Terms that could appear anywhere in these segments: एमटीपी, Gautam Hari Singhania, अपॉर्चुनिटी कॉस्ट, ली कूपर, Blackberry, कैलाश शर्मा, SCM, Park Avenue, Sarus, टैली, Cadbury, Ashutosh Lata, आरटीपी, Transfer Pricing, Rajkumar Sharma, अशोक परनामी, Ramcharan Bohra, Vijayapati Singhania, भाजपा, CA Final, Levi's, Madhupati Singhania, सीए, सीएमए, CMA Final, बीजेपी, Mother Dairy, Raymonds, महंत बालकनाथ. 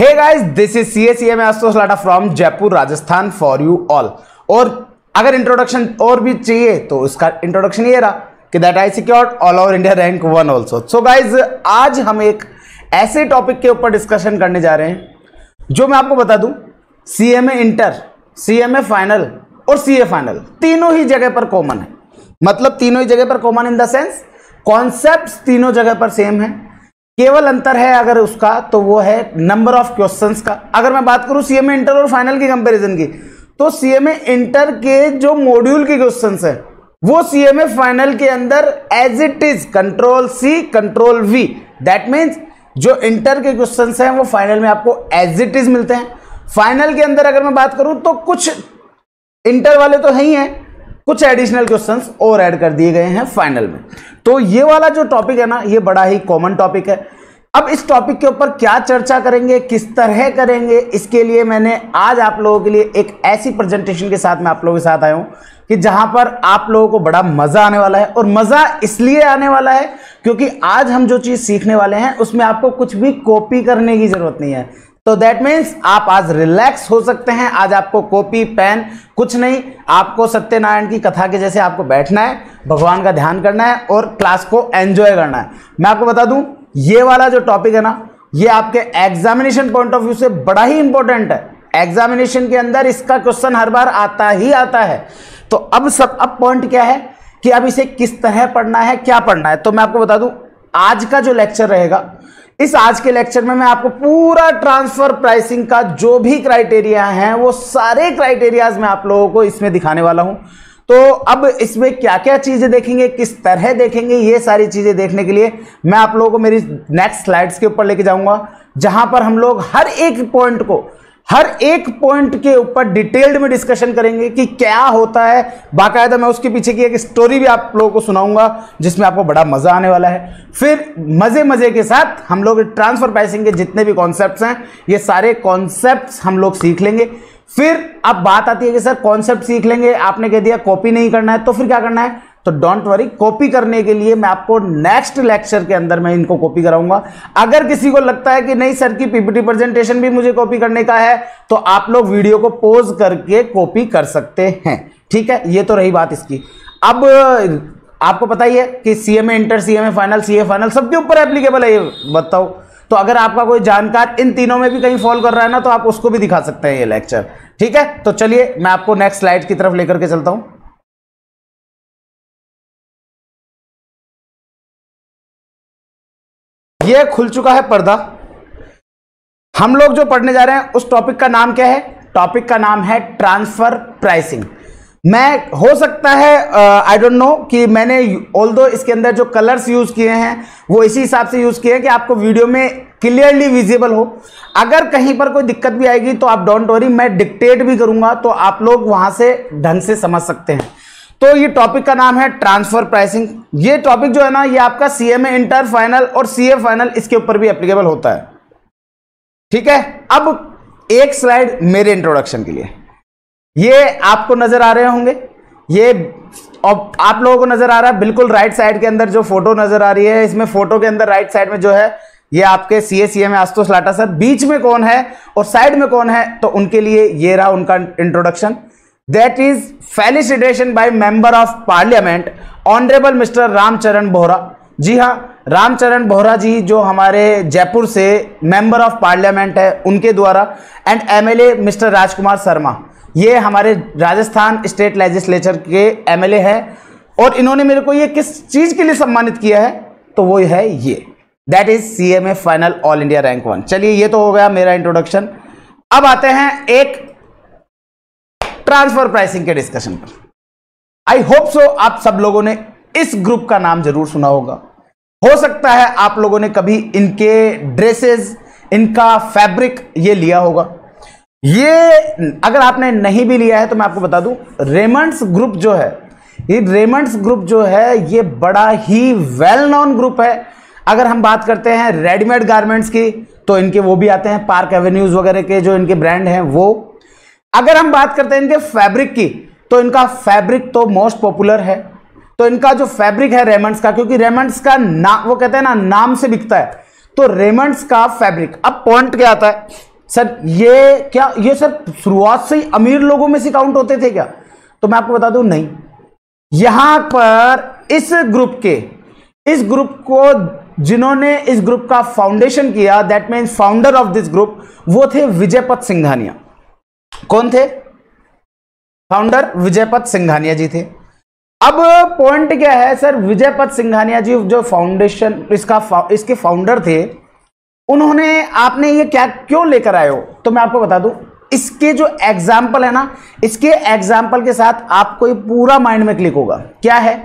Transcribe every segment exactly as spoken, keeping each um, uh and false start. Hey guys, this is C A C M Ashutosh Lata from Jaipur Rajasthan for you all. और अगर introduction और भी चाहिए तो इसका इंट्रोडक्शन ये रहा कि that I secured all over India rank one also. So guys, आज हम एक ऐसे टॉपिक के ऊपर डिस्कशन करने जा रहे हैं जो मैं आपको बता दूं, C M A inter, C M A final और सी ए फाइनल तीनों ही जगह पर कॉमन है। मतलब तीनों ही जगह पर common in the sense concepts तीनों जगह पर सेम है, केवल अंतर है अगर उसका तो वो है नंबर ऑफ क्वेश्चंस का। अगर मैं बात करूं सीएमए इंटर और फाइनल की कंपैरिजन की, तो सीएमए इंटर के जो मॉड्यूल के क्वेश्चंस है वो सीएमए फाइनल के अंदर as it is control C control V, that means जो इंटर के क्वेश्चंस हैं वो फाइनल में आपको एज इट इज मिलते हैं। फाइनल के अंदर अगर मैं बात करूं तो कुछ इंटर वाले तो है ही हैं, कुछ एडिशनल क्वेश्चंस और ऐड कर दिए गए हैं फाइनल में। तो ये वाला जो टॉपिक है ना, ये बड़ा ही कॉमन टॉपिक है। अब इस टॉपिक के ऊपर क्या चर्चा करेंगे, किस तरह करेंगे, इसके लिए मैंने आज आप लोगों के लिए एक ऐसी प्रेजेंटेशन के साथ मैं आप लोगों के साथ आया हूं कि जहां पर आप लोगों को बड़ा मजा आने वाला है। और मजा इसलिए आने वाला है क्योंकि आज हम जो चीज सीखने वाले हैं उसमें आपको कुछ भी कॉपी करने की जरूरत नहीं है। तो दैट मीन्स आप आज रिलैक्स हो सकते हैं। आज आपको कॉपी पेन कुछ नहीं, आपको सत्यनारायण की कथा के जैसे आपको बैठना है, भगवान का ध्यान करना है और क्लास को एंजॉय करना है। मैं आपको बता दूं, ये वाला जो टॉपिक है ना, ये आपके एग्जामिनेशन पॉइंट ऑफ व्यू से बड़ा ही इंपॉर्टेंट है। एग्जामिनेशन के अंदर इसका क्वेश्चन हर बार आता ही आता है। तो अब सब अब पॉइंट क्या है कि अब इसे किस तरह पढ़ना है, क्या पढ़ना है। तो मैं आपको बता दूं, आज का जो लेक्चर रहेगा, इस आज के लेक्चर में मैं आपको पूरा ट्रांसफर प्राइसिंग का जो भी क्राइटेरिया है वो सारे क्राइटेरियाज में आप लोगों को इसमें दिखाने वाला हूं। तो अब इसमें क्या क्या चीजें देखेंगे, किस तरह देखेंगे, ये सारी चीजें देखने के लिए मैं आप लोगों को मेरी नेक्स्ट स्लाइड्स के ऊपर लेके जाऊंगा, जहां पर हम लोग हर एक पॉइंट को हर एक पॉइंट के ऊपर डिटेल्ड में डिस्कशन करेंगे कि क्या होता है। बाकायदा मैं उसके पीछे की एक स्टोरी भी आप लोगों को सुनाऊंगा जिसमें आपको बड़ा मजा आने वाला है। फिर मजे मजे के साथ हम लोग ट्रांसफर प्राइसिंग के जितने भी कॉन्सेप्ट्स हैं, ये सारे कॉन्सेप्ट्स हम लोग सीख लेंगे। फिर अब बात आती है कि सर कॉन्सेप्ट सीख लेंगे, आपने कह दिया कॉपी नहीं करना है, तो फिर क्या करना है। तो डोंट वरी, कॉपी करने के लिए मैं आपको नेक्स्ट लेक्चर के अंदर मैं इनको कॉपी कराऊंगा। अगर किसी को लगता है कि नहीं सर की पीपीटी प्रेजेंटेशन भी मुझे कॉपी करने का है, तो आप लोग वीडियो को पॉज करके कॉपी कर सकते हैं, ठीक है। ये तो रही बात इसकी। अब आपको पता ही है कि सीएमए inter, सीएमए final, सीए final सबके ऊपर एप्लीकेबल है ये, बताओ। तो अगर आपका कोई जानकार इन तीनों में भी कहीं फॉल कर रहा है ना, तो आप उसको भी दिखा सकते हैं ये लेक्चर, ठीक है। तो चलिए मैं आपको नेक्स्ट स्लाइड की तरफ लेकर के चलता हूं। ये खुल चुका है पर्दा। हम लोग जो पढ़ने जा रहे हैं उस टॉपिक का नाम क्या है? टॉपिक का नाम है ट्रांसफर प्राइसिंग। मैं हो सकता है आई डोंट नो कि मैंने ऑल्दो इसके अंदर जो कलर्स यूज किए हैं वो इसी हिसाब से यूज किए हैं कि आपको वीडियो में क्लियरली विजिबल हो। अगर कहीं पर कोई दिक्कत भी आएगी तो आप डोंट वरी, मैं डिक्टेट भी करूंगा तो आप लोग वहां से ढंग से समझ सकते हैं। तो ये टॉपिक का नाम है ट्रांसफर प्राइसिंग। ये टॉपिक जो है ना, ये आपका सीएमए इंटर, फाइनल और सीए फाइनल इसके ऊपर भी एप्लीकेबल होता है, ठीक है। अब एक स्लाइड मेरे इंट्रोडक्शन के लिए, ये आपको नजर आ रहे होंगे, ये आप लोगों को नजर आ रहा है। बिल्कुल राइट साइड के अंदर जो फोटो नजर आ रही है, इसमें फोटो के अंदर राइट साइड में जो है ये आपके सीए सीएमए Ashutosh Lata sir, बीच में कौन है और साइड में कौन है, तो उनके लिए ये रहा उनका introduction. That is felicitation by member of parliament honorable mister Ramcharan Bohra. जी हाँ, रामचरण बोहरा जी जो हमारे जयपुर से मेंबर ऑफ पार्लियामेंट है, उनके द्वारा, and MLA mister Rajkumar Sharma, ये हमारे राजस्थान स्टेट लेजिस्लेचर के एमएलए हैं। और इन्होंने मेरे को ये किस चीज़ के लिए सम्मानित किया है, तो वो है ये, that is C M A final all India rank one. चलिए, ये तो हो गया मेरा इंट्रोडक्शन। अब आते हैं एक ट्रांसफर प्राइसिंग के डिस्कशन पर। आई होप सो आप सब लोगों ने इस ग्रुप का नाम जरूर सुना होगा। हो सकता है आप लोगों ने कभी इनके ड्रेसेस, इनका फैब्रिक ये लिया होगा। ये अगर आपने नहीं भी लिया है तो मैं आपको बता दूं, रेमंड्स ग्रुप जो है, ये रेमंड्स ग्रुप जो है ये बड़ा ही वेल नोन ग्रुप है। अगर हम बात करते हैं रेडीमेड गारमेंट्स की, तो इनके वो भी आते हैं, पार्क एवेन्यूज वगैरह के जो इनके ब्रांड हैं वो। अगर हम बात करते हैं इनके फैब्रिक की, तो इनका फैब्रिक तो मोस्ट पॉपुलर है। तो इनका जो फैब्रिक है रेमंड्स का, क्योंकि रेमंड्स का ना, वो कहते हैं ना नाम से बिकता है, तो रेमंड्स का फैब्रिक। अब पॉइंट क्या आता है सर ये क्या ये सर शुरुआत से ही अमीर लोगों में से काउंट होते थे क्या? तो मैं आपको बता दूं नहीं, यहां पर इस ग्रुप के इस ग्रुप को जिन्होंने इस ग्रुप का फाउंडेशन किया, that means founder of this group, वो थे विजयपत सिंघानिया। कौन थे फाउंडर? विजयपत सिंघानिया जी थे। अब पॉइंट क्या है सर, विजयपत सिंघानिया जी जो फाउंडेशन इसका इसके फाउंडर थे, उन्होंने आपने ये क्या क्यों लेकर आए हो? तो मैं आपको बता दूं, इसके जो एग्जाम्पल है ना, इसके एग्जाम्पल के साथ आपको ये पूरा माइंड में क्लिक होगा। क्या है,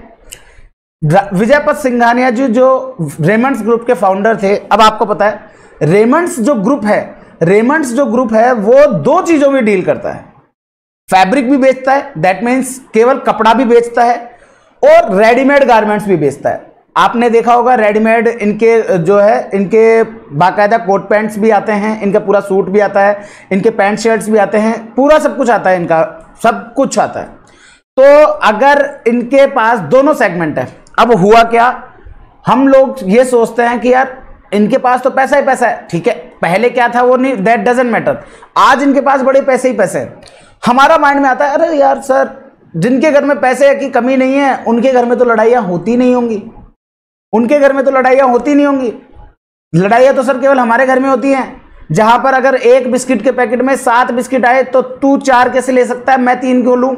विजयपत सिंघानिया जी जो रेमंड्स ग्रुप के फाउंडर थे। अब आपको पता है रेमंड्स जो ग्रुप है रेमंड्स जो ग्रुप है वो दो चीजों में डील करता है, फैब्रिक भी बेचता है, दैट मीन्स केवल कपड़ा भी बेचता है, और रेडीमेड गारमेंट्स भी बेचता है। आपने देखा होगा रेडीमेड इनके जो है इनके बाकायदा कोट पैंट्स भी आते हैं, इनका पूरा सूट भी आता है, इनके पैंट शर्ट्स भी आते हैं, पूरा सब कुछ आता है, इनका सब कुछ आता है। तो अगर इनके पास दोनों सेगमेंट है, अब हुआ क्या, हम लोग ये सोचते हैं कि यार इनके पास तो पैसा ही पैसा है, ठीक है, पहले क्या था वो नहीं, दैट डजेंट मैटर, आज इनके पास बड़े पैसे ही पैसे हैं। हमारा माइंड में आता है अरे यार सर, जिनके घर में पैसे की कमी नहीं है उनके घर में तो लड़ाइयाँ होती नहीं होंगी, उनके घर में तो लड़ाइयाँ होती नहीं होंगी, लड़ाइयाँ तो सर केवल हमारे घर में होती हैं, जहाँ पर अगर एक बिस्किट के पैकेट में सात बिस्किट आए तो तू चार कैसे ले सकता है, मैं तीन क्यों लूँ?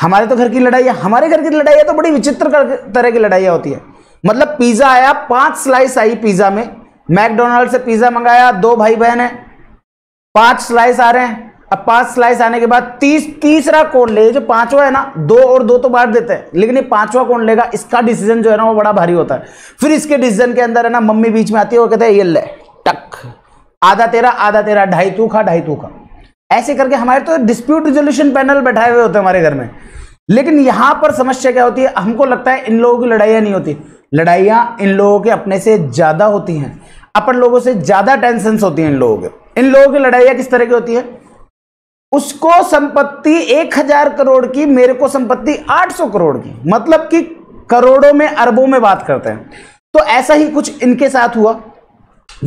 हमारे तो घर की लड़ाइयाँ हमारे घर की लड़ाइयाँ तो बड़ी विचित्र तरह की लड़ाइयाँ होती है। मतलब पिज़्ज़ा आया, पाँच स्लाइस आई पिज़्ज़ा में, मैकडोनल्ड से पिज़्ज़ा मंगाया, दो भाई बहन हैं, पाँच स्लाइस आ रहे हैं। अब पांच स्लाइस आने के बाद तीस तीसरा कौन ले, जो पांचवा है ना, दो और दो तो बांट देते हैं, लेकिन ये पांचवा कौन लेगा, इसका डिसीजन जो है ना वो बड़ा भारी होता है। फिर इसके डिसीजन के अंदर है ना मम्मी बीच में आती है और कहते हैं ये ले टक, आधा तेरा आधा तेरा, ढाई तू खा ढाई तू खा, ऐसे करके हमारे तो डिस्प्यूट रिजोल्यूशन पैनल बैठाए हुए होते हैं हमारे घर में। लेकिन यहाँ पर समस्या क्या होती है, हमको लगता है इन लोगों की लड़ाइयाँ नहीं होती, लड़ाइयाँ इन लोगों के अपने से ज़्यादा होती हैं, अपन लोगों से ज़्यादा टेंशन्स होती हैं इन लोगों के। इन लोगों की लड़ाइयाँ किस तरह की होती है, उसको संपत्ति एक हजार करोड़ की, मेरे को संपत्ति आठ सौ करोड़ की, मतलब कि करोड़ों में अरबों में बात करते हैं। तो ऐसा ही कुछ इनके साथ हुआ।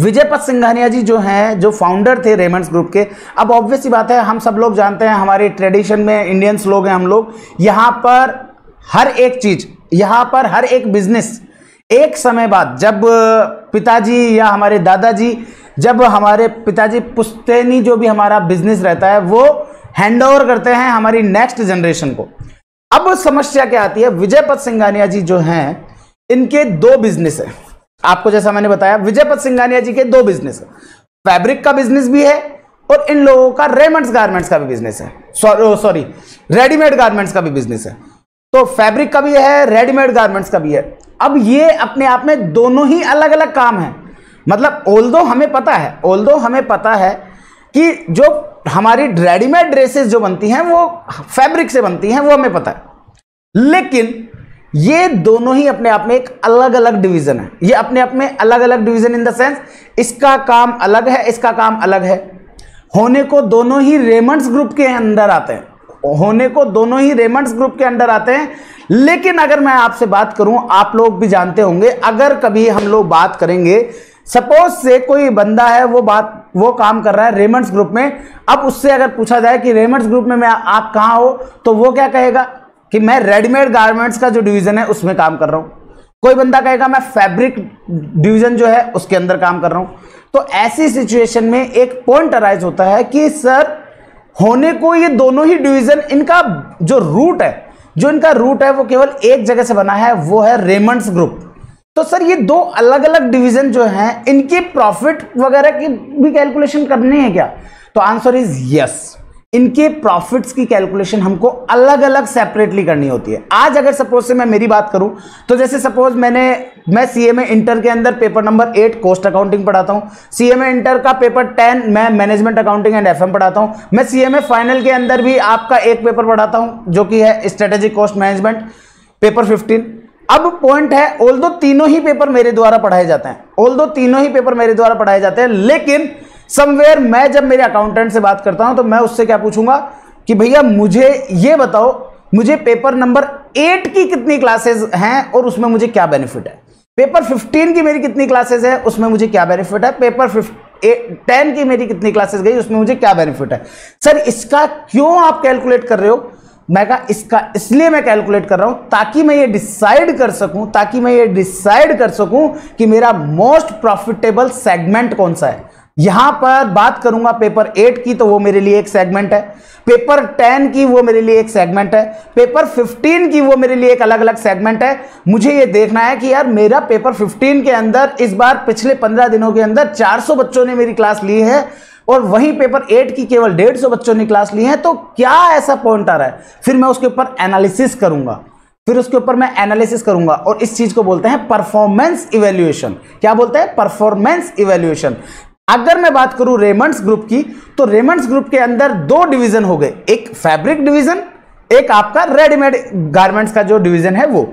विजयपत सिंघानिया जी जो हैं, जो फाउंडर थे रेमंड्स ग्रुप के, अब ऑब्वियस ही बात है हम सब लोग जानते हैं, हमारे ट्रेडिशन में इंडियंस लोग हैं हम लोग, यहाँ पर हर एक चीज, यहाँ पर हर एक बिजनेस एक समय बाद, जब पिताजी या हमारे दादाजी, जब हमारे पिताजी पुश्तैनी जो भी हमारा बिजनेस रहता है वो हैंड ओवर करते हैं हमारी नेक्स्ट जनरेशन को। अब समस्या क्या आती है, विजयपत सिंघानिया जी जो हैं इनके दो बिजनेस है, आपको जैसा मैंने बताया विजयपत सिंघानिया जी के दो बिजनेस है, फैब्रिक का बिजनेस भी है और इन लोगों का रेमंड्स गारमेंट्स का भी बिजनेस है, सॉरी रेडीमेड गारमेंट्स का भी बिजनेस है। तो फैब्रिक का भी है, रेडीमेड गारमेंट्स का भी है। अब ये अपने आप में दोनों ही अलग अलग काम हैं, मतलब ऑल्दो हमें पता है ऑल्दो हमें पता है कि जो हमारी रेडीमेड ड्रेसेस जो बनती हैं वो फैब्रिक से बनती हैं, वो हमें पता है, लेकिन ये दोनों ही अपने आप में एक अलग अलग डिवीज़न है, ये अपने आप में अलग अलग डिवीज़न इन द सेंस इसका काम अलग है, इसका काम अलग है। होने को दोनों ही रेमंड्स ग्रुप के अंदर आते हैं होने को दोनों ही रेमंड्स ग्रुप के अंडर आते हैं लेकिन अगर मैं आपसे बात करूं, आप लोग भी जानते होंगे, अगर कभी हम लोग बात करेंगे, सपोज से कोई बंदा है वो बात वो काम कर रहा है रेमंड्स ग्रुप में, अब उससे अगर पूछा जाए कि रेमंड्स ग्रुप में मैं आप कहाँ हो, तो वो क्या कहेगा कि मैं रेडीमेड गारमेंट्स का जो डिवीज़न है उसमें काम कर रहा हूँ। कोई बंदा कहेगा मैं फैब्रिक डिवीज़न जो है उसके अंदर काम कर रहा हूँ। तो ऐसी सिचुएशन में एक पॉइंट अराइज होता है कि सर होने को ये दोनों ही डिवीज़न, इनका जो रूट है जो इनका रूट है वो केवल एक जगह से बना है, वो है रेमंड्स ग्रुप। तो सर ये दो अलग अलग डिवीज़न जो हैं, इनके प्रॉफिट वगैरह की भी कैलकुलेशन करनी है क्या? तो आंसर इज़ यस, इनके प्रॉफिट्स की कैलकुलेशन हमको अलग अलग सेपरेटली करनी होती है। आज अगर सपोज से मैं मेरी बात करूं, तो जैसे सपोज मैंने मैं सीएमए इंटर के अंदर paper number eight cost accounting पढ़ाता हूं, सीएमए इंटर का पेपर टेन मैं मैनेजमेंट अकाउंटिंग एंड एफएम पढ़ाता हूं, मैं सीएमए फाइनल के अंदर भी आपका एक पेपर पढ़ाता हूं जो कि है strategic cost management paper fifteen. अब पॉइंट है ऑल्दो तीनों ही पेपर मेरे द्वारा पढ़ाए जाते हैं ऑल्दो तीनों ही पेपर मेरे द्वारा पढ़ाए जाते हैं लेकिन समवेयर मैं जब मेरे अकाउंटेंट से बात करता हूं तो मैं उससे क्या पूछूंगा कि भैया मुझे ये बताओ, मुझे पेपर नंबर एट की कितनी क्लासेस हैं और उसमें मुझे क्या बेनिफिट है, पेपर फिफ्टीन की मेरी कितनी क्लासेस है उसमें मुझे क्या बेनिफिट है, पेपर टेन की मेरी कितनी क्लासेस गई, उसमें मुझे क्या बेनिफिट है। सर इसका क्यों आप कैलकुलेट कर रहे हो? मैं कहा इसका इसलिए मैं कैलकुलेट कर रहा हूं ताकि मैं ये डिसाइड कर सकूं ताकि मैं ये डिसाइड कर सकूं कि मेरा मोस्ट प्रॉफिटेबल सेगमेंट कौन सा है। यहां पर बात करूंगा पेपर एट की, तो वो मेरे लिए एक सेगमेंट है, पेपर टेन की वो मेरे लिए एक सेगमेंट है, पेपर फिफ्टीन की वो मेरे लिए एक अलग अलग सेगमेंट है। मुझे ये देखना है कि यार मेरा पेपर फिफ्टीन के अंदर इस बार पिछले पंद्रह दिनों के अंदर चार सौ बच्चों ने मेरी क्लास ली है और वहीं पेपर एट की केवल डेढ़ सौ बच्चों ने क्लास ली है, तो क्या ऐसा पॉइंट आ रहा है। फिर मैं उसके ऊपर एनालिसिस करूंगा फिर उसके ऊपर मैं एनालिसिस करूंगा और इस चीज को बोलते हैं परफॉर्मेंस इवैल्यूएशन। क्या बोलते हैं? Performance evaluation. अगर मैं बात करूं रेमंड्स ग्रुप की, तो रेमंड्स ग्रुप के अंदर दो डिवीजन हो गए, एक फैब्रिक डिवीजन, एक आपका रेडीमेड गारमेंट्स का जो डिवीजन है वो।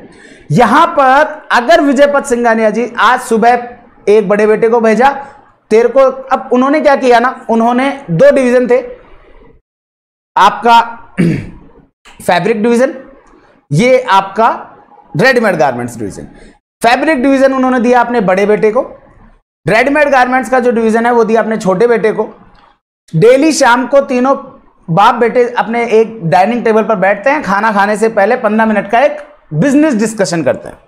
यहां पर अगर विजयपत सिंघानिया जी आज सुबह एक बड़े बेटे को भेजा तेरे को, अब उन्होंने क्या किया ना, उन्होंने दो डिवीजन थे, आपका फैब्रिक डिवीजन, ये आपका readymade garments division. Fabric division उन्होंने दिया आपने बड़े बेटे को, रेडीमेड गारमेंट्स का जो डिवीजन है वो दिया अपने छोटे बेटे को। डेली शाम को तीनों बाप बेटे अपने एक डाइनिंग टेबल पर बैठते हैं, खाना खाने से पहले पंद्रह मिनट का एक बिजनेस डिस्कशन करते हैं।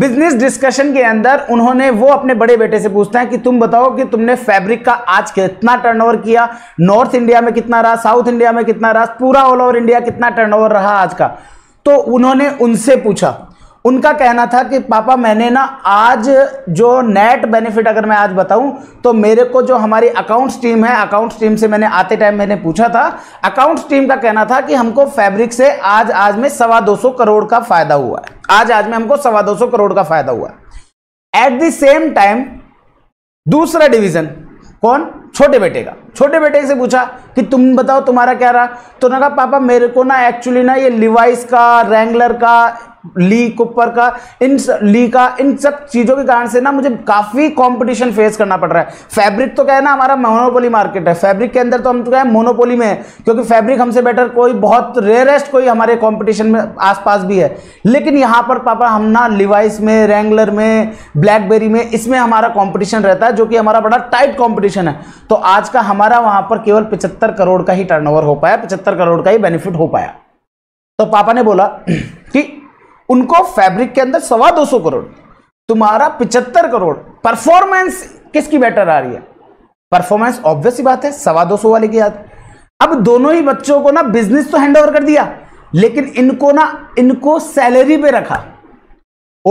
बिजनेस डिस्कशन के अंदर उन्होंने वो अपने बड़े बेटे से पूछते हैं कि तुम बताओ कि तुमने फैब्रिक का आज कितना टर्नओवर किया, नॉर्थ इंडिया में कितना रहा, साउथ इंडिया में कितना रहा, पूरा ऑल ओवर इंडिया कितना टर्नओवर रहा आज का। तो उन्होंने उनसे पूछा, उनका कहना था कि पापा मैंने ना आज जो नेट बेनिफिट अगर मैं आज बताऊं तो मेरे को जो हमारी अकाउंट्स टीम है, अकाउंट्स टीम से मैंने आते टाइम मैंने पूछा था, अकाउंट्स टीम का कहना था कि हमको फैब्रिक से आज आज में सवा दो सौ करोड़ का फायदा हुआ है, आज आज में हमको सवा दो सौ करोड़ का फायदा हुआ है। एट द सेम टाइम दूसरा डिवीजन कौन, छोटे बेटे का, छोटे बेटे से पूछा कि तुम बताओ तुम्हारा क्या रहा, तो उन्होंने कहा पापा मेरे को ना एक्चुअली ना ये लिवाइस का, रैंगलर का, ली कूपर का, इन ली का, इन सब चीज़ों के कारण से ना मुझे काफ़ी कंपटीशन फेस करना पड़ रहा है। फैब्रिक तो क्या है ना हमारा मोनोपोली मार्केट है, फैब्रिक के अंदर तो हम तो क्या है मोनोपोली में है, क्योंकि फैब्रिक हमसे बेटर कोई बहुत रेयरेस्ट कोई हमारे कंपटीशन में आसपास भी है, लेकिन यहाँ पर पापा हम ना लिवाइस में, रैंगलर में, ब्लैकबेरी में, इसमें हमारा कॉम्पिटिशन रहता है जो कि हमारा बड़ा टाइट कॉम्पिटिशन है। तो आज का हमारा वहाँ पर केवल पचहत्तर करोड़ का ही टर्नओवर हो पाया, पचहत्तर करोड़ का ही बेनिफिट हो पाया। तो पापा ने बोला कि उनको फैब्रिक के अंदर सवा दो सौ करोड़, तुम्हारा पचहत्तर करोड़, परफॉर्मेंस किसकी बेटर आ रही है? परफॉर्मेंस ऑब्वियस ही बात है सवा दो सौ वाले की याद। अब दोनों ही बच्चों को ना बिजनेस तो हैंड ओवर कर दिया, लेकिन इनको ना इनको सैलरी पे रखा।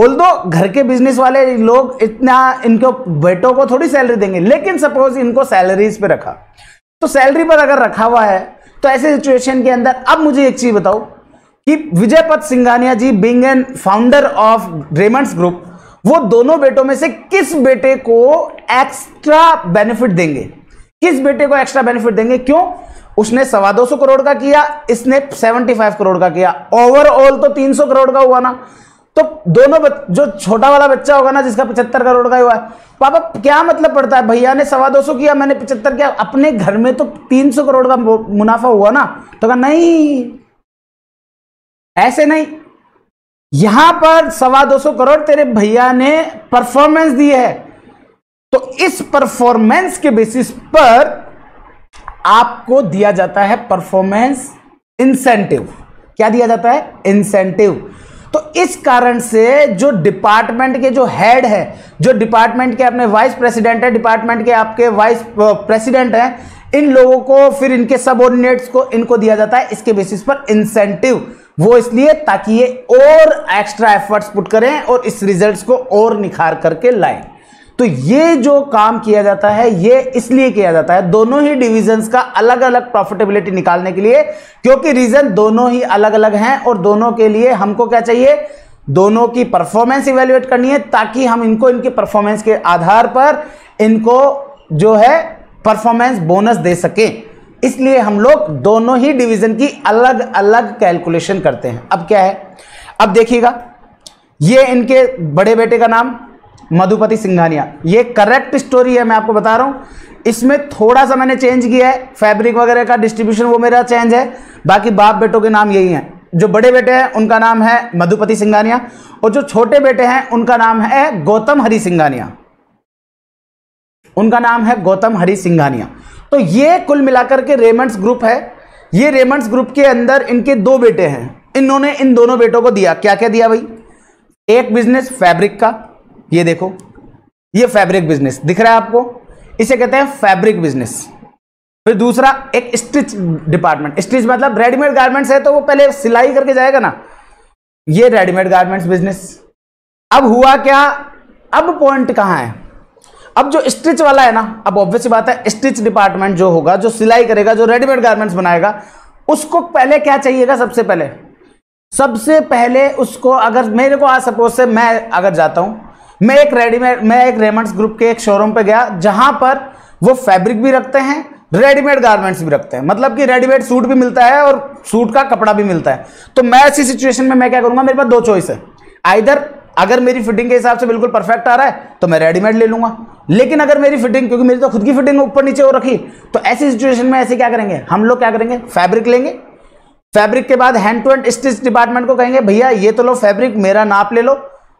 ऑल्दो घर के बिजनेस वाले लोग इतना इनको बेटों को थोड़ी सैलरी देंगे, लेकिन सपोज इनको सैलरीज पे रखा, तो सैलरी पर अगर रखा हुआ है तो ऐसे सिचुएशन के अंदर अब मुझे एक चीज बताओ कि Vijaypat Singhania ji being an founder of Raymonds group, वो दोनों बेटों में से किस बेटे को एक्स्ट्रा बेनिफिट देंगे, किस बेटे को एक्स्ट्रा बेनिफिट देंगे? क्यों? उसने सवा दो सौ करोड़ का किया, इसने सेवेंटी फाइव करोड़ का किया, ओवरऑल तो तीन सौ करोड़ का हुआ ना। तो दोनों जो छोटा वाला बच्चा होगा ना जिसका पचहत्तर करोड़ का हुआ है, पापा क्या मतलब पड़ता है, भैया ने सवा दो सौ किया, मैंने पचहत्तर किया, अपने घर में तो तीन सौ करोड़ का मुनाफा हुआ ना। तो कहा नहीं ऐसे नहीं, यहां पर सवा दो सौ करोड़ तेरे भैया ने परफॉर्मेंस दी है, तो इस परफॉर्मेंस के बेसिस पर आपको दिया जाता है परफॉर्मेंस इंसेंटिव। क्या दिया जाता है? इंसेंटिव। तो इस कारण से जो डिपार्टमेंट के जो हेड है, जो डिपार्टमेंट के अपने वाइस प्रेसिडेंट है, डिपार्टमेंट के आपके वाइस प्रेसिडेंट हैं, इन लोगों को फिर इनके सबऑर्डिनेट्स को इनको दिया जाता है इसके बेसिस पर इंसेंटिव। वो इसलिए ताकि ये और एक्स्ट्रा एफर्ट्स पुट करें और इस रिजल्ट्स को और निखार करके लाएं। तो ये जो काम किया जाता है ये इसलिए किया जाता है दोनों ही डिविजन्स का अलग अलग प्रॉफिटेबिलिटी निकालने के लिए, क्योंकि रीजन दोनों ही अलग अलग हैं और दोनों के लिए हमको क्या चाहिए, दोनों की परफॉर्मेंस इवेल्युएट करनी है ताकि हम इनको इनके परफॉर्मेंस के आधार पर इनको जो है परफॉर्मेंस बोनस दे सके। इसलिए हम लोग दोनों ही डिवीजन की अलग अलग कैलकुलेशन करते हैं। अब क्या है, अब देखिएगा, ये इनके बड़े बेटे का नाम मधुपति सिंघानिया, ये करेक्ट स्टोरी है मैं आपको बता रहा हूँ, इसमें थोड़ा सा मैंने चेंज किया है, फैब्रिक वगैरह का डिस्ट्रीब्यूशन वो मेरा चेंज है, बाकी बाप बेटों के नाम यही हैं। जो बड़े बेटे हैं उनका नाम है मधुपति सिंघानिया और जो छोटे बेटे हैं उनका नाम है गौतम हरि सिंघानिया। उनका नाम है गौतम हरि सिंघानिया। तो ये कुल मिलाकर के रेमंड्स ग्रुप है। ये रेमंड्स ग्रुप के अंदर इनके दो बेटे हैं, इन्होंने इन दोनों बेटों को दिया। क्या क्या दिया भाई? एक बिजनेस फैब्रिक का, ये देखो ये फैब्रिक बिजनेस दिख रहा है आपको, इसे कहते हैं फैब्रिक बिजनेस। फिर दूसरा एक स्टिच डिपार्टमेंट, स्टिच मतलब रेडीमेड गारमेंट्स है तो वो पहले सिलाई करके जाएगा ना, ये रेडीमेड गारमेंट्स बिजनेस। अब हुआ क्या, अब पॉइंट कहाँ है, अब जो स्टिच वाला है ना, अब ऑब्वियस बात है स्टिच डिपार्टमेंट जो होगा, जो सिलाई करेगा, जो रेडीमेड गारमेंट्स बनाएगा, उसको पहले क्या चाहिएगा? सबसे पहले सबसे पहले उसको, अगर मेरे को आज सपोज से मैं अगर जाता हूँ, मैं एक रेडीमेड मैं एक रेमंड्स ग्रुप के एक शोरूम पे गया जहाँ पर वो फैब्रिक भी रखते हैं, रेडीमेड गारमेंट्स भी रखते हैं, मतलब कि रेडीमेड सूट भी मिलता है और सूट का कपड़ा भी मिलता है। तो मैं ऐसी सिचुएशन में मैं क्या करूँगा, मेरे पास दो चॉइस है। आइदर अगर मेरी फिटिंग के हिसाब से बिल्कुल परफेक्ट आ रहा है तो मैं रेडीमेड ले लूँगा, लेकिन अगर मेरी फिटिंग, क्योंकि मेरी तो खुद की फिटिंग ऊपर नीचे हो रखी, तो ऐसी सिचुएशन में ऐसे क्या करेंगे हम लोग, क्या करेंगे फैब्रिक लेंगे। फैब्रिक के बाद hand to hand stitch department को कहेंगे भैया ये तो लो फैब्रिक, मेरा नाप ले लो,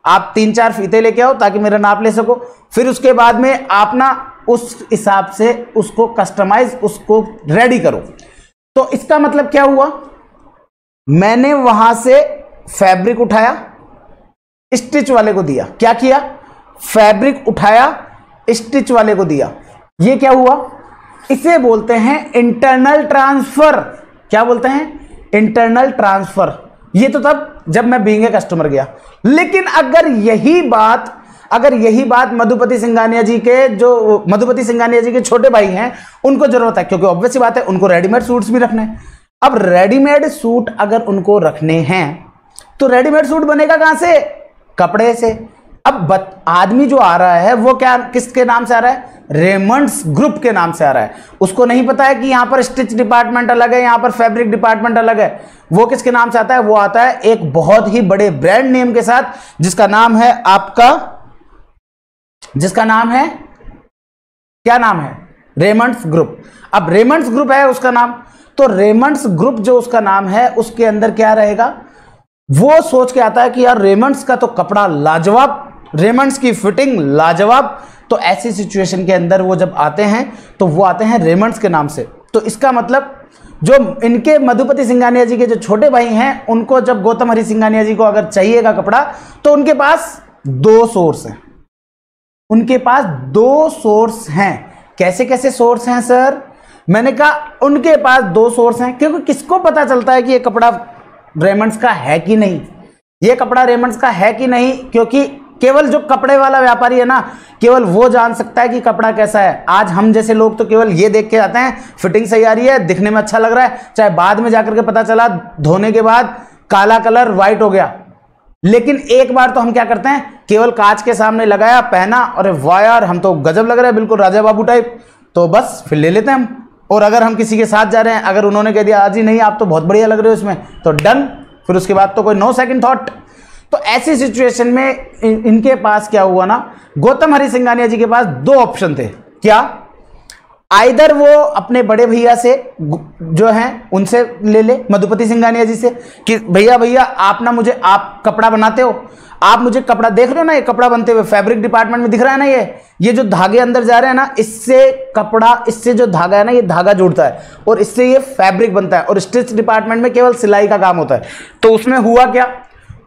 आप तीन चार फीते लेके आओ ताकि मेरा नाप ले सको। फिर उसके बाद में आप ना उस हिसाब से उसको कस्टमाइज, उसको रेडी करो। तो इसका मतलब क्या हुआ, मैंने वहां से फैब्रिक उठाया, स्टिच वाले को दिया। क्या किया, फैब्रिक उठाया, स्टिच वाले को दिया। ये क्या हुआ, इसे बोलते हैं इंटरनल ट्रांसफर। क्या बोलते हैं? Internal transfer. ये तो तब जब मैं बीइंग ए कस्टमर गया, लेकिन अगर यही बात अगर यही बात मधुपति सिंघानिया जी के जो मधुपति सिंघानिया जी के छोटे भाई हैं उनको जरूरत है, क्योंकि ऑब्वियस बात है उनको रेडीमेड सूट्स भी रखने हैं। अब रेडीमेड सूट अगर उनको रखने हैं तो रेडीमेड सूट बनेगा कहाँ से? कपड़े से। अब आदमी जो आ रहा है वो क्या, किसके नाम से आ रहा है? रेमंड्स ग्रुप के नाम से आ रहा है। उसको नहीं पता है कि यहाँ पर स्टिच डिपार्टमेंट अलग है, यहाँ पर फैब्रिक डिपार्टमेंट अलग है। वो किसके नाम से आता है? वो आता है एक बहुत ही बड़े ब्रांड नेम के साथ, जिसका नाम है आपका, जिसका नाम है, क्या नाम है? Raymonds group. अब रेमंड्स ग्रुप है उसका नाम, तो रेमंड्स ग्रुप जो उसका नाम है उसके अंदर क्या रहेगा, वो सोच के आता है कि यार रेमंड्स का तो कपड़ा लाजवाब, रेमंड्स की फिटिंग लाजवाब। तो ऐसी सिचुएशन के अंदर वो जब आते हैं तो वो आते हैं रेमंड्स के नाम से। तो इसका मतलब जो इनके मधुपति सिंघानिया जी के जो छोटे भाई हैं उनको, जब गौतम हरि सिंघानिया जी को अगर चाहिएगा कपड़ा, तो उनके पास दो सोर्स हैं, उनके पास दो सोर्स हैं। कैसे कैसे सोर्स हैं सर? मैंने कहा उनके पास दो सोर्स हैं, क्योंकि किसको पता चलता है कि ये कपड़ा रेमंड्स का है कि नहीं, ये कपड़ा रेमंड्स का है कि नहीं, क्योंकि केवल जो कपड़े वाला व्यापारी है ना, केवल वो जान सकता है कि कपड़ा कैसा है। आज हम जैसे लोग तो केवल ये देख के आते हैं फिटिंग सही आ रही है, दिखने में अच्छा लग रहा है, चाहे बाद में जाकर के पता चला धोने के बाद काला कलर वाइट हो गया। लेकिन एक बार तो हम क्या करते हैं, केवल कांच के सामने लगाया, पहना, अरे वाह यार हम तो गजब लग रहा है, बिल्कुल राजा बाबू टाइप, तो बस फिर ले लेते हैं हम। और अगर हम किसी के साथ जा रहे हैं, अगर उन्होंने कह दिया आज ही नहीं आप तो बहुत बढ़िया लग रहे हो इसमें, तो डन, फिर उसके बाद तो कोई नो सेकंड थॉट। तो ऐसी सिचुएशन में इन, इनके पास क्या हुआ ना, गौतम हरि सिंघानिया जी के पास दो ऑप्शन थे। क्या? आइदर वो अपने बड़े भैया से जो हैं उनसे ले ले, मधुपति सिंघानिया जी से, कि भैया भैया आप ना मुझे, आप कपड़ा बनाते हो, आप मुझे कपड़ा देख रहे हो ना, ये कपड़ा बनते हुए फैब्रिक डिपार्टमेंट में दिख रहा है ना, ये ये जो धागे अंदर जा रहे हैं ना, इससे कपड़ा, इससे जो धागा है ना, ये धागा जुड़ता है और इससे ये फैब्रिक बनता है, और स्टिच डिपार्टमेंट में केवल सिलाई का काम होता है। तो उसमें हुआ क्या,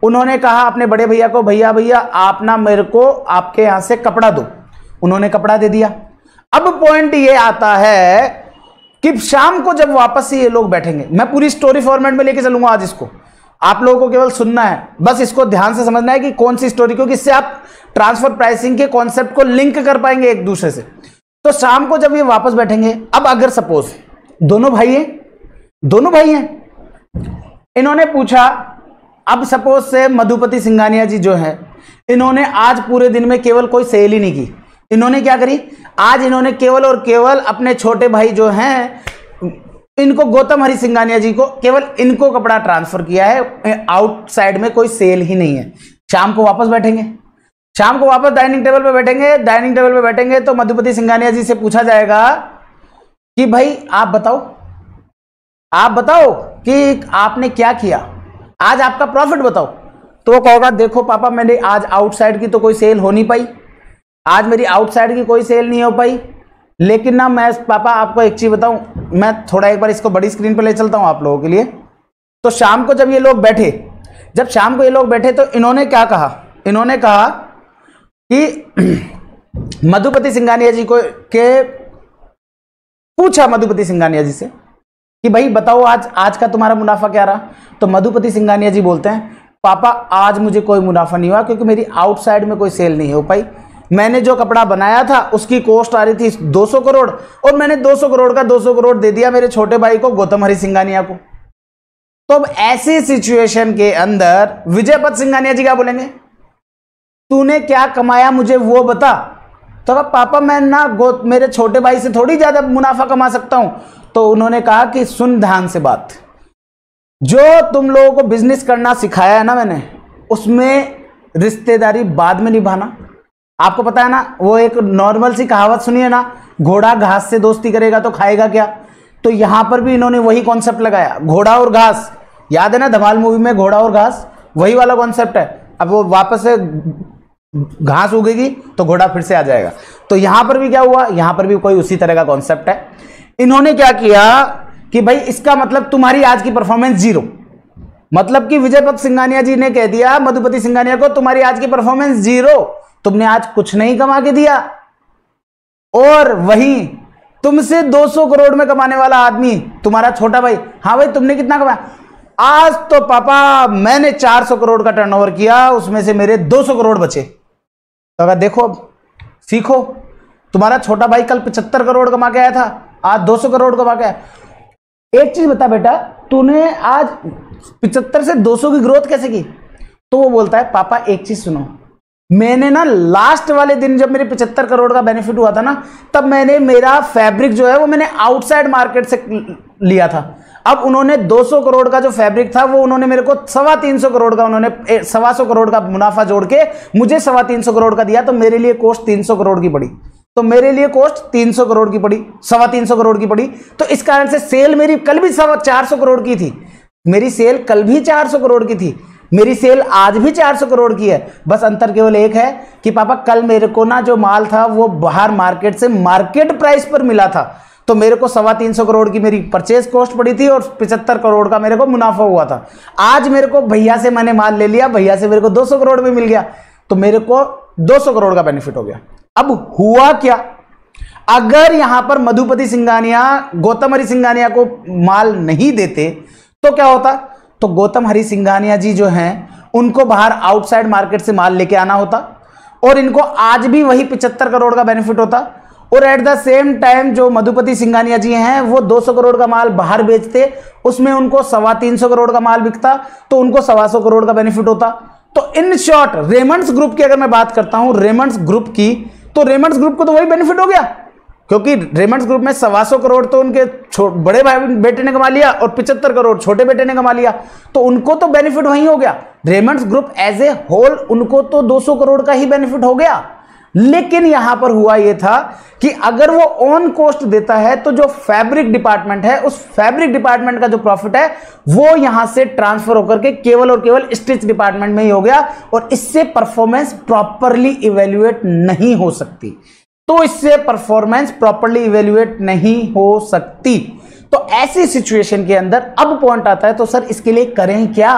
उन्होंने कहा अपने बड़े भैया को, भैया भैया आप ना मेरे को आपके यहाँ से कपड़ा दो, उन्होंने कपड़ा दे दिया। अब पॉइंट ये आता है कि शाम को जब वापस से ये लोग बैठेंगे, मैं पूरी स्टोरी फॉर्मेट में लेके चलूंगा आज इसको, आप लोगों को केवल सुनना है, बस इसको ध्यान से समझना है कि कौन सी स्टोरी, क्योंकि इससे आप ट्रांसफर प्राइसिंग के कॉन्सेप्ट को लिंक कर पाएंगे एक दूसरे से। तो शाम को जब ये वापस बैठेंगे, अब अगर सपोज दोनों भाई हैं, दोनों भाई हैं, इन्होंने पूछा, अब सपोज से मधुपति सिंघानिया जी जो है इन्होंने आज पूरे दिन में केवल कोई सेल ही नहीं की, इन्होंने क्या करी, आज इन्होंने केवल और केवल अपने छोटे भाई जो हैं इनको, गौतम हरि सिंघानिया जी को, केवल इनको कपड़ा ट्रांसफर किया है, आउटसाइड में कोई सेल ही नहीं है। शाम को वापस बैठेंगे, शाम को वापस डाइनिंग टेबल पे बैठेंगे, डाइनिंग टेबल पे बैठेंगे तो मधुपति सिंघानिया जी से पूछा जाएगा कि भाई आप बताओ, आप बताओ कि आपने क्या किया, आज आपका प्रॉफिट बताओ। तो वो कहोगा देखो पापा मैंने आज आउटसाइड की तो कोई सेल हो नहीं पाई, आज मेरी आउटसाइड की कोई सेल नहीं हो पाई, लेकिन ना मैं पापा आपको एक चीज़ बताऊं, मैं थोड़ा एक बार इसको बड़ी स्क्रीन पर ले चलता हूं आप लोगों के लिए। तो शाम को जब ये लोग बैठे जब शाम को ये लोग बैठे तो इन्होंने क्या कहा, इन्होंने कहा कि मधुपति सिंघानिया जी को के पूछा मधुपति सिंघानिया जी से कि भाई बताओ आज आज का तुम्हारा मुनाफा क्या रहा। तो मधुपति सिंघानिया जी बोलते हैं पापा आज मुझे कोई मुनाफा नहीं हुआ क्योंकि मेरी आउटसाइड में कोई सेल नहीं हो पाई। मैंने जो कपड़ा बनाया था उसकी कॉस्ट आ रही थी दो सौ करोड़ और मैंने दो सौ करोड़ का दो सौ करोड़ दे दिया मेरे छोटे भाई को गौतम हरि सिंघानिया को। तो अब ऐसी सिचुएशन के अंदर विजयपत सिंघानिया जी क्या बोलेंगे, तूने क्या कमाया मुझे वो बता। तो अब पापा मैं ना मेरे छोटे भाई से थोड़ी ज़्यादा मुनाफा कमा सकता हूँ। तो उन्होंने कहा कि सुन ध्यान से बात, जो तुम लोगों को बिजनेस करना सिखाया है ना मैंने, उसमें रिश्तेदारी बाद में निभाना। आपको पता है ना वो एक नॉर्मल सी कहावत सुनिए ना, घोड़ा घास से दोस्ती करेगा तो खाएगा क्या। तो यहाँ पर भी इन्होंने वही कॉन्सेप्ट लगाया, घोड़ा और घास। याद है ना धमाल मूवी में घोड़ा और घास, वही वाला कॉन्सेप्ट है। अब वो वापस से घास उगेगी तो घोड़ा फिर से आ जाएगा। तो यहाँ पर भी क्या हुआ, यहाँ पर भी कोई उसी तरह का कॉन्सेप्ट है। इन्होंने क्या किया कि भाई इसका मतलब तुम्हारी आज की परफॉर्मेंस जीरो, मतलब कि विजयपत सिंघानिया जी ने कह दिया मधुपति सिंघानिया को तुम्हारी आज की परफॉर्मेंस जीरो, तुमने आज कुछ नहीं कमा के दिया। और वहीं तुमसे दो सौ करोड़ में कमाने वाला आदमी तुम्हारा छोटा भाई, हाँ भाई तुमने कितना कमाया। आज तो पापा मैंने चार सौ करोड़ का टर्नओवर किया, उसमें से मेरे दो सौ करोड़ बचे। तो अगर देखो सीखो, तुम्हारा छोटा भाई कल पचहत्तर करोड़ कमा के आया था, आज दो सौ करोड़ कमा के आया। एक चीज बता बेटा, तूने आज पचहत्तर से दो सौ की ग्रोथ कैसे की। तो वो बोलता है पापा एक चीज सुनो, मैंने ना लास्ट वाले दिन जब मेरे पचहत्तर करोड़ का बेनिफिट हुआ था ना, तब मैंने मेरा फैब्रिक जो है वो मैंने आउटसाइड मार्केट से लिया था। अब उन्होंने दो सौ करोड़ का जो फैब्रिक था वो उन्होंने मेरे को सवा तीन सौ करोड़ का उन्होंने सवा सौ करोड़ का मुनाफा जोड़ के मुझे सवा तीन सौ करोड़ का दिया। तो मेरे लिए कॉस्ट तीन सौ करोड़ की पड़ी तो मेरे लिए कॉस्ट तीन सौ करोड़ की पड़ी सवा तीन सौ करोड़ की पड़ी। तो इस कारण से सेल मेरी कल भी सवा चार सौ करोड़ की थी, मेरी सेल कल भी चार सौ करोड़ की थी, मेरी सेल आज भी चार सौ करोड़ की है। बस अंतर केवल एक है कि पापा कल मेरे को ना जो माल था वो बाहर मार्केट से मार्केट प्राइस पर मिला था, तो मेरे को सवा तीन सौ करोड़ की मेरी परचेज कॉस्ट पड़ी थी और पचहत्तर करोड़ का मेरे को मुनाफा हुआ था। आज मेरे को भैया से मैंने माल ले लिया, भैया से मेरे को दो सौ करोड़ में मिल गया, तो मेरे को दो सौ करोड़ का बेनिफिट हो गया। अब हुआ क्या, अगर यहां पर मधुपति सिंघानिया गौतम हरि सिंघानिया को माल नहीं देते तो क्या होता। तो गौतम हरि सिंघानिया जी जो हैं उनको बाहर आउटसाइड मार्केट से माल लेके आना होता और इनको आज भी वही पचहत्तर करोड़ का बेनिफिट होता। और एट द सेम टाइम जो मधुपति सिंघानिया जी हैं वो दो सौ करोड़ का माल बाहर बेचते, उसमें उनको सवा तीन सौ करोड़ का माल बिकता तो उनको सवा सौ करोड़ का बेनिफिट होता। तो इन शॉर्ट रेमंड्स ग्रुप की अगर मैं बात करता हूँ रेमंड्स ग्रुप की, तो रेमंड्स ग्रुप को तो वही बेनिफिट हो गया क्योंकि रेमंड्स ग्रुप में सवा सौ करोड़ तो उनके बड़े भाई बेटे ने कमा लिया और पचहत्तर करोड़ छोटे बेटे ने कमा लिया, तो उनको तो बेनिफिट वहीं हो गया। Raymonds group as a whole उनको तो दो सौ करोड़ का ही बेनिफिट हो गया। लेकिन यहां पर हुआ यह था कि अगर वो ऑन कॉस्ट देता है तो जो फैब्रिक डिपार्टमेंट है उस फैब्रिक डिपार्टमेंट का जो प्रॉफिट है वो यहां से ट्रांसफर होकर के केवल और केवल स्टिच डिपार्टमेंट में ही हो गया और इससे परफॉर्मेंस प्रॉपरली इवेल्युएट नहीं हो सकती। तो इससे परफॉर्मेंस प्रॉपरली इवेल्युएट नहीं हो सकती। तो ऐसी सिचुएशन के अंदर अब पॉइंट आता है, तो सर इसके लिए करें क्या,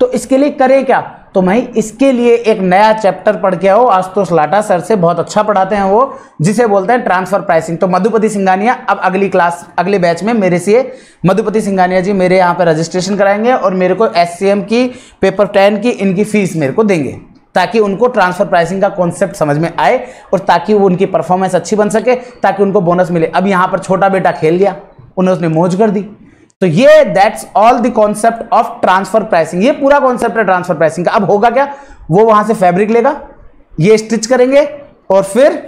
तो इसके लिए करें क्या। तो भाई इसके लिए एक नया चैप्टर पढ़ के आओ, आशुतोष लाटा सर से बहुत अच्छा पढ़ाते हैं वो, जिसे बोलते हैं ट्रांसफर प्राइसिंग। तो मधुपति सिंघानिया अब अगली क्लास अगले बैच में मेरे से मधुपति सिंघानिया जी मेरे यहाँ पर रजिस्ट्रेशन कराएंगे और मेरे को एस सी एम की पेपर टेन की इनकी फीस मेरे को देंगे ताकि उनको ट्रांसफर प्राइसिंग का कॉन्सेप्ट समझ में आए और ताकि वो उनकी परफॉर्मेंस अच्छी बन सके, ताकि उनको बोनस मिले। अब यहाँ पर छोटा बेटा खेल गया, उन्हें उसने मौज कर दी। तो ये that's all the concept of transfer pricing. ये पूरा कॉन्सेप्ट है ट्रांसफर प्राइसिंग का। अब होगा क्या, वो वहाँ से फैब्रिक लेगा, ये स्टिच करेंगे और फिर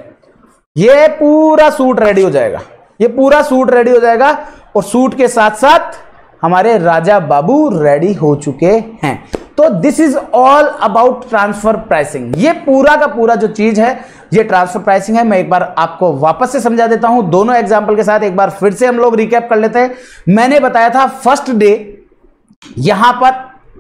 ये पूरा सूट रेडी हो जाएगा, ये पूरा सूट रेडी हो जाएगा और सूट के साथ साथ हमारे राजा बाबू रेडी हो चुके हैं। तो this is all about transfer pricing. ये पूरा का पूरा जो चीज है ये ट्रांसफर प्राइसिंग है। मैं एक बार आपको वापस से समझा देता हूं दोनों एग्जाम्पल के साथ। एक बार फिर से हम लोग रिकैप कर लेते हैं। मैंने बताया था फर्स्ट डे यहां पर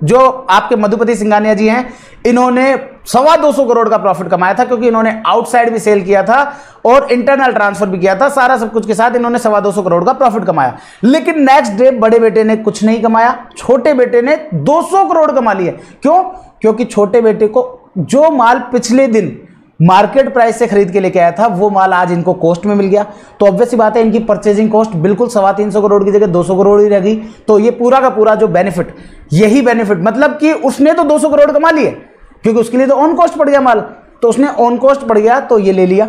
जो आपके मधुपति सिंघानिया जी हैं, इन्होंने सवा दो सौ करोड़ का प्रॉफिट कमाया था, क्योंकि इन्होंने आउटसाइड भी सेल किया था और इंटरनल ट्रांसफर भी किया था, सारा सब कुछ के साथ इन्होंने सवा दो सौ करोड़ का प्रॉफिट कमाया। लेकिन नेक्स्ट डे बड़े बेटे ने कुछ नहीं कमाया, छोटे बेटे ने दो सौ करोड़ कमा लिए। क्यों? क्योंकि छोटे बेटे को जो माल पिछले दिन मार्केट प्राइस से खरीद के लेके आया था, वो माल आज इनको कॉस्ट में मिल गया। तो ऑब्वियस सी बात है, इनकी परचेजिंग कॉस्ट बिल्कुल सवा तीन सौ करोड़ की जगह दो सौ करोड़ ही रह गई। तो ये पूरा का पूरा जो बेनिफिट, यही बेनिफिट, मतलब कि उसने तो दो सौ करोड़ कमा लिए, क्योंकि उसके लिए तो ऑन कॉस्ट पड़ गया माल, तो उसने ऑन कॉस्ट पड़ गया तो ये ले लिया।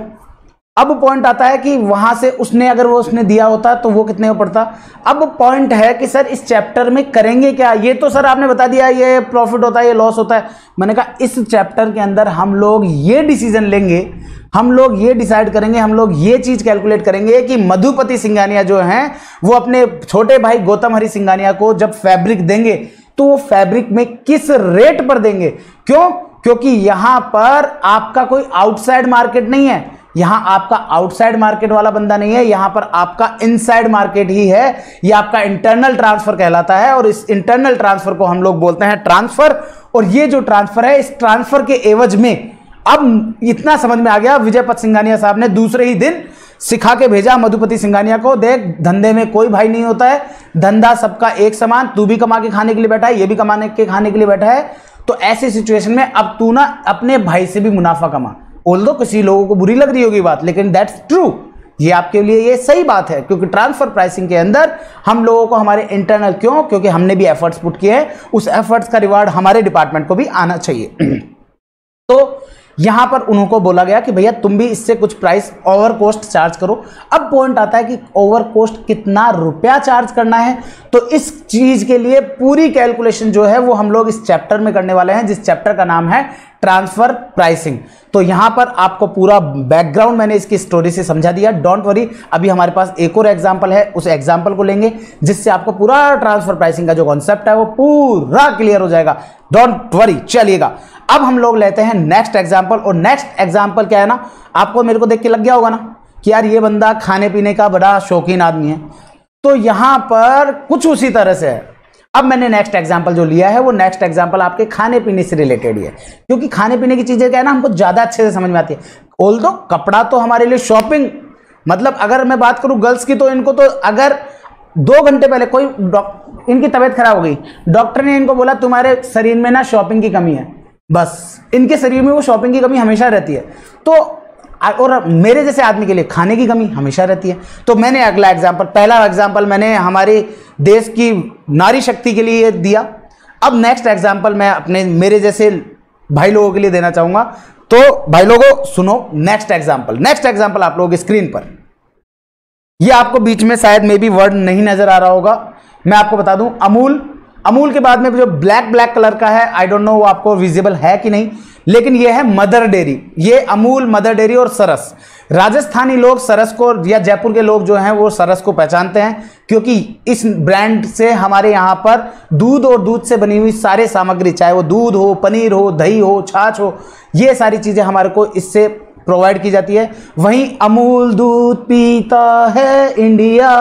अब पॉइंट आता है कि वहां से उसने अगर वो उसने दिया होता तो वो कितने में पड़ता। अब पॉइंट है कि सर इस चैप्टर में करेंगे क्या? ये तो सर आपने बता दिया ये प्रॉफिट होता है, ये लॉस होता है। मैंने कहा इस चैप्टर के अंदर हम लोग ये डिसीजन लेंगे, हम लोग ये डिसाइड करेंगे, हम लोग ये चीज़ कैलकुलेट करेंगे कि मधुपति सिंघानिया जो हैं वो अपने छोटे भाई गौतम हरि सिंघानिया को जब फैब्रिक देंगे तो वो फैब्रिक में किस रेट पर देंगे। क्यों? क्योंकि यहाँ पर आपका कोई आउटसाइड मार्केट नहीं है, यहां आपका आउटसाइड मार्केट वाला बंदा नहीं है, यहां पर आपका इनसाइड मार्केट ही है। यह आपका इंटरनल ट्रांसफर कहलाता है और इस इंटरनल ट्रांसफर को हम लोग बोलते हैं ट्रांसफर। और ये जो ट्रांसफर है, इस ट्रांसफर के एवज में, अब इतना समझ में आ गया, विजयपत सिंघानिया साहब ने दूसरे ही दिन सिखा के भेजा मधुपति सिंघानिया को, देख धंधे में कोई भाई नहीं होता है, धंधा सबका एक समान, तू भी कमा के खाने के लिए बैठा है, ये भी कमाने के खाने के लिए बैठा है। तो ऐसी सिचुएशन में अब तू ना अपने भाई से भी मुनाफा कमा। ऑल्दो किसी लोगों को बुरी लग रही होगी बात, लेकिन दैट्स ट्रू, ये आपके लिए ये सही बात है, क्योंकि ट्रांसफर प्राइसिंग के अंदर हम लोगों को हमारे इंटरनल, क्यों? क्योंकि हमने भी एफर्ट्स पुट किए हैं, उस एफर्ट्स का रिवार्ड हमारे डिपार्टमेंट को भी आना चाहिए। तो यहां पर उनको बोला गया कि भैया तुम भी इससे कुछ प्राइस ओवर कॉस्ट चार्ज करो। अब पॉइंट आता है कि ओवर कॉस्ट कितना रुपया चार्ज करना है, तो इस चीज के लिए पूरी कैलकुलेशन जो है वो हम लोग इस चैप्टर में करने वाले हैं, जिस चैप्टर का नाम है ट्रांसफर प्राइसिंग। तो यहां पर आपको पूरा बैकग्राउंड मैंने इसकी स्टोरी से समझा दिया, डोंट वरी। अभी हमारे पास एक और एग्जांपल है, उस एग्जांपल को लेंगे, जिससे आपको पूरा ट्रांसफर प्राइसिंग का जो कॉन्सेप्ट है वो पूरा क्लियर हो जाएगा, डोंट वरी। चलिएगा, अब हम लोग लेते हैं नेक्स्ट एग्जाम्पल। और नेक्स्ट एग्जाम्पल क्या है ना, आपको मेरे को देख के लग गया होगा ना कि यार ये बंदा खाने पीने का बड़ा शौकीन आदमी है, तो यहाँ पर कुछ उसी तरह से है। अब मैंने नेक्स्ट एग्जाम्पल जो लिया है वो नेक्स्ट एग्जाम्पल आपके खाने पीने से रिलेटेड ही है, क्योंकि खाने पीने की चीज़ें क्या है ना, हमको ज़्यादा अच्छे से समझ में आती है। ऑल्दो कपड़ा तो हमारे लिए शॉपिंग, मतलब अगर मैं बात करूँ गर्ल्स की, तो इनको तो अगर दो घंटे पहले कोई डॉक्टर, इनकी तबीयत खराब हो गई, डॉक्टर ने इनको बोला तुम्हारे शरीर में ना शॉपिंग की कमी है, बस इनके शरीर में वो शॉपिंग की कमी हमेशा रहती है। तो और मेरे जैसे आदमी के लिए खाने की कमी हमेशा रहती है। तो मैंने अगला एग्जाम्पल, पहला एग्जाम्पल मैंने हमारे देश की नारी शक्ति के लिए दिया, अब नेक्स्ट एग्जाम्पल मैं अपने मेरे जैसे भाई लोगों के लिए देना चाहूँगा। तो भाई लोगों सुनो, नेक्स्ट एग्जाम्पल, नेक्स्ट एग्जाम्पल आप लोगों की स्क्रीन पर, यह आपको बीच में शायद मे बी वर्ड नहीं नज़र आ रहा होगा, मैं आपको बता दूँ, अमूल। अमूल के बाद में जो ब्लैक ब्लैक कलर का है, आई डोंट नो वो आपको विजिबल है कि नहीं, लेकिन ये है मदर डेयरी। ये अमूल, मदर डेयरी और सरस, राजस्थानी लोग सरस को या जयपुर के लोग जो हैं वो सरस को पहचानते हैं, क्योंकि इस ब्रांड से हमारे यहाँ पर दूध और दूध से बनी हुई सारे सामग्री, चाहे वो दूध हो, पनीर हो, दही हो, छाछ हो, ये सारी चीज़ें हमारे को इससे प्रोवाइड की जाती है। वहीं अमूल दूध पीता है इंडिया,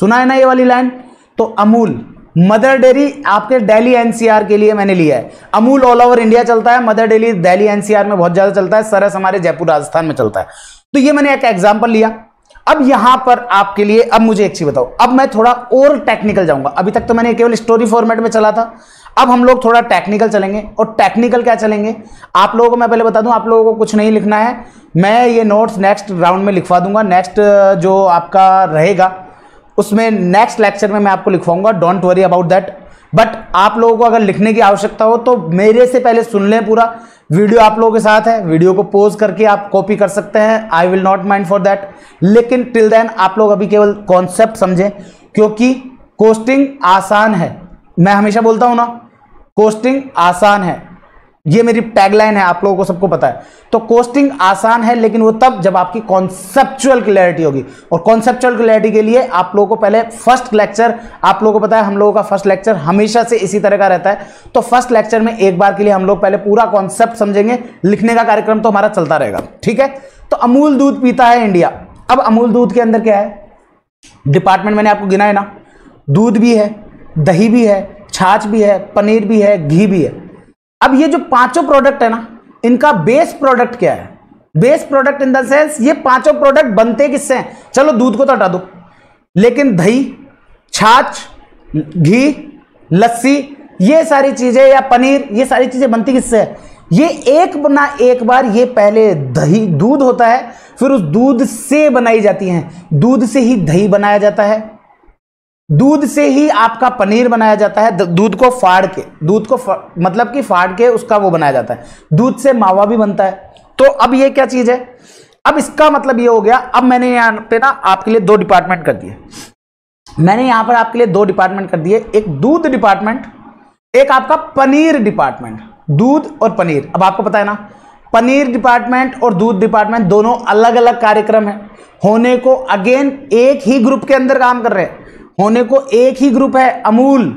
सुना है ना ये वाली लाइन, तो अमूल। मदर डेयरी आपके दिल्ली एनसीआर के लिए मैंने लिया है, अमूल ऑल ओवर इंडिया चलता है, मदर डेयरी दिल्ली एनसीआर में बहुत ज़्यादा चलता है, सरस हमारे जयपुर राजस्थान में चलता है। तो ये मैंने एक एग्जांपल लिया। अब यहाँ पर आपके लिए, अब मुझे एक चीज़ बताओ, अब मैं थोड़ा और टेक्निकल जाऊँगा, अभी तक तो मैंने केवल स्टोरी फॉर्मेट में चला था, अब हम लोग थोड़ा टेक्निकल चलेंगे। और टेक्निकल क्या चलेंगे, आप लोगों को मैं पहले बता दूं, आप लोगों को कुछ नहीं लिखना है, मैं ये नोट्स नेक्स्ट राउंड में लिखवा दूंगा, नेक्स्ट जो आपका रहेगा उसमें, नेक्स्ट लेक्चर में मैं आपको लिखवाऊंगा, don't worry about that. But आप लोगों को अगर लिखने की आवश्यकता हो तो मेरे से पहले सुन लें, पूरा वीडियो आप लोगों के साथ है, वीडियो को पॉज करके आप कॉपी कर सकते हैं, I will not mind for that. लेकिन टिल देन आप लोग अभी केवल कॉन्सेप्ट समझें, क्योंकि कोस्टिंग आसान है, मैं हमेशा बोलता हूँ ना, कोस्टिंग आसान है, ये मेरी टैगलाइन है, आप लोगों को सबको पता है। तो कोस्टिंग आसान है, लेकिन वो तब जब आपकी कॉन्सेप्चुअल क्लैरिटी होगी, और कॉन्सेप्चुअल क्लैरिटी के लिए आप लोगों को पहले फर्स्ट लेक्चर, आप लोगों को पता है हम लोगों का फर्स्ट लेक्चर हमेशा से इसी तरह का रहता है, तो फर्स्ट लेक्चर में एक बार के लिए हम लोग पहले पूरा कॉन्सेप्ट समझेंगे, लिखने का कार्यक्रम तो हमारा चलता रहेगा, ठीक है। तो अमूल दूध पीता है इंडिया, अब अमूल दूध के अंदर क्या है, डिपार्टमेंट मैंने आपको गिना है ना, दूध भी है, दही भी है, छाछ भी है, पनीर भी है, घी भी है। अब ये जो पांचों प्रोडक्ट है ना, इनका बेस प्रोडक्ट क्या है? Base product in the sense ये पांचों प्रोडक्ट बनते किससे हैं? चलो दूध को तो हटा दो, लेकिन दही, छाछ, घी, लस्सी, ये सारी चीजें या पनीर, ये सारी चीजें बनती किससे है? ये एक ना एक बार ये पहले दही दूध होता है, फिर उस दूध से बनाई जाती हैं। दूध से ही दही बनाया जाता है, दूध से ही आपका पनीर बनाया जाता है। दूध को फाड़ के, दूध को मतलब कि फाड़ के उसका वो बनाया जाता है। दूध से मावा भी बनता है। तो अब ये क्या चीज है? अब इसका मतलब ये हो गया। अब मैंने यहाँ पे ना आपके लिए दो डिपार्टमेंट कर दिए, मैंने यहाँ पर आपके लिए दो डिपार्टमेंट कर दिए, एक दूध डिपार्टमेंट, एक आपका पनीर डिपार्टमेंट। दूध और पनीर, अब आपको पता है ना, पनीर डिपार्टमेंट और दूध डिपार्टमेंट दोनों अलग अलग कार्यक्रम है। होने को अगेन एक ही ग्रुप के अंदर काम कर रहे हैं, होने को एक ही ग्रुप है। अमूल,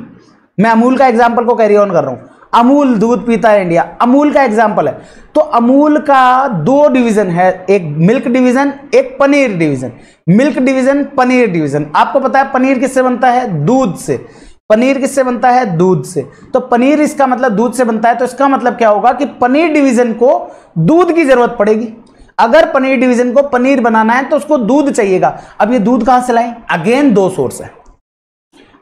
मैं अमूल का एग्जाम्पल को कैरी ऑन कर रहा हूँ। अमूल दूध पीता है इंडिया, अमूल का एग्जाम्पल है। तो अमूल का दो डिवीजन है, एक मिल्क डिवीजन, एक paneer division. Milk division, paneer division. आपको पता है पनीर किससे बनता है? दूध से। पनीर किससे बनता है? दूध से। तो पनीर इसका मतलब दूध से बनता है। तो इसका मतलब क्या होगा कि पनीर डिवीजन को दूध की जरूरत पड़ेगी। अगर पनीर डिवीजन को पनीर बनाना है तो उसको दूध चाहिएगा। अब ये दूध कहां से लाएं? अगेन दो सोर्स है,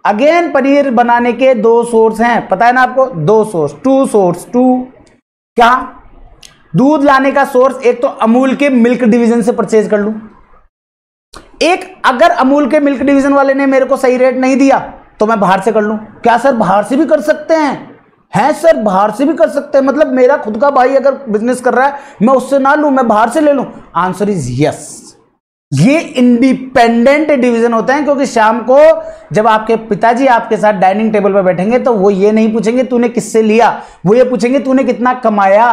अगेन पनीर बनाने के दो सोर्स हैं, पता है ना आपको, दो सोर्स, टू सोर्स, टू क्या? दूध लाने का सोर्स एक तो अमूल के मिल्क डिवीजन से परचेज कर लूं, एक अगर अमूल के मिल्क डिवीजन वाले ने मेरे को सही रेट नहीं दिया तो मैं बाहर से कर लूं। क्या सर बाहर से भी कर सकते हैं? हैं सर, बाहर से भी कर सकते हैं। मतलब मेरा खुद का भाई अगर बिजनेस कर रहा है, मैं उससे ना लूं, मैं बाहर से ले लूं? Answer is yes. ये इंडिपेंडेंट डिवीजन होते हैं, क्योंकि शाम को जब आपके पिताजी आपके साथ डाइनिंग टेबल पर बैठेंगे तो वो ये नहीं पूछेंगे तूने किससे लिया, वो ये पूछेंगे तूने कितना कमाया,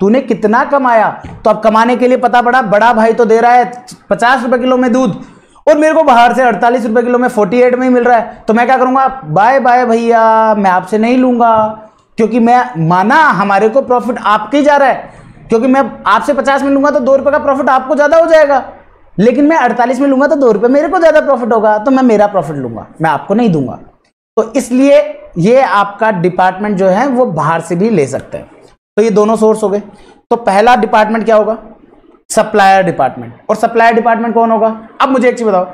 तूने कितना कमाया। तो अब कमाने के लिए पता पड़ा बड़ा भाई तो दे रहा है पचास रुपए किलो में दूध और मेरे को बाहर से अड़तालीस रुपए किलो में फोर्टी एट में ही मिल रहा है, तो मैं क्या करूंगा? बाय बाय भैया, मैं आपसे नहीं लूंगा, क्योंकि मैं माना हमारे को प्रॉफिट आपके जा रहा है, क्योंकि मैं आपसे पचास में लूंगा तो दो रुपए का प्रॉफिट आपको ज्यादा हो जाएगा, लेकिन मैं अड़तालीस में लूंगा तो दो रुपये मेरे को ज़्यादा प्रॉफिट होगा, तो मैं मेरा प्रॉफिट लूंगा, मैं आपको नहीं दूंगा। तो इसलिए ये आपका डिपार्टमेंट जो है वो बाहर से भी ले सकते हैं। तो ये दोनों सोर्स हो गए। तो पहला डिपार्टमेंट क्या होगा? Supplier department. और सप्लायर डिपार्टमेंट कौन होगा? अब मुझे एक चीज़ बताओ,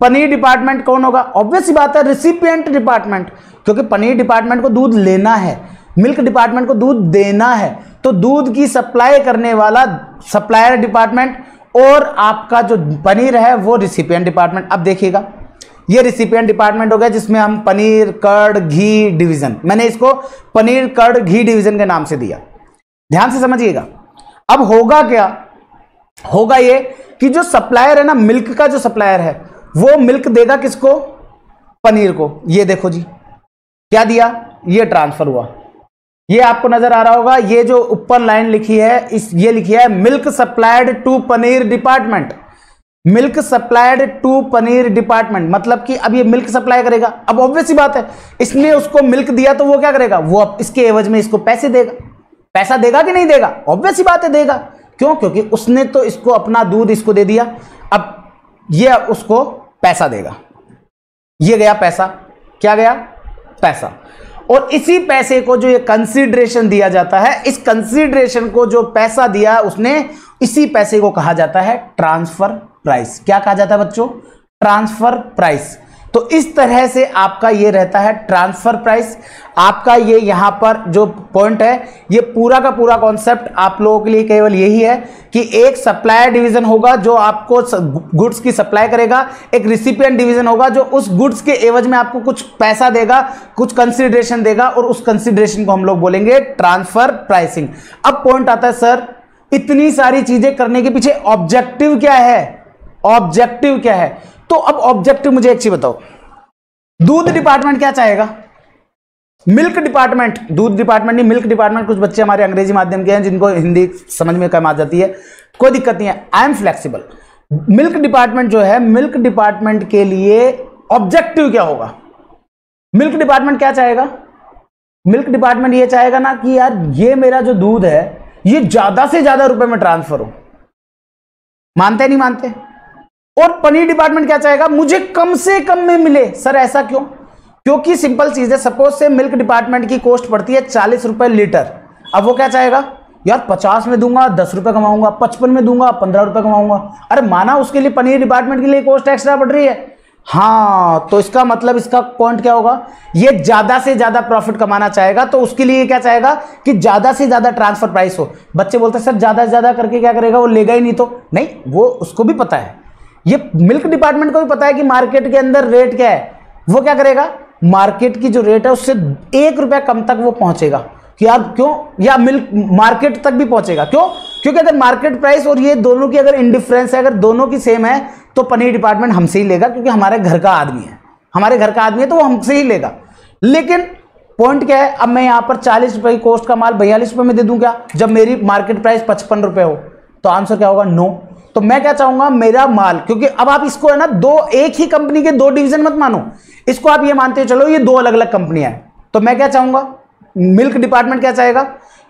पनीर डिपार्टमेंट कौन होगा? ऑब्वियस सी बात है, रिसिपिएंट डिपार्टमेंट, क्योंकि पनीर डिपार्टमेंट को दूध लेना है, मिल्क डिपार्टमेंट को दूध देना है। तो दूध की सप्लाई करने वाला सप्लायर डिपार्टमेंट और आपका जो पनीर है वो रिसिपिएंट डिपार्टमेंट। अब देखिएगा, ये रिसिपिएंट डिपार्टमेंट हो गया जिसमें हम पनीर, कर्ड, घी डिवीजन, मैंने इसको पनीर, कर्ड, घी डिवीजन के नाम से दिया। ध्यान से समझिएगा। अब होगा क्या? होगा ये कि जो सप्लायर है ना, मिल्क का जो सप्लायर है वो मिल्क देगा किसको? पनीर को। ये देखो जी क्या दिया, ये ट्रांसफर हुआ, ये आपको नजर आ रहा होगा। ये जो ऊपर लाइन लिखी है, इस ये लिखी है milk supplied to paneer department, milk supplied to paneer department. मतलब कि अब ये मिल्क सप्लाई करेगा। अब ऑब्वियस सी बात है, इसने उसको मिल्क दिया तो वो क्या करेगा? वो अब इसके एवज में इसको पैसे देगा। पैसा देगा कि नहीं देगा? ऑब्वियस सी बात है देगा। क्यों? क्योंकि उसने तो इसको अपना दूध इसको दे दिया, अब ये उसको पैसा देगा। ये गया पैसा, क्या गया? पैसा। और इसी पैसे को जो ये कंसीडरेशन दिया जाता है, इस कंसीडरेशन को जो पैसा दिया उसने, इसी पैसे को कहा जाता है ट्रांसफर प्राइस। क्या कहा जाता है बच्चों? Transfer price. तो इस तरह से आपका ये रहता है ट्रांसफर प्राइस। आपका ये यहाँ पर जो पॉइंट है, ये पूरा का पूरा कॉन्सेप्ट आप लोगों के लिए केवल यही है कि एक सप्लायर डिवीजन होगा जो आपको गुड्स की सप्लाई करेगा, एक रिसिपिएंट डिवीजन होगा जो उस गुड्स के एवज में आपको कुछ पैसा देगा, कुछ कंसीडरेशन देगा, और उस कंसीडरेशन को हम लोग बोलेंगे ट्रांसफर प्राइसिंग। अब पॉइंट आता है, सर इतनी सारी चीजें करने के पीछे ऑब्जेक्टिव क्या है? ऑब्जेक्टिव क्या है? तो अब ऑब्जेक्टिव मुझे एक चीज बताओ, दूध डिपार्टमेंट क्या चाहेगा? मिल्क डिपार्टमेंट, दूध डिपार्टमेंट नहीं, मिल्क डिपार्टमेंट, कुछ बच्चे हमारे अंग्रेजी माध्यम के हैं जिनको हिंदी समझ में कम आ जाती है, कोई दिक्कत नहीं है, I am flexible. Milk department जो है, मिल्क डिपार्टमेंट के लिए ऑब्जेक्टिव क्या होगा? मिल्क डिपार्टमेंट क्या चाहेगा? मिल्क डिपार्टमेंट ये चाहेगा ना कि यार ये मेरा जो दूध है ये ज्यादा से ज्यादा रुपए में ट्रांसफर हो। मानते नहीं मानते? और पनीर डिपार्टमेंट क्या चाहेगा? मुझे कम से कम में मिले। सर ऐसा क्यों? क्योंकि सिंपल चीज है, सपोज से मिल्क डिपार्टमेंट की कॉस्ट पड़ती है चालीस रुपए लीटर। अब वो क्या चाहेगा, यार पचास में दूंगा दस रुपए कमाऊंगा, पचपन में दूंगा पंद्रह रुपए कमाऊंगा। अरे माना उसके लिए पनीर डिपार्टमेंट के लिए कॉस्ट एक्स्ट्रा पड़ रही है, हाँ तो इसका मतलब इसका पॉइंट क्या होगा, ये ज्यादा से ज्यादा प्रॉफिट कमाना चाहेगा, तो उसके लिए क्या चाहेगा कि ज्यादा से ज्यादा ट्रांसफर प्राइस हो। बच्चे बोलते हैं सर ज्यादा से ज्यादा करके क्या करेगा, वो लेगा ही नहीं, तो नहीं वो उसको भी पता है, ये मिल्क डिपार्टमेंट को भी पता है कि मार्केट के अंदर रेट क्या है। वो क्या करेगा, मार्केट की जो रेट है उससे एक रुपया कम तक वो पहुंचेगा कि आप क्यों, या मिल्क मार्केट तक भी पहुंचेगा। क्यों, क्योंकि अगर मार्केट प्राइस और ये दोनों की अगर इंडिफरेंस है, अगर दोनों की सेम है तो पनीर डिपार्टमेंट हमसे ही लेगा, क्योंकि हमारे घर का आदमी है, हमारे घर का आदमी है तो वो हमसे ही लेगा। लेकिन पॉइंट क्या है, अब मैं यहाँ पर चालीस रुपये की कॉस्ट का माल बयालीस रुपये में दे दूँ क्या, जब मेरी मार्केट प्राइस पचपन रुपये हो, तो आंसर क्या होगा, नो। तो मैं क्या चाहूंगा, मेरा माल, क्योंकि अब आप इसको है ना दो, एक ही कंपनी के दो डिवीजन मत मानो, इसको आप ये मानते हो चलो ये दो अलग अलग कंपनियां हैं। तो मैं क्या चाहूंगा, मिल्क डिपार्टमेंट क्या चाहेगा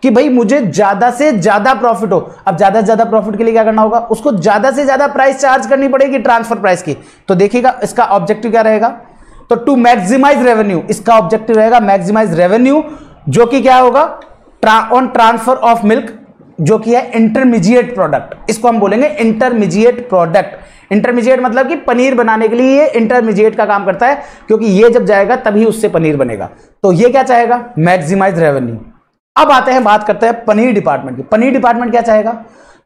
कि भाई मुझे ज्यादा से ज्यादा प्रॉफिट हो। अब ज्यादा से ज्यादा प्रॉफिट के लिए क्या करना होगा, उसको ज्यादा से ज्यादा प्राइस चार्ज करनी पड़ेगी ट्रांसफर प्राइस की। तो देखिएगा इसका ऑब्जेक्टिव क्या रहेगा, तो टू मैक्सिमाइज रेवेन्यू, इसका ऑब्जेक्टिव रहेगा मैक्सिमाइज रेवेन्यू, जो कि क्या होगा ऑन ट्रांसफर ऑफ मिल्क, जो कि है इंटरमीडिएट प्रोडक्ट, इसको हम बोलेंगे इंटरमीडिएट प्रोडक्ट। इंटरमीडिएट मतलब कि पनीर बनाने के लिए ये इंटरमीडिएट का काम करता है, क्योंकि ये जब जाएगा तभी उससे पनीर बनेगा। तो ये क्या चाहेगा, मैक्सिमाइज रेवेन्यू। अब आते हैं, बात करते हैं पनीर डिपार्टमेंट की। पनीर डिपार्टमेंट क्या चाहेगा,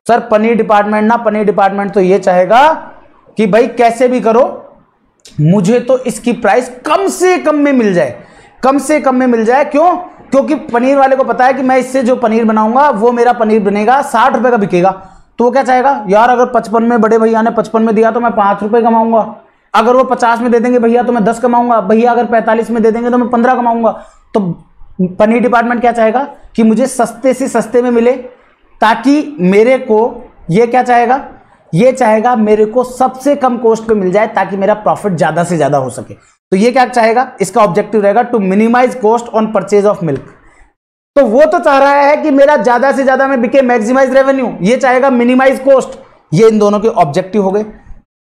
सर पनीर डिपार्टमेंट ना, पनीर डिपार्टमेंट तो ये चाहेगा कि भाई कैसे भी करो मुझे तो इसकी प्राइस कम से कम में मिल जाए, कम से कम में मिल जाए। क्यों, क्योंकि पनीर वाले को पता है कि मैं इससे जो पनीर बनाऊंगा वो मेरा पनीर बनेगा साठ रुपए का बिकेगा, तो वो क्या चाहेगा, यार अगर पचपन में बड़े भैया ने पचपन में दिया तो मैं पाँच रुपए कमाऊंगा, अगर वो पचास में दे देंगे भैया तो मैं दस कमाऊंगा, भैया अगर पैंतालीस में दे देंगे तो मैं पंद्रह कमाऊंगा। तो पनीर डिपार्टमेंट क्या चाहेगा कि मुझे सस्ते से सस्ते में मिले, ताकि मेरे को ये क्या चाहेगा, ये चाहेगा मेरे को सबसे कम कॉस्ट पे मिल जाए, ताकि मेरा प्रॉफिट ज्यादा से ज्यादा हो सके। तो ये क्या चाहेगा, इसका ऑब्जेक्टिव रहेगा to minimise cost on purchase of milk. तो वो तो चाह रहा है कि मेरा ज्यादा से ज्यादा में बिके, मैक्सिमाइज रेवेन्यू, ये चाहेगा मिनिमाइज कॉस्ट। ये इन दोनों के ऑब्जेक्टिव हो गए।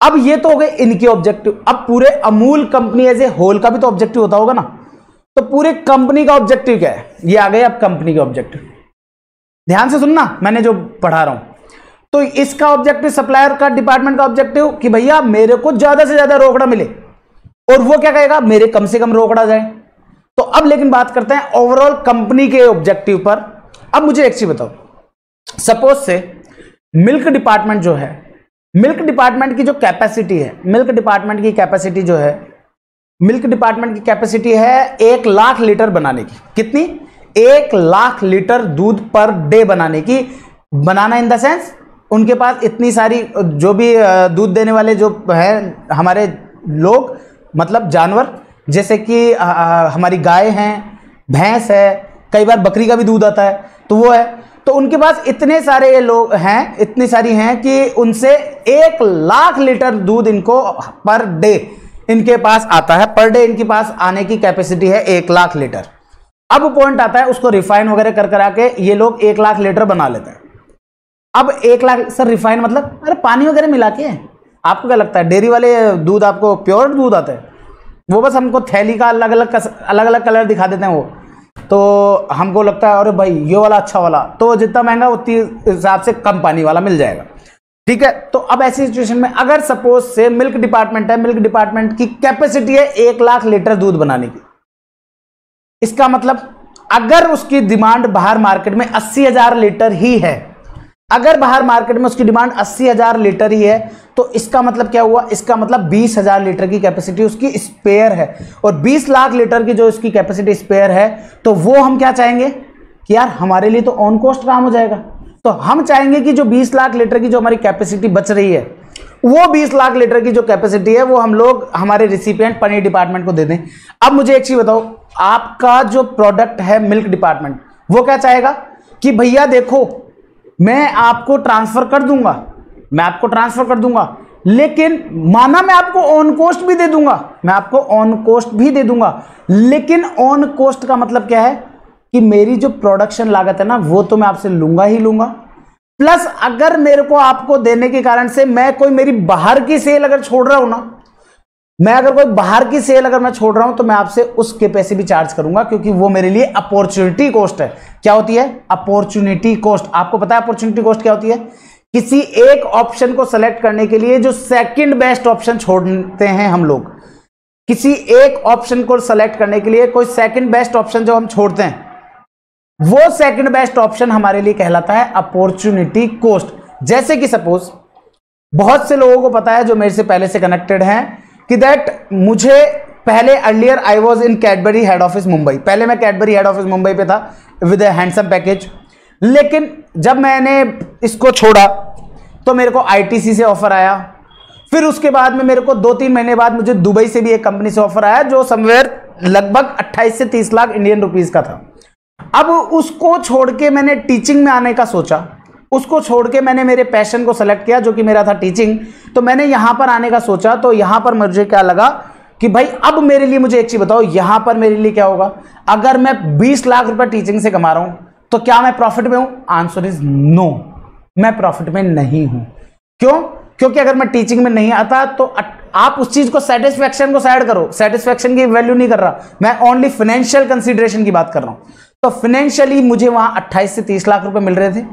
अब ये तो हो गए इनके ऑब्जेक्टिव। अब पूरे Amul company as a whole का भी तो ऑब्जेक्टिव होता होगा ना, तो पूरे कंपनी का ऑब्जेक्टिव क्या है, ये आ गए अब कंपनी के ऑब्जेक्टिव। ध्यान से सुनना मैंने जो पढ़ा रहा हूं, तो इसका ऑब्जेक्टिव सप्लायर का डिपार्टमेंट का ऑब्जेक्टिव कि भैया मेरे को ज्यादा से ज्यादा रोकड़ा मिले, और वो क्या कहेगा मेरे कम से कम रोकड़ा जाए। तो अब लेकिन बात करते हैं ओवरऑल कंपनी के ऑब्जेक्टिव पर। अब मुझे एक चीज बताओ, सपोज से मिल्क डिपार्टमेंट जो है, मिल्क डिपार्टमेंट की जो कैपेसिटी है, मिल्क डिपार्टमेंट की कैपेसिटी जो है, मिल्क डिपार्टमेंट की कैपेसिटी है एक लाख लीटर बनाने की। कितनी, एक लाख लीटर दूध पर डे बनाने की। बनाना इन द सेंस उनके पास इतनी सारी जो भी दूध देने वाले जो हैं हमारे लोग, मतलब जानवर, जैसे कि आ, आ, हमारी गाय हैं, भैंस है, कई बार बकरी का भी दूध आता है, तो वो है, तो उनके पास इतने सारे ये लोग हैं, इतनी सारी हैं कि उनसे एक लाख लीटर दूध इनको पर डे इनके पास आता है। पर डे इनके पास आने की कैपेसिटी है एक लाख लीटर। अब पॉइंट आता है, उसको रिफाइन वगैरह कर कर आके ये लोग एक लाख लीटर बना लेते हैं। अब एक लाख सर रिफाइन मतलब, अरे पानी वगैरह मिला के। आपको क्या लगता है डेयरी वाले दूध आपको प्योर दूध आता है? वो बस हमको थैली का अलग अलग अलग अलग कलर दिखा देते हैं, वो तो हमको लगता है अरे भाई ये वाला अच्छा वाला, तो जितना महंगा उतनी हिसाब से कम पानी वाला मिल जाएगा। ठीक है, तो अब ऐसी सिचुएशन में अगर सपोज से मिल्क डिपार्टमेंट है, मिल्क डिपार्टमेंट की कैपेसिटी है एक लाख लीटर दूध बनाने की। इसका मतलब अगर उसकी डिमांड बाहर मार्केट में अस्सी हजार लीटर ही है, अगर बाहर मार्केट में उसकी डिमांड अस्सी हजार लीटर ही है, तो इसका मतलब क्या हुआ, इसका मतलब बीस हजार लीटर की कैपेसिटी उसकी स्पेयर है, और बीस लाख लीटर की जो उसकी कैपेसिटी स्पेयर है, तो वो हम क्या चाहेंगे कि यार हमारे लिए तो ऑन कॉस्ट काम हो जाएगा। तो हम चाहेंगे कि जो बीस लाख लीटर की जो हमारी कैपेसिटी बच रही है, वो बीस लाख लीटर की जो कैपेसिटी है वो हम लोग हमारे रिसिपिएंट पनीर डिपार्टमेंट को दे दें। अब मुझे एक चीज बताओ, आपका जो प्रोडक्ट है मिल्क डिपार्टमेंट, वो क्या चाहेगा कि भैया देखो मैं आपको ट्रांसफर कर दूंगा, मैं आपको ट्रांसफर कर दूंगा, लेकिन माना मैं आपको ऑन कॉस्ट भी दे दूंगा, मैं आपको ऑन कॉस्ट भी दे दूंगा, लेकिन ऑन कॉस्ट का मतलब क्या है कि मेरी जो प्रोडक्शन लागत है ना, वो तो मैं आपसे लूंगा ही लूंगा, प्लस अगर मेरे को आपको देने के कारण से मैं कोई मेरी बाहर की सेल अगर छोड़ रहा हूं ना, मैं अगर कोई बाहर की सेल अगर मैं छोड़ रहा हूं तो मैं आपसे उसके पैसे भी चार्ज करूंगा, क्योंकि वो मेरे लिए अपॉर्चुनिटी कॉस्ट है। क्या होती है? अपॉर्चुनिटी कॉस्ट। आपको पता है अपॉर्चुनिटी कॉस्ट क्या होती है? किसी एक ऑप्शन को सेलेक्ट करने के लिए जो सेकंड बेस्ट ऑप्शन छोड़ते हैं हम लोग, किसी एक ऑप्शन को सेलेक्ट करने के लिए कोई सेकंड बेस्ट ऑप्शन जो हम छोड़ते हैं, वो सेकंड बेस्ट ऑप्शन हमारे लिए कहलाता है अपॉर्चुनिटी कॉस्ट। जैसे कि सपोज बहुत से लोगों को पता है जो मेरे से पहले से कनेक्टेड हैं कि दैट मुझे पहले earlier I was in Cadbury head office Mumbai, पहले मैं कैडबरी हेड ऑफिस मुंबई पे था विद ए हैंडसम पैकेज, लेकिन जब मैंने इसको छोड़ा तो मेरे को आईटीसी से ऑफर आया, फिर उसके बाद में मेरे को दो तीन महीने बाद मुझे दुबई से भी एक कंपनी से ऑफर आया जो समवेयर लगभग अट्ठाईस से तीस लाख इंडियन रुपीस का था। अब उसको छोड़ के मैंने टीचिंग में आने का सोचा, उसको छोड़ के मैंने मेरे पैशन को सेलेक्ट किया जो कि मेरा था टीचिंग, तो मैंने यहाँ पर आने का सोचा। तो यहाँ पर मुझे क्या लगा कि भाई अब मेरे लिए, मुझे एक चीज़ बताओ, यहाँ पर मेरे लिए क्या होगा? अगर मैं बीस लाख रुपए टीचिंग से कमा रहा हूँ तो क्या मैं प्रॉफिट में हूँ? आंसर इज नो, मैं प्रॉफिट में नहीं हूँ। क्यों? क्योंकि अगर मैं टीचिंग में नहीं आता तो आप उस चीज़ को सेटिस्फैक्शन को सैड करो, सेटिस्फैक्शन की वैल्यू नहीं कर रहा मैं, ओनली फाइनेंशियल कंसिडरेशन की बात कर रहा हूँ। तो फाइनेंशियली मुझे वहाँ अट्ठाईस से तीस लाख रुपए मिल रहे थे,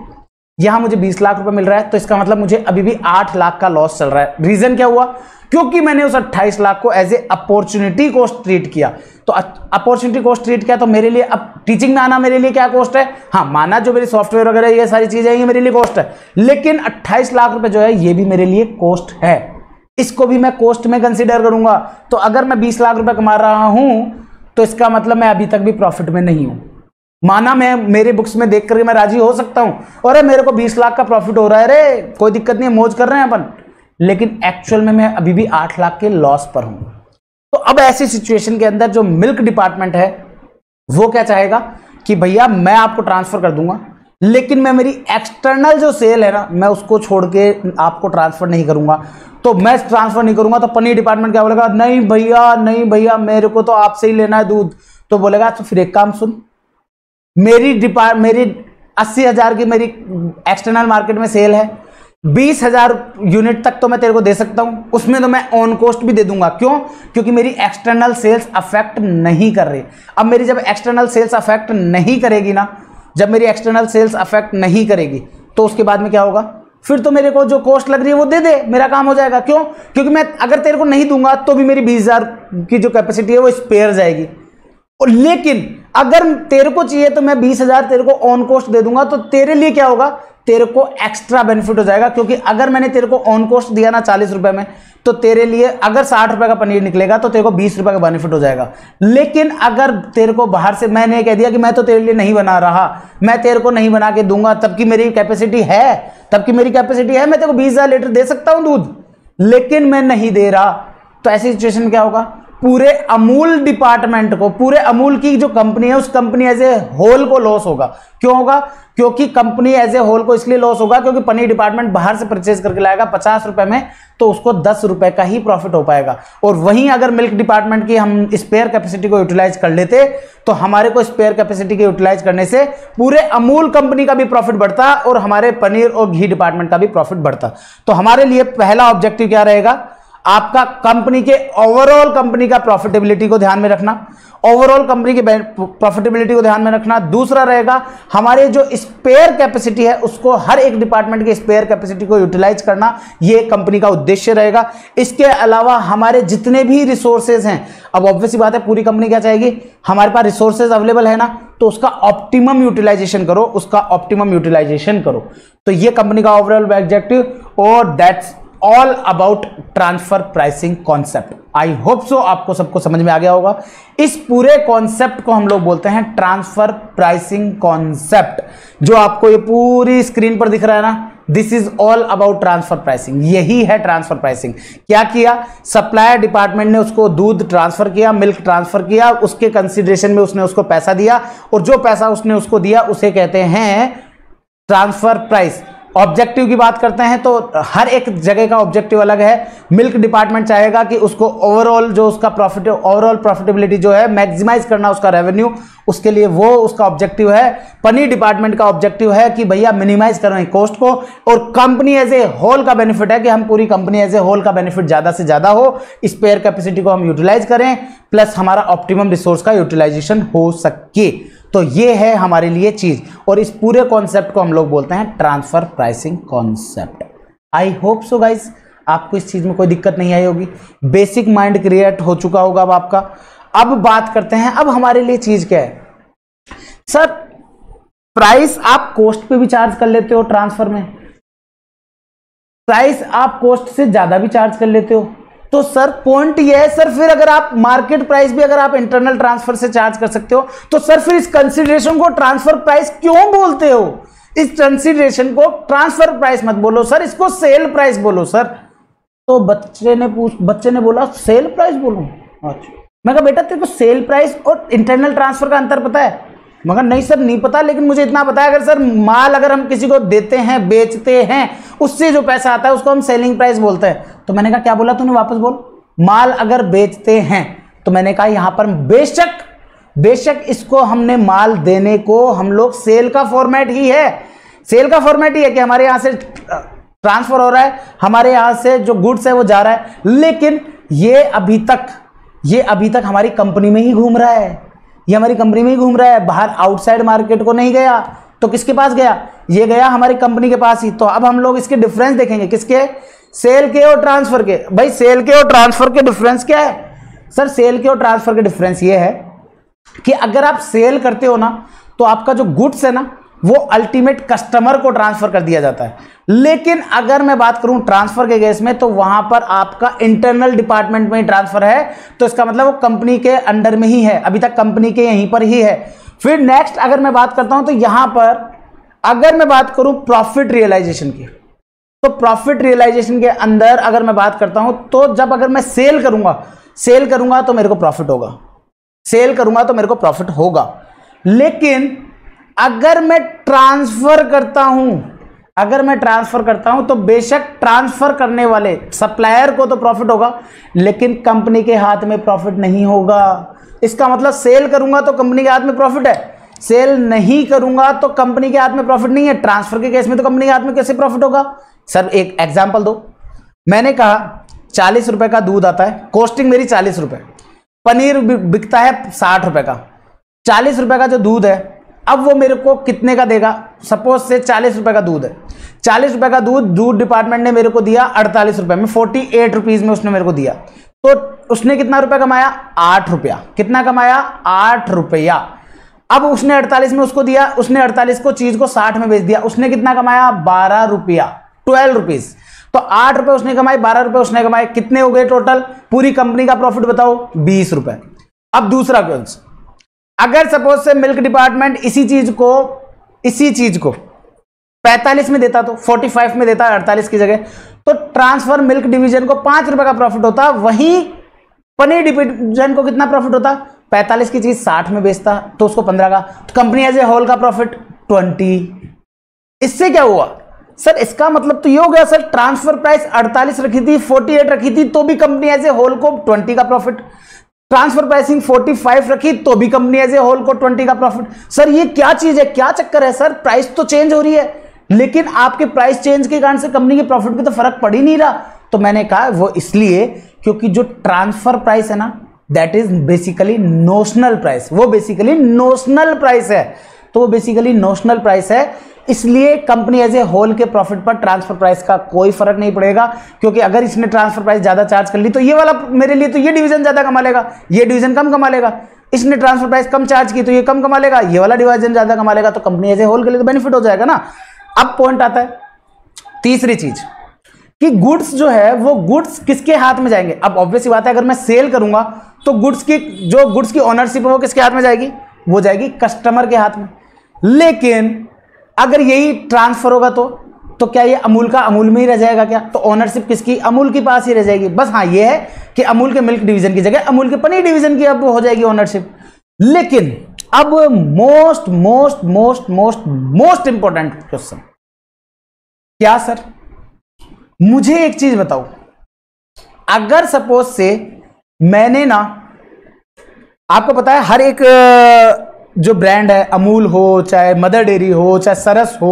यहाँ मुझे बीस लाख रुपए मिल रहा है, तो इसका मतलब मुझे अभी भी आठ लाख का लॉस चल रहा है। रीजन क्या हुआ? क्योंकि मैंने उस अट्ठाईस लाख को as a अपॉर्चुनिटी कॉस्ट treat किया। तो अपॉर्चुनिटी कॉस्ट ट्रीट किया तो मेरे लिए अब टीचिंग में आना मेरे लिए क्या कॉस्ट है? हाँ, माना जो मेरी सॉफ्टवेयर वगैरह ये सारी चीजें ये मेरे लिए कॉस्ट है, लेकिन अट्ठाईस लाख रुपए जो है ये भी मेरे लिए कॉस्ट है, इसको भी मैं कॉस्ट में कंसिडर करूंगा। तो अगर मैं बीस लाख रुपए कमा रहा हूं तो इसका मतलब मैं अभी तक भी प्रॉफिट में नहीं हूं। माना मैं मेरे बुक्स में देख करके मैं राजी हो सकता हूं, अरे मेरे को बीस लाख का प्रॉफिट हो रहा है, रे कोई दिक्कत नहीं है, मौज कर रहे हैं अपन, लेकिन एक्चुअल में मैं अभी भी आठ लाख के लॉस पर हूं। तो अब ऐसी सिचुएशन के अंदर जो मिल्क डिपार्टमेंट है वो क्या चाहेगा कि भैया मैं आपको ट्रांसफर कर दूंगा, लेकिन मैं मेरी एक्सटर्नल जो सेल है ना मैं उसको छोड़ के आपको ट्रांसफर नहीं करूंगा। तो मैं ट्रांसफर नहीं करूंगा तो पनीर डिपार्टमेंट क्या बोलेगा? नहीं भैया नहीं भैया मेरे को तो आपसे ही लेना है दूध। तो बोलेगा तो फिर एक काम सुन, मेरी डिपार्ट मेरी अस्सी हज़ार की मेरी एक्सटर्नल मार्केट में सेल है, बीस हज़ार यूनिट तक तो मैं तेरे को दे सकता हूँ, उसमें तो मैं ऑन कॉस्ट भी दे दूंगा। क्यों? क्योंकि मेरी एक्सटर्नल सेल्स अफेक्ट नहीं कर रही। अब मेरी जब एक्सटर्नल सेल्स अफेक्ट नहीं करेगी ना, जब मेरी एक्सटर्नल सेल्स अफेक्ट नहीं करेगी तो उसके बाद में क्या होगा? फिर तो मेरे को जो कॉस्ट लग रही है वो दे दे, मेरा काम हो जाएगा। क्यों? क्योंकि मैं अगर तेरे को नहीं दूंगा तो भी मेरी बीस हज़ार की जो कैपेसिटी है वो स्पेयर जाएगी, लेकिन अगर तेरे को चाहिए तो मैं बीस हजार तेरे को ऑन कॉस्ट दे दूंगा, तो तेरे लिए क्या होगा? तेरे को एक्स्ट्रा बेनिफिट हो जाएगा। क्योंकि अगर मैंने तेरे को ऑन कॉस्ट दिया ना चालीस रुपए में, तो तेरे लिए अगर साठ रुपए का पनीर निकलेगा तो तेरे को बीस रुपए का बेनिफिट हो जाएगा। लेकिन अगर तेरे को बाहर से मैंने कह दिया कि मैं तो तेरे लिए नहीं बना रहा, मैं तेरे को नहीं बना के दूंगा, तबकि मेरी कैपेसिटी है तबकि मेरी कैपेसिटी है मैं तेरे को बीस हजार लीटर दे सकता हूँ दूध, लेकिन मैं नहीं दे रहा, तो ऐसी सिचुएशन क्या होगा? पूरे अमूल डिपार्टमेंट को, पूरे अमूल की जो कंपनी है उस कंपनी एज ए होल को लॉस होगा। क्यों होगा? क्योंकि कंपनी एज ए होल को इसलिए लॉस होगा क्योंकि पनीर डिपार्टमेंट बाहर से परचेज करके लाएगा पचास रुपए में, तो उसको दस रुपए का ही प्रॉफिट हो पाएगा। और वहीं अगर मिल्क डिपार्टमेंट की हम स्पेयर कैपेसिटी को यूटिलाइज कर लेते तो हमारे को स्पेयर कैपेसिटी के यूटिलाइज करने से पूरे अमूल कंपनी का भी प्रॉफिट बढ़ता और हमारे पनीर और घी डिपार्टमेंट का भी प्रॉफिट बढ़ता। तो हमारे लिए पहला ऑब्जेक्टिव क्या रहेगा? आपका कंपनी के ओवरऑल कंपनी का प्रॉफिटेबिलिटी को ध्यान में रखना, ओवरऑल कंपनी के प्रॉफिटेबिलिटी को ध्यान में रखना। दूसरा रहेगा हमारे जो स्पेयर कैपेसिटी है उसको, हर एक डिपार्टमेंट की स्पेयर कैपेसिटी को यूटिलाइज करना, ये कंपनी का उद्देश्य रहेगा। इसके अलावा हमारे जितने भी रिसोर्सेज हैं, अब ऑब्वियस बात है पूरी कंपनी क्या चाहेगी, हमारे पास रिसोर्सेज अवेलेबल है ना तो उसका ऑप्टिमम यूटिलाइजेशन करो, उसका ऑप्टिमम यूटिलाइजेशन करो। तो ये कंपनी का ओवरऑल ऑब्जेक्टिव, और that's all about transfer pricing concept. I hope so आपको सबको समझ में आ गया होगा। इस पूरे कॉन्सेप्ट को हम लोग बोलते हैं ट्रांसफर प्राइसिंग कॉन्सेप्ट। जो आपको ये पूरी स्क्रीन पर दिख रहा है ना, this is all about transfer pricing, यही है ट्रांसफर प्राइसिंग। क्या किया? सप्लायर डिपार्टमेंट ने उसको दूध ट्रांसफर किया, मिल्क ट्रांसफर किया, उसके कंसिडरेशन में उसने उसको पैसा दिया, और जो पैसा उसने उसको दिया उसे कहते हैं ट्रांसफर प्राइस। ऑब्जेक्टिव की बात करते हैं तो हर एक जगह का ऑब्जेक्टिव अलग है। मिल्क डिपार्टमेंट चाहेगा कि उसको ओवरऑल जो उसका प्रॉफिट ओवरऑल प्रॉफिटेबिलिटी जो है मैक्सिमाइज करना उसका रेवेन्यू, उसके लिए वो उसका ऑब्जेक्टिव है। पनीर डिपार्टमेंट का ऑब्जेक्टिव है कि भैया मिनिमाइज करना कॉस्ट को, और कंपनी एज ए होल का बेनिफिट है कि हम पूरी कंपनी एज ए होल का बेनिफिट ज़्यादा से ज़्यादा हो, स्पेयर कैपेसिटी को हम यूटिलाइज करें, प्लस हमारा ऑप्टिमम रिसोर्स का यूटिलाइजेशन हो सके। तो ये है हमारे लिए चीज़, और इस पूरे कॉन्सेप्ट को हम लोग बोलते हैं transfer pricing concept. I hope so guys आपको इस चीज़ में कोई दिक्कत नहीं आई होगी, बेसिक माइंड क्रिएट हो चुका होगा अब आपका। अब बात करते हैं, अब हमारे लिए चीज़ क्या है सर? प्राइस आप कॉस्ट पे भी चार्ज कर लेते हो, ट्रांसफ़र में प्राइस आप कॉस्ट से ज़्यादा भी चार्ज कर लेते हो। तो सर पॉइंट ये है सर, फिर अगर आप मार्केट प्राइस भी अगर आप इंटरनल ट्रांसफर से चार्ज कर सकते हो तो सर फिर इस कंसीडरेशन को ट्रांसफर प्राइस क्यों बोलते हो? इस कंसीडरेशन को ट्रांसफर प्राइस मत बोलो सर, इसको सेल प्राइस बोलो सर। तो बच्चे ने पूछ बच्चे ने बोला सेल प्राइस बोलूं? अच्छा, मैं कहा बेटा तेरे को सेल प्राइस और इंटरनल ट्रांसफर का अंतर पता है? मगर नहीं सर नहीं पता, लेकिन मुझे इतना पता है अगर सर माल अगर हम किसी को देते हैं, बेचते हैं, उससे जो पैसा आता है उसको हम सेलिंग प्राइस बोलते हैं। तो मैंने कहा क्या बोला तूने, वापस बोल। माल अगर बेचते हैं, तो मैंने कहा यहाँ पर बेशक बेशक इसको हमने माल देने को हम लोग सेल का फॉर्मेट ही है, सेल का फॉर्मेट ही है कि हमारे यहाँ से ट्रांसफर हो रहा है, हमारे यहाँ से जो गुड्स है वो जा रहा है, लेकिन ये अभी तक ये अभी तक हमारी कंपनी में ही घूम रहा है, ये हमारी कंपनी में ही घूम रहा है, बाहर आउटसाइड मार्केट को नहीं गया। तो किसके पास गया? ये गया हमारी कंपनी के पास ही। तो अब हम लोग इसके डिफरेंस देखेंगे, किसके? सेल के और ट्रांसफर के। भाई सेल के और ट्रांसफर के डिफरेंस क्या है सर? सेल के और ट्रांसफर के डिफरेंस ये है कि अगर आप सेल करते हो ना तो आपका जो गुड्स है ना वो अल्टीमेट कस्टमर को ट्रांसफर कर दिया जाता है, लेकिन अगर मैं बात करूं ट्रांसफर के केस में तो वहां पर आपका इंटरनल डिपार्टमेंट में ही ट्रांसफर है, तो इसका मतलब वो कंपनी के अंडर में ही है, अभी तक कंपनी के यहीं पर ही है। फिर नेक्स्ट अगर मैं बात करता हूं तो यहां पर अगर मैं बात करूं प्रॉफिट रियलाइजेशन की, तो प्रॉफिट रियलाइजेशन के अंदर अगर मैं बात करता हूं तो जब अगर मैं सेल करूंगा सेल करूंगा तो मेरे को प्रॉफिट होगा सेल करूंगा तो मेरे को प्रॉफिट होगा लेकिन अगर मैं ट्रांसफर करता हूं अगर मैं ट्रांसफर करता हूं तो बेशक ट्रांसफर करने वाले सप्लायर को तो प्रॉफिट होगा, लेकिन कंपनी के हाथ में प्रॉफिट नहीं होगा। इसका मतलब सेल करूंगा तो कंपनी के हाथ में प्रॉफिट है, सेल नहीं करूंगा तो कंपनी के हाथ में प्रॉफिट नहीं है। ट्रांसफर के केस में तो कंपनी के हाथ में कैसे प्रॉफिट होगा? सर एक एग्जाम्पल दो। मैंने कहा चालीस रुपये का दूध आता है, कॉस्टिंग मेरी चालीस रुपये, पनीर बिकता है साठ रुपये का। चालीस रुपये का जो दूध है अब वो मेरे को कितने का देगा? सपोज से चालीस रुपए का दूध है, चालीस रुपए का दूध दूध डिपार्टमेंट ने मेरे को दिया अड़तालीस रुपए में, फोर्टी एट रुपीज में उसने मेरे को दिया। तो उसने कितना रुपया कमाया? आठ रुपया। कितना कमाया? आठ रुपया। अब उसने अड़तालीस में उसको दिया, उसने अड़तालीस को चीज को साठ में बेच दिया, उसने कितना कमाया? बारह रुपया, ट्वेल्व रुपीज। तो आठ रुपये उसने कमाए, बारह रुपये उसने कमाए, कितने हो गए टोटल? पूरी कंपनी का प्रॉफिट बताओ, बीस रुपए। अब दूसरा क्वेश्चन, अगर सपोज से मिल्क डिपार्टमेंट इसी चीज को इसी चीज को पैंतालीस में देता, तो पैंतालीस में देता अड़तालीस की जगह, तो ट्रांसफर मिल्क डिवीजन को पांच रुपए का प्रॉफिट होता, वहीं पनीर डिवीजन को कितना प्रॉफिट होता? पैंतालीस की चीज साठ में बेचता तो उसको पंद्रह का, तो कंपनी एज ए होल का प्रॉफिट बीस। इससे क्या हुआ सर? इसका मतलब तो ये हो गया सर, ट्रांसफर प्राइस अड़तालीस रखी थी, फोर्टी एट रखी थी तो भी कंपनी एज ए होल को ट्वेंटी का प्रॉफिट, ट्रांसफर प्राइसिंग पैंतालीस रखी तो भी कंपनी एज ए होल को बीस का प्रॉफिट। सर ये क्या चीज है, क्या चक्कर है सर? प्राइस तो चेंज हो रही है लेकिन आपके प्राइस चेंज के कारण से कंपनी के प्रॉफिट पे तो फर्क पड़ ही नहीं रहा। तो मैंने कहा वो इसलिए क्योंकि जो ट्रांसफर प्राइस है ना, that is basically notional price, वो बेसिकली नोशनल प्राइस है तो वो बेसिकली नोशनल प्राइस है इसलिए कंपनी एज ए होल के प्रॉफिट पर ट्रांसफर प्राइस का कोई फर्क नहीं पड़ेगा, क्योंकि अगर इसने ट्रांसफर प्राइस ज़्यादा चार्ज कर ली तो ये वाला मेरे लिए तो ये डिवीज़न ज़्यादा कमा लेगा, ये डिवीज़न कम कमा लेगा, इसने ट्रांसफर प्राइस कम चार्ज की तो ये कम कमा लेगा, ये वाला डिवीज़न ज़्यादा कमा लेगा, तो कंपनी एज ए होल के लिए तो बेनिफिट हो जाएगा ना। अब पॉइंट आता है तीसरी चीज़ कि गुड्स जो है वो गुड्स किसके हाथ में जाएंगे। अब ऑब्वियस सी बात है अगर मैं सेल करूँगा तो गुड्स की जो गुड्स की ऑनरशिप है वो किसके हाथ में जाएगी? वो जाएगी कस्टमर के हाथ में। लेकिन अगर यही ट्रांसफर होगा तो तो क्या ये अमूल का अमूल में ही रह जाएगा क्या? तो ऑनरशिप किसकी? अमूल के पास ही रह जाएगी। बस हाँ ये है कि अमूल के मिल्क डिवीजन की जगह अमूल के पनीर डिवीजन की अब हो जाएगी ऑनरशिप। लेकिन अब most most most most most important question, क्या सर, मुझे एक चीज बताओ, अगर सपोज से मैंने ना, आपको पता है हर एक जो ब्रांड है, अमूल हो चाहे मदर डेयरी हो चाहे सरस हो,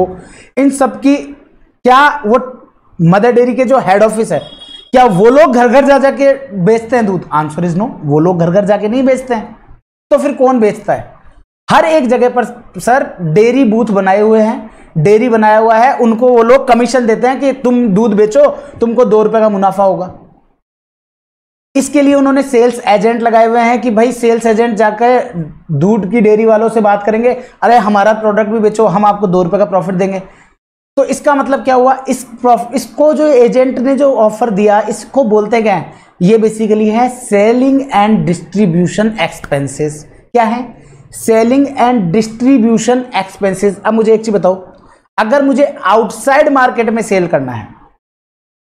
इन सब की क्या वो मदर डेयरी के जो हेड ऑफिस है, क्या वो लोग घर घर जा जाके बेचते हैं दूध? आंसर इज नो, वो लोग घर घर जाके नहीं बेचते हैं। तो फिर कौन बेचता है? हर एक जगह पर सर डेयरी बूथ बनाए हुए हैं, डेयरी बनाया हुआ है, उनको वो लोग कमीशन देते हैं कि तुम दूध बेचो, तुमको दो रुपए का मुनाफा होगा। इसके लिए उन्होंने सेल्स एजेंट लगाए हुए हैं कि भाई सेल्स एजेंट जाकर दूध की डेयरी वालों से बात करेंगे, अरे हमारा प्रोडक्ट भी बेचो, हम आपको दो रुपए का प्रॉफिट देंगे। तो इसका मतलब क्या हुआ, इस इसको जो एजेंट ने जो ऑफर दिया, इसको बोलते क्या है, ये बेसिकली है सेलिंग एंड डिस्ट्रीब्यूशन एक्सपेंसेस। क्या है? Selling and distribution expenses. अब मुझे एक चीज बताओ, अगर मुझे आउटसाइड मार्केट में सेल करना है,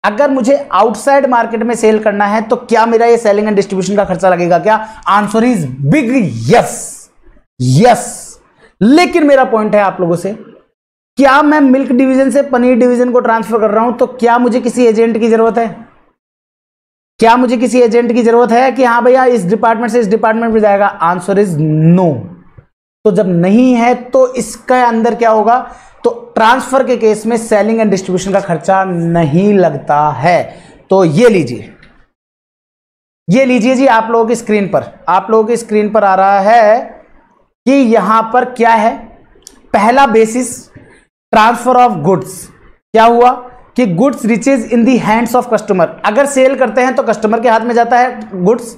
अगर मुझे आउटसाइड मार्केट में सेल करना है तो क्या मेरा ये सेलिंग एंड डिस्ट्रीब्यूशन का खर्चा लगेगा क्या? Answer is big yes, yes. लेकिन मेरा पॉइंट है आप लोगों से, क्या मैं मिल्क डिवीजन से पनीर डिवीजन को ट्रांसफर कर रहा हूं तो क्या मुझे किसी एजेंट की जरूरत है? क्या मुझे किसी एजेंट की जरूरत है कि हाँ भैया इस डिपार्टमेंट से इस डिपार्टमेंट में जाएगा? Answer is no. तो जब नहीं है तो इसके अंदर क्या होगा, तो ट्रांसफर के केस में सेलिंग एंड डिस्ट्रीब्यूशन का खर्चा नहीं लगता है। तो ये लीजिए, ये लीजिए जी, आप लोगों की स्क्रीन पर, आप लोगों की स्क्रीन पर आ रहा है कि यहां पर क्या है। पहला बेसिस ट्रांसफर ऑफ गुड्स। क्या हुआ कि goods reaches in the hands of customer. अगर सेल करते हैं तो कस्टमर के हाथ में जाता है गुड्स,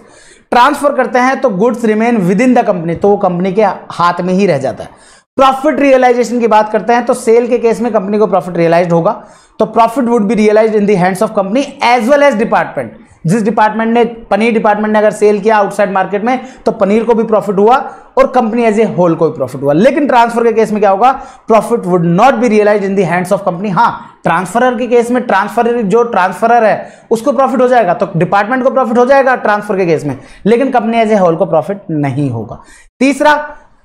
ट्रांसफर करते हैं तो goods remain within the company, तो वो कंपनी के हाथ में ही रह जाता है। प्रॉफिट रियलाइजेशन की बात करते हैं तो सेल के केस में कंपनी को प्रॉफिट रियलाइज्ड होगा, तो profit would be realised in the hands of company as well as department. जिस डिपार्टमेंट ने, पनीर डिपार्टमेंट ने अगर सेल किया आउटसाइड मार्केट में तो पनीर को भी प्रॉफिट हुआ और कंपनी एज ए होल को भी प्रॉफिट हुआ। लेकिन ट्रांसफर के केस में क्या होगा, profit would not be realised in the hands of company. हाँ, ट्रांसफरर के केस में, ट्रांसफर जो ट्रांसफरर है उसको प्रॉफिट हो जाएगा, तो डिपार्टमेंट को प्रॉफिट हो जाएगा ट्रांसफर के केस में, लेकिन कंपनी एज ए होल को प्रॉफिट नहीं होगा। तीसरा,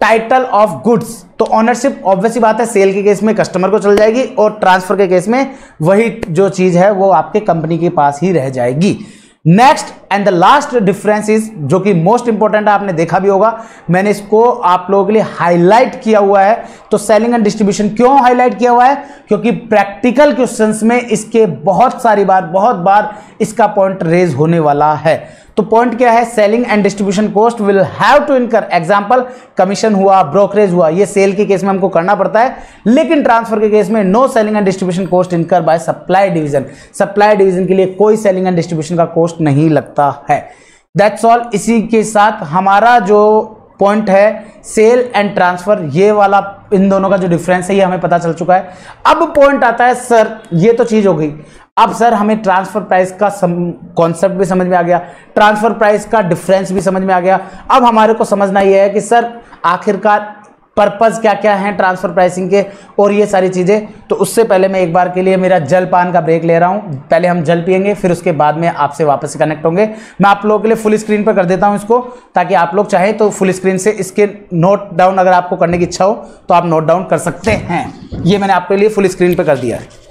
टाइटल ऑफ गुड्स। तो ऑनरशिप ऑब्वियसली बात है सेल के केस में कस्टमर को चल जाएगी और ट्रांसफर के केस में वही जो चीज है वो आपके कंपनी के पास ही रह जाएगी। Next and the last difference is, जो कि मोस्ट इंपॉर्टेंट है, आपने देखा भी होगा, मैंने इसको आप लोगों के लिए हाईलाइट किया हुआ है। तो सेलिंग एंड डिस्ट्रीब्यूशन क्यों हाईलाइट किया हुआ है? क्योंकि प्रैक्टिकल क्वेश्चंस में इसके बहुत सारी बार बहुत बार इसका पॉइंट रेज होने वाला है। तो पॉइंट क्या है, selling and distribution cost will have to incur, example commission हुआ, ब्रोकरेज हुआ, ये सेल के केस में हमको करना पड़ता है। लेकिन ट्रांसफर के केस में no selling and distribution cost incur by supply division. Supply division के लिए कोई सेलिंग एंड डिस्ट्रीब्यूशन का कॉस्ट नहीं लगता है। That's all. इसी के साथ हमारा जो पॉइंट है सेल एंड ट्रांसफर, ये वाला, इन दोनों का जो डिफरेंस है ये हमें पता चल चुका है। अब पॉइंट आता है सर, ये तो चीज हो गई, अब सर हमें ट्रांसफर प्राइस का कॉन्सेप्ट भी समझ में आ गया, ट्रांसफर प्राइस का डिफरेंस भी समझ में आ गया। अब हमारे को समझना यह है कि सर आखिरकार पर्पस क्या क्या है ट्रांसफर प्राइसिंग के और ये सारी चीजें। तो उससे पहले मैं एक बार के लिए मेरा जलपान का ब्रेक ले रहा हूं, पहले हम जल पिएंगे, फिर उसके बाद में आपसे वापस कनेक्ट होंगे। मैं आप लोगों के लिए फुल स्क्रीन पर कर देता हूं इसको, ताकि आप लोग चाहे तो फुल स्क्रीन से इसके नोट डाउन, अगर आपको करने की इच्छा हो तो आप नोट डाउन कर सकते हैं। ये मैंने आपके लिए फुल स्क्रीन पर कर दिया है।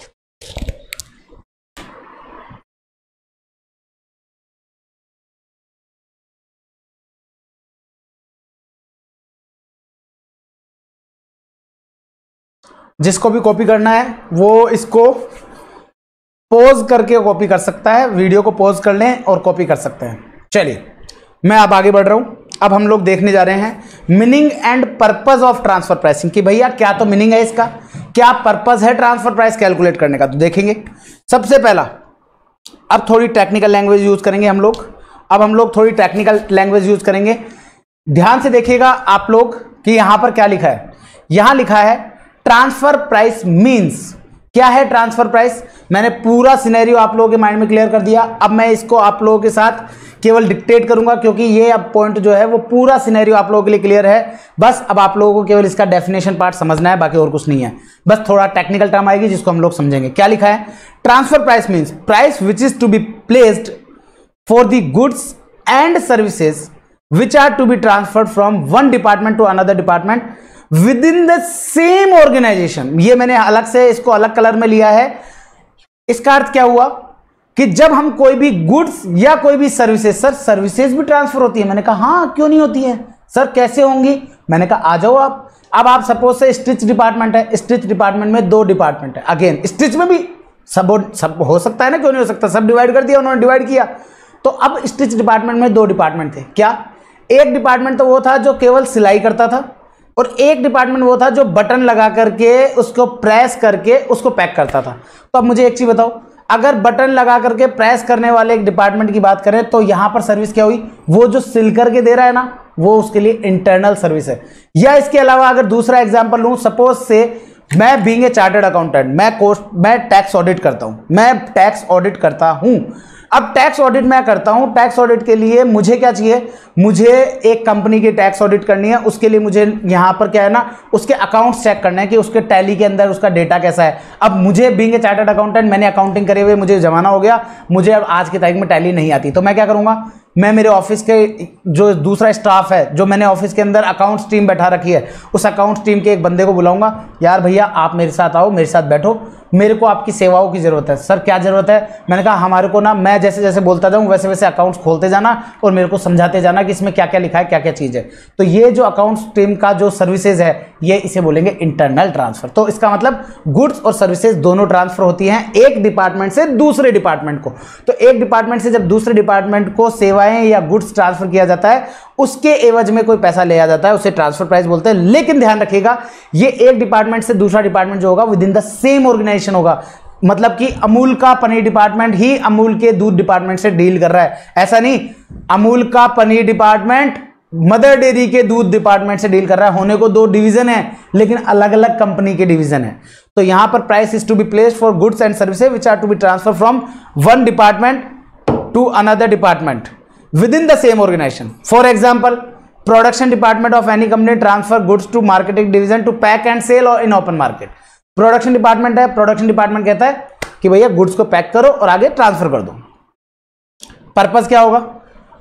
जिसको भी कॉपी करना है वो इसको पॉज करके कॉपी कर सकता है, वीडियो को पॉज कर लें और कॉपी कर सकते हैं। चलिए मैं अब आगे बढ़ रहा हूँ। अब हम लोग देखने जा रहे हैं meaning and purpose of transfer pricing, कि भैया क्या तो मीनिंग है इसका, क्या पर्पस है ट्रांसफर प्राइस कैलकुलेट करने का, तो देखेंगे। सबसे पहला, अब थोड़ी टेक्निकल लैंग्वेज यूज करेंगे हम लोग, अब हम लोग थोड़ी टेक्निकल लैंग्वेज यूज करेंगे। ध्यान से देखिएगा आप लोग कि यहाँ पर क्या लिखा है। यहाँ लिखा है ट्रांसफर प्राइस मींस, क्या है ट्रांसफर प्राइस। मैंने पूरा सिनेरियो आप लोगों के माइंड में क्लियर कर दिया, अब मैं इसको आप लोगों के साथ केवल डिक्टेट करूंगा, क्योंकि ये अब पॉइंट जो है वो पूरा सिनेरियो आप लोगों के लिए क्लियर है। बस अब आप लोगों को केवल इसका डेफिनेशन पार्ट समझना है, बाकी और कुछ नहीं है। बस थोड़ा टेक्निकल टर्म आएगी जिसको हम लोग समझेंगे। क्या लिखा है, transfer price means price which is to be placed for the goods and services which are to be transferred from one department to another department within the same organisation. ये मैंने अलग से इसको अलग कलर में लिया है, इसका अर्थ क्या हुआ कि जब हम कोई भी गुड्स या कोई भी सर्विसेज, सर सर्विसेज भी ट्रांसफर होती है, मैंने कहा हाँ क्यों नहीं होती है, सर कैसे होंगी, मैंने कहा आ जाओ आप। अब आप सपोज से स्टिच डिपार्टमेंट है, स्टिच डिपार्टमेंट में दो डिपार्टमेंट है, अगेन स्टिच में भी सब सब हो सकता है ना, क्यों नहीं हो सकता, सब डिवाइड कर दिया उन्होंने, डिवाइड किया। तो अब स्टिच डिपार्टमेंट में दो डिपार्टमेंट थे, क्या, एक डिपार्टमेंट तो वो था जो केवल सिलाई करता था और एक डिपार्टमेंट वो था जो बटन लगा करके उसको प्रेस करके उसको पैक करता था। तो अब मुझे एक चीज़ बताओ, अगर बटन लगा करके प्रेस करने वाले एक डिपार्टमेंट की बात करें तो यहाँ पर सर्विस क्या हुई, वो जो सिल करके दे रहा है ना वो उसके लिए इंटरनल सर्विस है। या इसके अलावा अगर दूसरा एग्जाम्पल लूँ, सपोज से मैं बीइंग ए चार्टर्ड अकाउंटेंट, मैं कोस्ट मैं टैक्स ऑडिट करता हूँ, मैं टैक्स ऑडिट करता हूँ। अब टैक्स ऑडिट मैं करता हूँ, टैक्स ऑडिट के लिए मुझे क्या चाहिए, मुझे एक कंपनी की टैक्स ऑडिट करनी है, उसके लिए मुझे यहाँ पर क्या है ना उसके अकाउंट्स चेक करना है कि उसके टैली के अंदर उसका डेटा कैसा है। अब मुझे बीइंग ए चार्टर्ड अकाउंटेंट, मैंने अकाउंटिंग करे हुए मुझे जमाना हो गया, मुझे अब आज की तारीख में टैली नहीं आती, तो मैं क्या करूँगा, मैं मेरे ऑफिस के जो दूसरा स्टाफ है, जो मैंने ऑफिस के अंदर अकाउंट्स टीम बैठा रखी है, उस अकाउंट्स टीम के एक बंदे को बुलाऊंगा, यार भैया आप मेरे साथ आओ, मेरे साथ बैठो, मेरे को आपकी सेवाओं की ज़रूरत है। सर क्या ज़रूरत है, मैंने कहा हमारे को ना, मैं जैसे जैसे बोलता जाऊँ वैसे वैसे अकाउंट्स खोलते जाना और मेरे को समझाते जाना कि इसमें क्या क्या लिखा है, क्या क्या चीज़ है। तो ये जो अकाउंट्स टीम का जो सर्विसेज है, ये इसे बोलेंगे इंटरनल ट्रांसफ़र। तो इसका मतलब गुड्स और सर्विसेज दोनों ट्रांसफ़र होती हैं एक डिपार्टमेंट से दूसरे डिपार्टमेंट को। तो एक डिपार्टमेंट से जब दूसरे डिपार्टमेंट को सेवा या गुड्स ट्रांसफर किया जाता है, उसके एवज में कोई पैसा लिया जाता है, उसे ट्रांसफर प्राइस बोलते हैं। लेकिन ध्यान रखिएगा, ये एक डिपार्टमेंट से दूसरा डिपार्टमेंट जो होगा within the same organisation होगा, मतलब कि अमूल का पनीर डिपार्टमेंट ही अमूल के दूध डिपार्टमेंट से डील कर रहा है, ऐसा नहीं, अमूल का पनीर डिपार्टमेंट मदर डेयरी के दूध डिपार्टमेंट से डील कर रहा है। होने को दो डिवीजन है लेकिन अलग अलग कंपनी के डिवीजन है। तो यहां पर price is to be placed for goods and services which are to be transfer from one department to another department within the same organization. For example, production department of any company transfer goods to marketing division to pack and sell or in open market. Production department है, production department कहता है कि भैया goods को pack करो और आगे transfer कर दो। Purpose क्या होगा?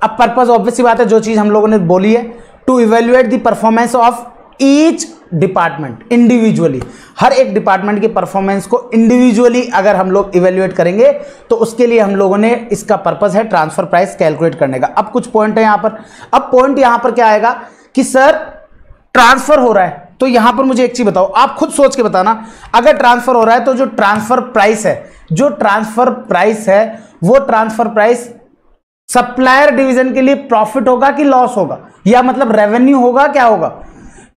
अब purpose obvious सी बात है, जो चीज़ हम लोगों ने बोली है, to evaluate the performance of each department individually, हर एक डिपार्टमेंट की परफॉर्मेंस को इंडिविजुअली अगर हम लोग इवेल्युएट करेंगे तो उसके लिए हम लोगों ने इसका पर्पस है ट्रांसफर प्राइस कैलकुलेट करने का। अब कुछ पॉइंट है यहां पर, अब पॉइंट यहां पर क्या आएगा कि सर ट्रांसफर हो रहा है, तो यहां पर मुझे एक चीज बताओ, आप खुद सोच के बताना, अगर ट्रांसफर हो रहा है तो जो ट्रांसफर प्राइस है, जो ट्रांसफर प्राइस है वो ट्रांसफर प्राइस सप्लायर डिविजन के लिए प्रॉफिट होगा कि लॉस होगा, या मतलब रेवेन्यू होगा, क्या होगा।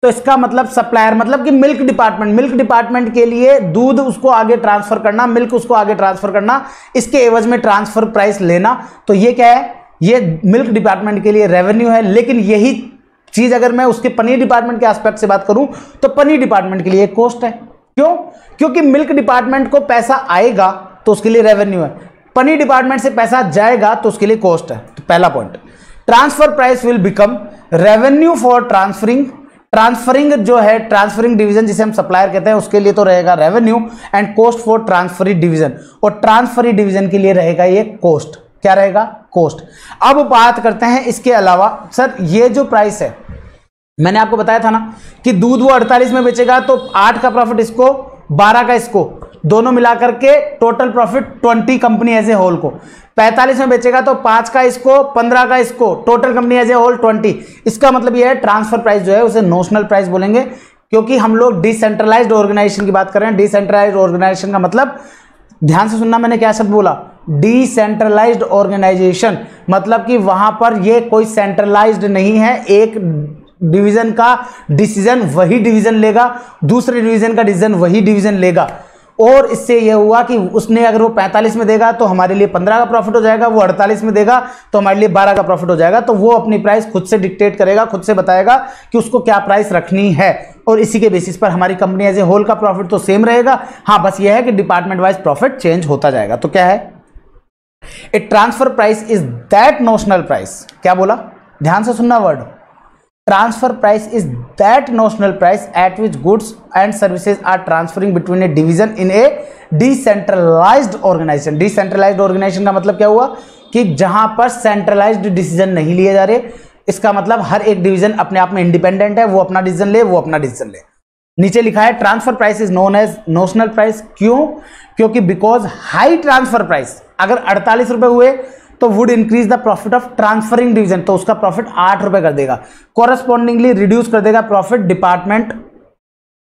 तो इसका मतलब सप्लायर मतलब कि मिल्क डिपार्टमेंट, मिल्क डिपार्टमेंट के लिए दूध उसको आगे ट्रांसफर करना, मिल्क उसको आगे ट्रांसफर करना, इसके एवज में ट्रांसफर प्राइस लेना। तो ये क्या है, ये मिल्क डिपार्टमेंट के लिए रेवेन्यू है। लेकिन यही चीज अगर मैं उसके पनीर डिपार्टमेंट के एस्पेक्ट से बात करूं तो पनीर डिपार्टमेंट के लिए एक कॉस्ट है, क्यों, क्योंकि मिल्क डिपार्टमेंट को पैसा आएगा तो उसके लिए रेवेन्यू है, पनीर डिपार्टमेंट से पैसा जाएगा तो उसके लिए कॉस्ट है। तो पहला point, transfer price will become revenue for transferring transferring जो है ट्रांसफरिंग डिवीजन जिसे हम सप्लायर कहते हैं उसके लिए तो रहेगा revenue and cost for transferee division, और ट्रांसफरी डिवीजन के लिए रहेगा ये कॉस्ट, क्या रहेगा, कॉस्ट। अब बात करते हैं इसके अलावा, सर ये जो प्राइस है, मैंने आपको बताया था ना कि दूध वो अड़तालीस में बेचेगा तो आठ का प्रॉफिट इसको, बारह का इसको, दोनों मिलाकर के total profit twenty company as a whole को, पैंतालीस में बेचेगा तो पाँच का इसको, पंद्रह का इसको, total company as a whole twenty. इसका मतलब यह है ट्रांसफर प्राइस जो है उसे नोशनल प्राइस बोलेंगे, क्योंकि हम लोग डिसेंट्रलाइज्ड ऑर्गेनाइजेशन की बात कर रहे हैं। डिसेंट्रलाइज्ड ऑर्गेनाइजेशन का मतलब ध्यान से सुनना, मैंने क्या शब्द बोला, डिसेंट्रलाइज्ड ऑर्गेनाइजेशन, मतलब कि वहां पर यह कोई सेंट्रलाइज्ड नहीं है, एक डिवीजन का डिसीजन वही डिवीजन लेगा, दूसरे डिवीजन का डिसीजन वही डिवीजन लेगा। और इससे यह हुआ कि उसने अगर वो पैंतालीस में देगा तो हमारे लिए पंद्रह का प्रॉफिट हो जाएगा, वो अड़तालीस में देगा तो हमारे लिए बारह का प्रॉफिट हो जाएगा। तो वो अपनी प्राइस खुद से डिक्टेट करेगा, खुद से बताएगा कि उसको क्या प्राइस रखनी है, और इसी के बेसिस पर हमारी कंपनी एज ए होल का प्रॉफिट तो सेम रहेगा। हाँ, बस यह है कि डिपार्टमेंट वाइज प्रॉफिट चेंज होता जाएगा। तो क्या है, a transfer price is that notional price, क्या बोला, ध्यान से सुनना word, transfer price is that notional price at which goods and services are transferring between a division in a decentralised organisation. Decentralised organisation का मतलब क्या हुआ कि जहां पर सेंट्रलाइज्ड डिसीजन नहीं लिए जा रहे, इसका मतलब हर एक डिवीजन अपने आप में इंडिपेंडेंट है, वो अपना डिसीजन ले वो अपना डिसीजन ले। नीचे लिखा है transfer price is known as notional price. क्यों? क्योंकि बिकॉज हाई ट्रांसफर प्राइस अगर अड़तालीस रुपए हुए तो would increase the profit of transferring division, तो उसका प्रॉफिट आठ रुपए कर देगा। कॉरेस्पॉन्डिंगली रिड्यूस कर देगा प्रॉफिट डिपार्टमेंट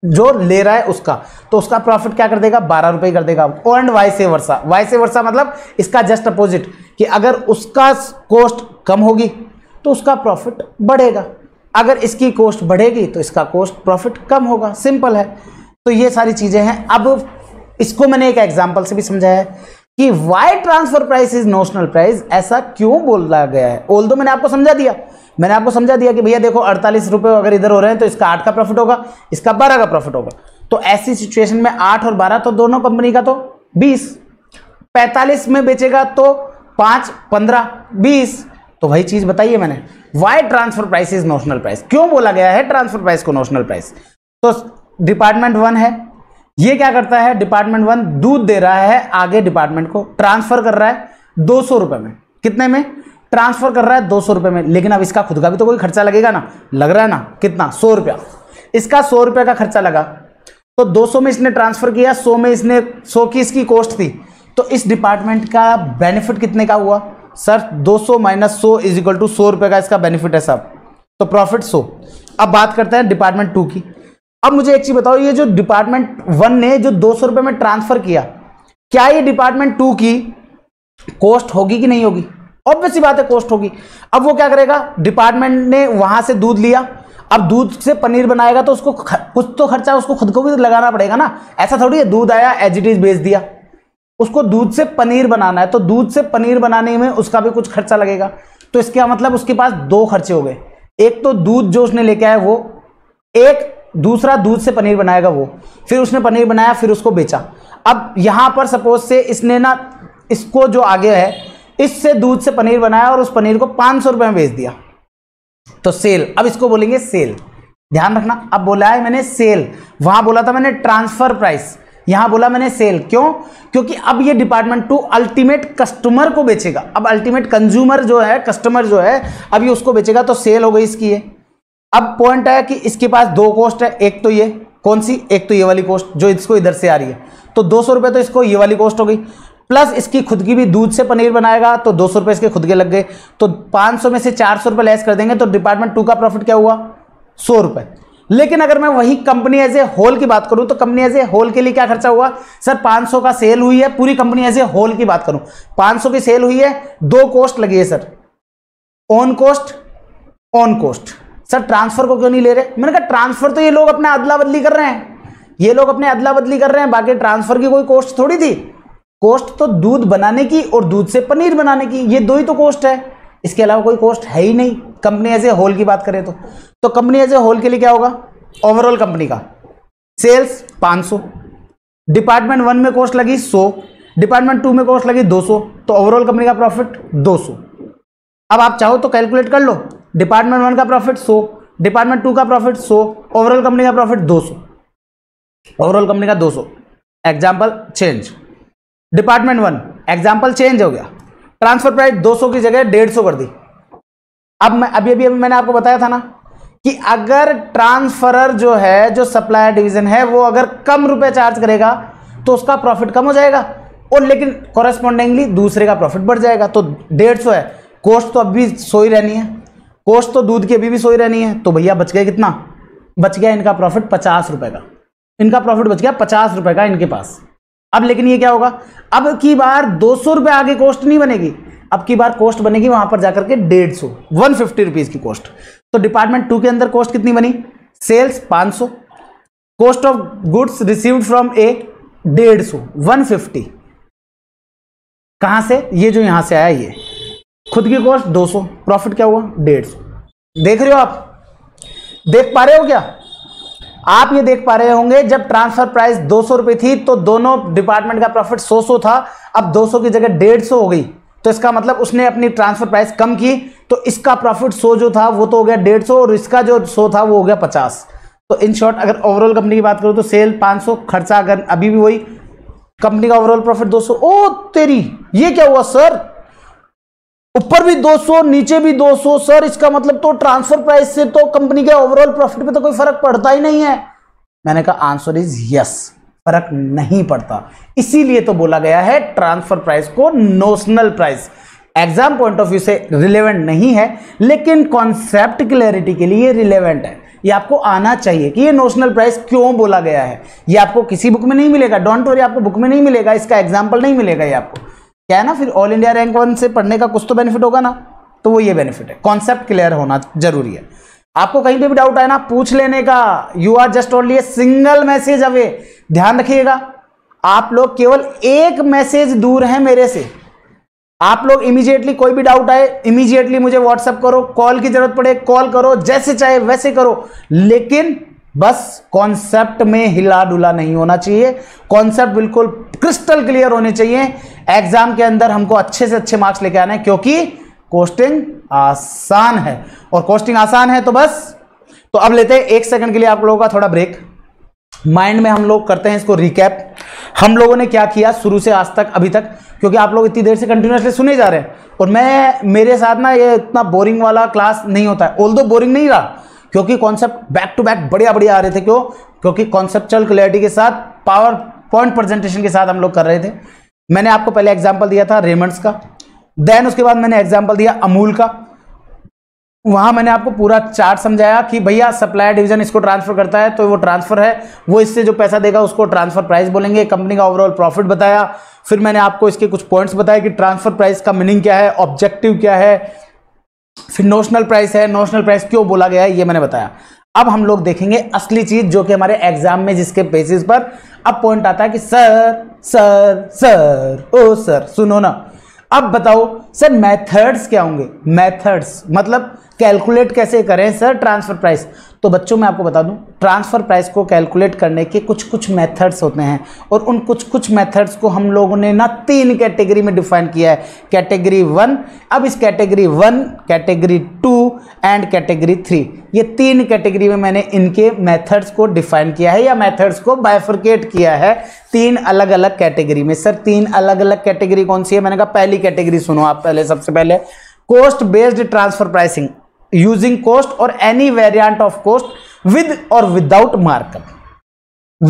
जो ले रहा है उसका, तो उसका प्रॉफिट क्या कर देगा, बारह रुपए कर देगा। And vice versa, vice versa मतलब इसका जस्ट अपोजिट कि अगर उसका कॉस्ट कम होगी तो उसका प्रॉफिट बढ़ेगा, अगर इसकी कॉस्ट बढ़ेगी तो इसका कॉस्ट प्रॉफिट कम होगा। सिंपल है। तो ये सारी चीजें हैं। अब इसको मैंने एक एग्जांपल से भी समझाया है कि why transfer price is notional price ऐसा क्यों बोला गया है। ऑल दो मैंने आपको समझा दिया, मैंने आपको समझा दिया कि भैया देखो अड़तालीस रुपये अगर इधर हो रहे हैं तो इसका आठ का प्रॉफिट होगा, इसका बारह का प्रॉफिट होगा। तो ऐसी सिचुएशन में आठ और बारह तो दोनों कंपनी का तो बीस, पैंतालीस में बेचेगा तो पाँच, पंद्रह, बीस। तो वही चीज़ बताइए मैंने, why transfer price is notional price, क्यों बोला गया है ट्रांसफर प्राइस को नोशनल प्राइस। तो डिपार्टमेंट वन है, ये क्या करता है, डिपार्टमेंट वन दूध दे रहा है आगे डिपार्टमेंट को, ट्रांसफर कर रहा है दो सौ रुपये में। कितने में ट्रांसफर कर रहा है, दो सौ रुपये में। लेकिन अब इसका खुद का भी तो कोई खर्चा लगेगा ना, लग रहा है ना, कितना, सौ रुपया। इसका सौ रुपये का खर्चा लगा, तो दो सौ में इसने ट्रांसफर किया, सौ में इसने, सौ की इसकी कॉस्ट थी, तो इस डिपार्टमेंट का बेनिफिट कितने का हुआ सर, दो सौ माइनस सौ इज इक्वल टू सौ रुपये का इसका बेनिफिट है साहब, तो प्रॉफिट सौ। अब बात करते हैं डिपार्टमेंट टू की। अब मुझे एक चीज़ बताओ, ये जो डिपार्टमेंट वन ने जो दो सौ रुपये में ट्रांसफर किया, क्या ये डिपार्टमेंट टू की कॉस्ट होगी कि नहीं होगी? ऑब्वियस सी बात है कॉस्ट होगी। अब वो क्या करेगा, डिपार्टमेंट ने वहां से दूध लिया, अब दूध से पनीर बनाएगा तो उसको कुछ तो खर्चा उसको खुद को भी लगाना पड़ेगा ना, ऐसा थोड़ी है दूध आया एज इट इज बेच दिया। उसको दूध से पनीर बनाना है, तो दूध से पनीर बनाने में उसका भी कुछ खर्चा लगेगा। तो इसका मतलब उसके पास दो खर्चे हो गए, एक तो दूध जो उसने लेके आया वो एक, दूसरा दूध से पनीर बनाएगा वो, फिर उसने पनीर बनाया फिर उसको बेचा। अब यहाँ पर सपोज से इसने ना इसको जो आगे है इससे दूध से पनीर बनाया और उस पनीर को पाँच सौ रुपये में बेच दिया, तो सेल। अब इसको बोलेंगे सेल, ध्यान रखना। अब बोला है मैंने सेल, वहाँ बोला था मैंने ट्रांसफर प्राइस, यहाँ बोला मैंने सेल। क्यों? क्योंकि अब ये डिपार्टमेंट टू अल्टीमेट कस्टमर को बेचेगा, अब अल्टीमेट कंज्यूमर जो है, कस्टमर जो है, अब ये उसको बेचेगा, तो सेल हो गई इसकी ये। अब पॉइंट आया कि इसके पास दो कॉस्ट है, एक तो ये, कौन सी, एक तो ये वाली कॉस्ट जो इसको इधर से आ रही है, तो दो सौ रुपये तो इसको ये वाली कॉस्ट हो गई, प्लस इसकी खुद की भी, दूध से पनीर बनाएगा तो दो सौ रुपये इसके खुद के लग गए, तो पाँच सौ में से चार सौ रुपये लेस कर देंगे, तो डिपार्टमेंट टू का प्रॉफिट क्या हुआ, सौ रुपये। लेकिन अगर मैं वही कंपनी एज ए होल की बात करूं, तो कंपनी एज ए होल के लिए क्या खर्चा हुआ सर, पाँच सौ का सेल हुई है, पूरी कंपनी एज ए होल की बात करूं, पाँच सौ की सेल हुई है, दो कॉस्ट लगी है sir, on cost, on cost. Sir transfer को क्यों नहीं ले रहे? मैंने कहा ट्रांसफर तो ये लोग अपने अदला बदली कर रहे हैं, ये लोग अपने अदला बदली कर रहे हैं, बाकी ट्रांसफर की कोई कॉस्ट थोड़ी थी। कॉस्ट तो दूध बनाने की और दूध से पनीर बनाने की, ये दो ही तो कॉस्ट है, इसके अलावा कोई कॉस्ट है ही नहीं कंपनी एज ए होल की बात करें तो। तो कंपनी एज ए होल के लिए क्या होगा, ओवरऑल कंपनी का सेल्स पाँच सौ, डिपार्टमेंट वन में कॉस्ट लगी सौ, डिपार्टमेंट टू में कॉस्ट लगी दो सौ, तो ओवरऑल कंपनी का प्रॉफिट दो सौ। अब आप चाहो तो कैलकुलेट कर लो, डिपार्टमेंट वन का प्रॉफिट सौ, डिपार्टमेंट टू का प्रॉफिट सौ, ओवरऑल कंपनी का प्रॉफिट दो सौ, ओवरऑल कंपनी का दो सौ। Example change, department one, example change हो गया, ट्रांसफर प्राइस दो सौ की जगह डेढ़ सौ कर दी। अब मैं अभी अभी मैंने आपको बताया था ना कि अगर ट्रांसफरर जो है, जो सप्लायर डिवीज़न है, वो अगर कम रुपए चार्ज करेगा तो उसका प्रॉफिट कम हो जाएगा, और लेकिन कॉरेस्पॉन्डिंगली दूसरे का प्रॉफिट बढ़ जाएगा। तो डेढ़ सौ है, कॉस्ट तो अभी सौ ही रहनी है, कॉस्ट तो दूध की अभी भी सौ ही रहनी है, तो भैया बच गया कितना, बच गया इनका प्रॉफिट पचास रुपये का, इनका प्रॉफिट बच गया पचास रुपये का इनके पास। अब लेकिन ये क्या होगा, अब की बार दो सौ रुपये आगे कॉस्ट नहीं बनेगी, अब की बार कॉस्ट बनेगी वहां पर जाकर के डेढ़ सौ, वन फिफ्टी रुपीज की कॉस्ट। तो डिपार्टमेंट टू के अंदर कॉस्ट कितनी बनी, सेल्स पाँच सौ, cost of goods received from a डेढ़ सौ, वन फिफ्टी कहां से, ये जो यहां से आया, ये खुद की कॉस्ट दो सौ, प्रॉफिट क्या हुआ डेढ़ सौ। देख रहे हो आप, देख पा रहे हो क्या आप, ये देख पा रहे होंगे जब ट्रांसफर प्राइस दो सौ रुपये थी तो दोनों डिपार्टमेंट का प्रॉफिट सौ सौ था, अब दो सौ की जगह डेढ़ सौ हो गई, तो इसका मतलब उसने अपनी ट्रांसफर प्राइस कम की, तो इसका प्रॉफिट सौ जो था वो तो हो गया डेढ़ सौ, और इसका जो सौ था वो हो गया पचास। तो इन शॉर्ट अगर ओवरऑल कंपनी की बात करूँ तो सेल पाँच सौ, खर्चा अगर अभी भी वही, कंपनी का ओवरऑल प्रॉफिट दो सौ। ओ तेरी, ये क्या हुआ सर, ऊपर भी दो सौ नीचे भी दो सौ, सर इसका मतलब तो ट्रांसफर प्राइस से तो कंपनी के ओवरऑल प्रॉफिट पे तो कोई फर्क पड़ता ही नहीं है। मैंने कहा आंसर इज यस, फर्क नहीं पड़ता। इसीलिए तो बोला गया है ट्रांसफर प्राइस को notional price, exam point of view से रिलेवेंट नहीं है लेकिन कॉन्सेप्ट क्लैरिटी के लिए रिलेवेंट है। ये आपको आना चाहिए कि ये नोशनल प्राइस क्यों बोला गया है। ये आपको किसी बुक में नहीं मिलेगा, डोंट वरी, आपको बुक में नहीं मिलेगा, इसका एग्जाम्पल नहीं मिलेगा। ये आपको क्या है ना, फिर ऑल इंडिया रैंक वन से पढ़ने का कुछ तो बेनिफिट होगा ना, तो वो ये बेनिफिट है। कॉन्सेप्ट क्लियर होना जरूरी है। आपको कहीं पे भी डाउट आए ना पूछ लेने का, you are just only a single message away. ध्यान रखिएगा, आप लोग केवल एक मैसेज दूर हैं मेरे से। आप लोग इमीडिएटली कोई भी डाउट आए इमीडिएटली मुझे व्हाट्सएप करो, कॉल की जरूरत पड़े कॉल करो, जैसे चाहे वैसे करो, लेकिन बस कॉन्सेप्ट में हिला डुला नहीं होना चाहिए। कॉन्सेप्ट बिल्कुल क्रिस्टल क्लियर होने चाहिए। एग्जाम के अंदर हमको अच्छे से अच्छे मार्क्स लेके आना है क्योंकि कोस्टिंग आसान है, और कोस्टिंग आसान है तो बस। तो अब लेते हैं एक सेकंड के लिए आप लोगों का थोड़ा ब्रेक, माइंड में हम लोग करते हैं इसको रिकैप, हम लोगों ने क्या किया शुरू से आज तक अभी तक, क्योंकि आप लोग इतनी देर से कंटिन्यूसली सुने जा रहे हैं। और मैं मेरे साथ ना ये इतना बोरिंग वाला क्लास नहीं होता है, ऑल्दो बोरिंग नहीं रहा क्योंकि कॉन्सेप्ट बैक टू बैक बढ़िया बढ़िया आ रहे थे। क्यों? क्योंकि कॉन्सेप्चुअल क्लैरिटी के साथ पावर पॉइंट प्रेजेंटेशन के साथ हम लोग कर रहे थे। मैंने आपको पहले एग्जाम्पल दिया था रेमंड्स का, देन उसके बाद मैंने एग्जाम्पल दिया अमूल का। वहाँ मैंने आपको पूरा चार्ट समझाया कि भैया सप्लायर डिवीजन इसको ट्रांसफर करता है तो वो ट्रांसफर है, वो इससे जो पैसा देगा उसको ट्रांसफर प्राइस बोलेंगे, कंपनी का ओवरऑल प्रॉफिट बताया। फिर मैंने आपको इसके कुछ पॉइंट्स बताए कि ट्रांसफर प्राइस का मीनिंग क्या है, ऑब्जेक्टिव क्या है, फिर नोशनल प्राइस है, नोशनल प्राइस क्यों बोला गया है ये मैंने बताया। अब हम लोग देखेंगे असली चीज़ जो कि हमारे एग्जाम में जिसके बेसिस पर अब पॉइंट आता है कि सर सर सर ओ सर सुनो ना, अब बताओ सर मेथड्स क्या होंगे, मेथड्स मतलब कैलकुलेट कैसे करें सर ट्रांसफर प्राइस। तो बच्चों मैं आपको बता दूं ट्रांसफर प्राइस को कैलकुलेट करने के कुछ कुछ मेथड्स होते हैं, और उन कुछ कुछ मेथड्स को हम लोगों ने ना तीन कैटेगरी में डिफाइन किया है, कैटेगरी वन। अब इस category one, category two and category three, ये तीन कैटेगरी में मैंने इनके मेथड्स को डिफाइन किया है या मेथड्स को बाइफरकेट किया है तीन अलग अलग कैटेगरी में। सर तीन अलग अलग कैटेगरी कौन सी है? मैंने कहा पहली कैटेगरी सुनो आप पहले, सबसे पहले cost based transfer pricing, using cost और any variant of cost with और विदाउट मार्कअप,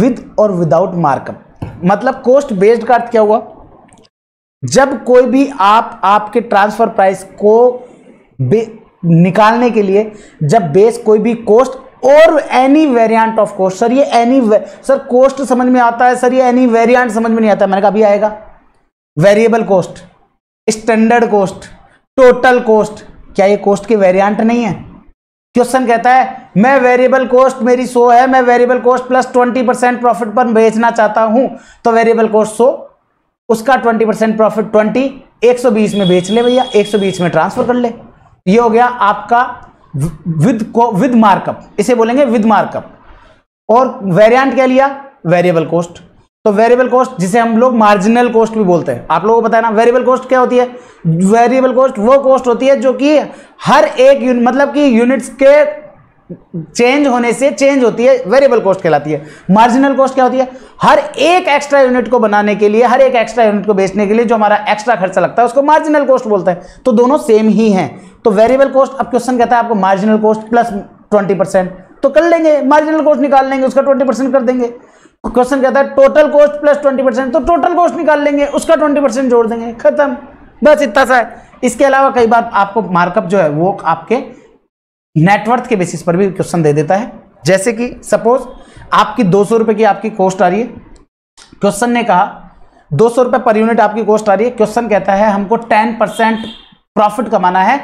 विद और विदाउट मार्कअप। मतलब कॉस्ट बेस्ड का अर्थ क्या हुआ, जब कोई भी आप आपके ट्रांसफर प्राइस को निकालने के लिए जब बेस कोई भी कॉस्ट और any variant of cost. Sir ये एनी सर कॉस्ट समझ में आता है, सर ये एनी वेरिएंट समझ में नहीं आता। मैंने कहा अभी आएगा, variable cost, standard cost, total cost, क्या ये कॉस्ट के वेरिएंट नहीं है? क्वेश्चन कहता है मैं वेरिएबल कॉस्ट मेरी सौ है, मैं variable cost plus twenty percent profit पर बेचना चाहता हूं, तो वेरिएबल कॉस्ट सौ, उसका ट्वेंटी परसेंट प्रॉफिट ट्वेंटी, एक सौ बीस में बेच ले भैया, एक सौ बीस में ट्रांसफर कर ले। ये हो गया आपका विद को विद मार्कअप, इसे बोलेंगे विद मार्कअप। और वेरिएंट क्या लिया? Variable cost. तो वेरिएबल कॉस्ट जिसे हम लोग मार्जिनल कॉस्ट भी बोलते हैं, आप लोगों को पता है ना वेरिएबल कॉस्ट क्या होती है। वेरिएबल कॉस्ट वो कॉस्ट होती है जो कि हर एक मतलब कि यूनिट्स के चेंज होने से चेंज होती है, वेरिएबल कॉस्ट कहलाती है। मार्जिनल कॉस्ट क्या होती है? हर एक एक्स्ट्रा यूनिट को बनाने के लिए, हर एक एक्स्ट्रा यूनिट को बेचने के लिए जो हमारा एक्स्ट्रा खर्चा लगता है उसको मार्जिनल कॉस्ट बोलते हैं। तो दोनों सेम ही हैं। तो वेरिएबल कॉस्ट, अब क्वेश्चन कहता है आपको marginal cost plus twenty percent, तो कर लेंगे, मार्जिनल कॉस्ट निकाल लेंगे, उसका ट्वेंटी परसेंट कर देंगे। क्वेश्चन कहता है total cost plus twenty percent, तो टोटल कॉस्ट निकाल लेंगे, उसका ट्वेंटी परसेंट जोड़ देंगे, खत्म, बस इतना सा है। इसके अलावा कई बार आपको मार्कअप जो है वो आपके नेटवर्थ के बेसिस पर भी क्वेश्चन दे देता है। जैसे कि सपोज आपकी दो सौ रुपये की आपकी कॉस्ट आ रही है, क्वेश्चन ने कहा दो सौ रुपये पर यूनिट आपकी कॉस्ट आ रही है। क्वेश्चन कहता है हमको टेन परसेंट प्रॉफिट कमाना है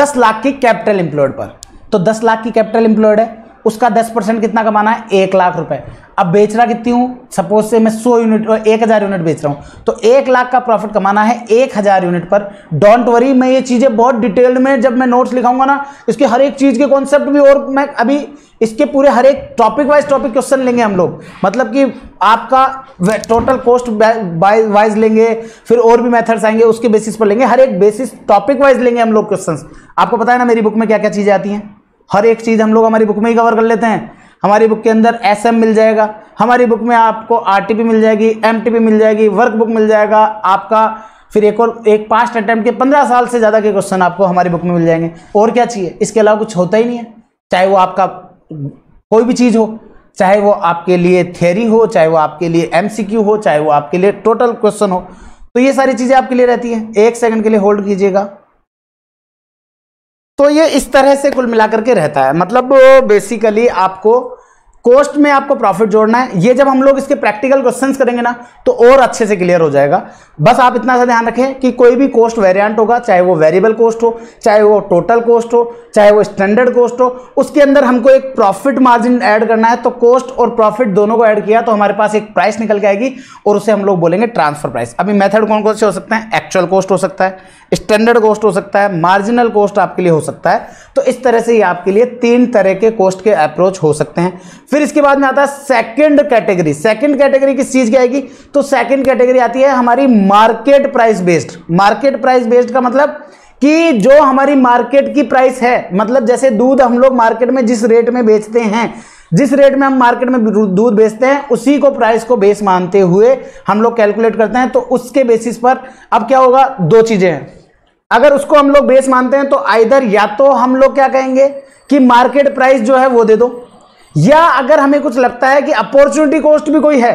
दस लाख की कैपिटल एम्प्लॉयड पर, तो दस लाख की कैपिटल एम्प्लॉयड है, उसका दस परसेंट कितना कमाना है? एक लाख रुपए। अब बेच रहा कितनी हूँ? सपोज से मैं सौ यूनिट और एक हज़ार यूनिट बेच रहा हूँ, तो एक लाख का प्रॉफिट कमाना है एक हज़ार यूनिट पर। डोंट वरी, मैं ये चीज़ें बहुत डिटेल्ड में जब मैं नोट्स लिखाऊंगा ना इसके हर एक चीज़ के कॉन्सेप्ट भी, और मैं अभी इसके पूरे हर एक टॉपिक वाइज टॉपिक क्वेश्चन लेंगे हम लोग। मतलब कि आपका टोटल कॉस्ट वाइज लेंगे, फिर और भी मेथड्स आएंगे उसके बेसिस पर लेंगे, हर एक बेसिस टॉपिक वाइज लेंगे हम लोग क्वेश्चन। आपको पता है ना मेरी बुक में क्या क्या चीज़ें आती हैं, हर एक चीज़ हम लोग हमारी बुक में ही कवर कर लेते हैं। हमारी बुक के अंदर एसएम मिल जाएगा, हमारी बुक में आपको आरटीपी मिल जाएगी, एमटीपी मिल जाएगी, वर्कबुक मिल जाएगा आपका, फिर एक और एक पास्ट अटैम्प्ट के पंद्रह साल से ज़्यादा के क्वेश्चन आपको हमारी बुक में मिल जाएंगे। और क्या चाहिए? इसके अलावा कुछ होता ही नहीं है, चाहे वो आपका कोई भी चीज़ हो। चाहे वो आपके लिए थ्योरी हो, चाहे वो आपके लिए एमसीक्यू हो, चाहे वो आपके लिए टोटल क्वेश्चन हो, तो ये सारी चीजें आपके लिए रहती हैं। एक सेकंड के लिए होल्ड कीजिएगा। तो ये इस तरह से कुल मिलाकर के रहता है। मतलब बेसिकली आपको कॉस्ट में आपको प्रॉफिट जोड़ना है। ये जब हम लोग इसके प्रैक्टिकल क्वेश्चंस करेंगे ना तो और अच्छे से क्लियर हो जाएगा। बस आप इतना सा ध्यान रखें कि कोई भी कॉस्ट वेरिएंट होगा, चाहे वो वेरिएबल कॉस्ट हो, चाहे वो टोटल कॉस्ट हो, चाहे वो स्टैंडर्ड कॉस्ट हो, उसके अंदर हमको एक प्रॉफिट मार्जिन ऐड करना है। तो कॉस्ट और प्रॉफिट दोनों को ऐड किया तो हमारे पास एक प्राइस निकल के आएगी और उसे हम लोग बोलेंगे ट्रांसफर प्राइस। अभी मेथड कौन कौन से हो सकते हैं? एक्चुअल कॉस्ट हो सकता है, स्टैंडर्ड कॉस्ट हो सकता है, मार्जिनल कॉस्ट आपके लिए हो सकता है। तो इस तरह से ये आपके लिए तीन तरह के कॉस्ट के अप्रोच हो सकते हैं। फिर इसके बाद में आता है सेकंड कैटेगरी। सेकंड कैटेगरी किस चीज की आएगी? तो सेकंड कैटेगरी आती है हमारी market price based. Market price based का मतलब कि जो हमारी मार्केट की प्राइस है, मतलब जैसे दूध हम लोग मार्केट में जिस रेट में बेचते हैं, जिस रेट में हम मार्केट में दूध बेचते हैं, उसी को प्राइस को बेस मानते हुए हम लोग कैलकुलेट करते हैं। तो उसके बेसिस पर अब क्या होगा, दो चीजें हैं। अगर उसको हम लोग बेस मानते हैं तो आइदर या तो हम लोग क्या कहेंगे कि मार्केट प्राइस जो है वो दे दो, या अगर हमें कुछ लगता है कि अपॉर्चुनिटी कॉस्ट भी कोई है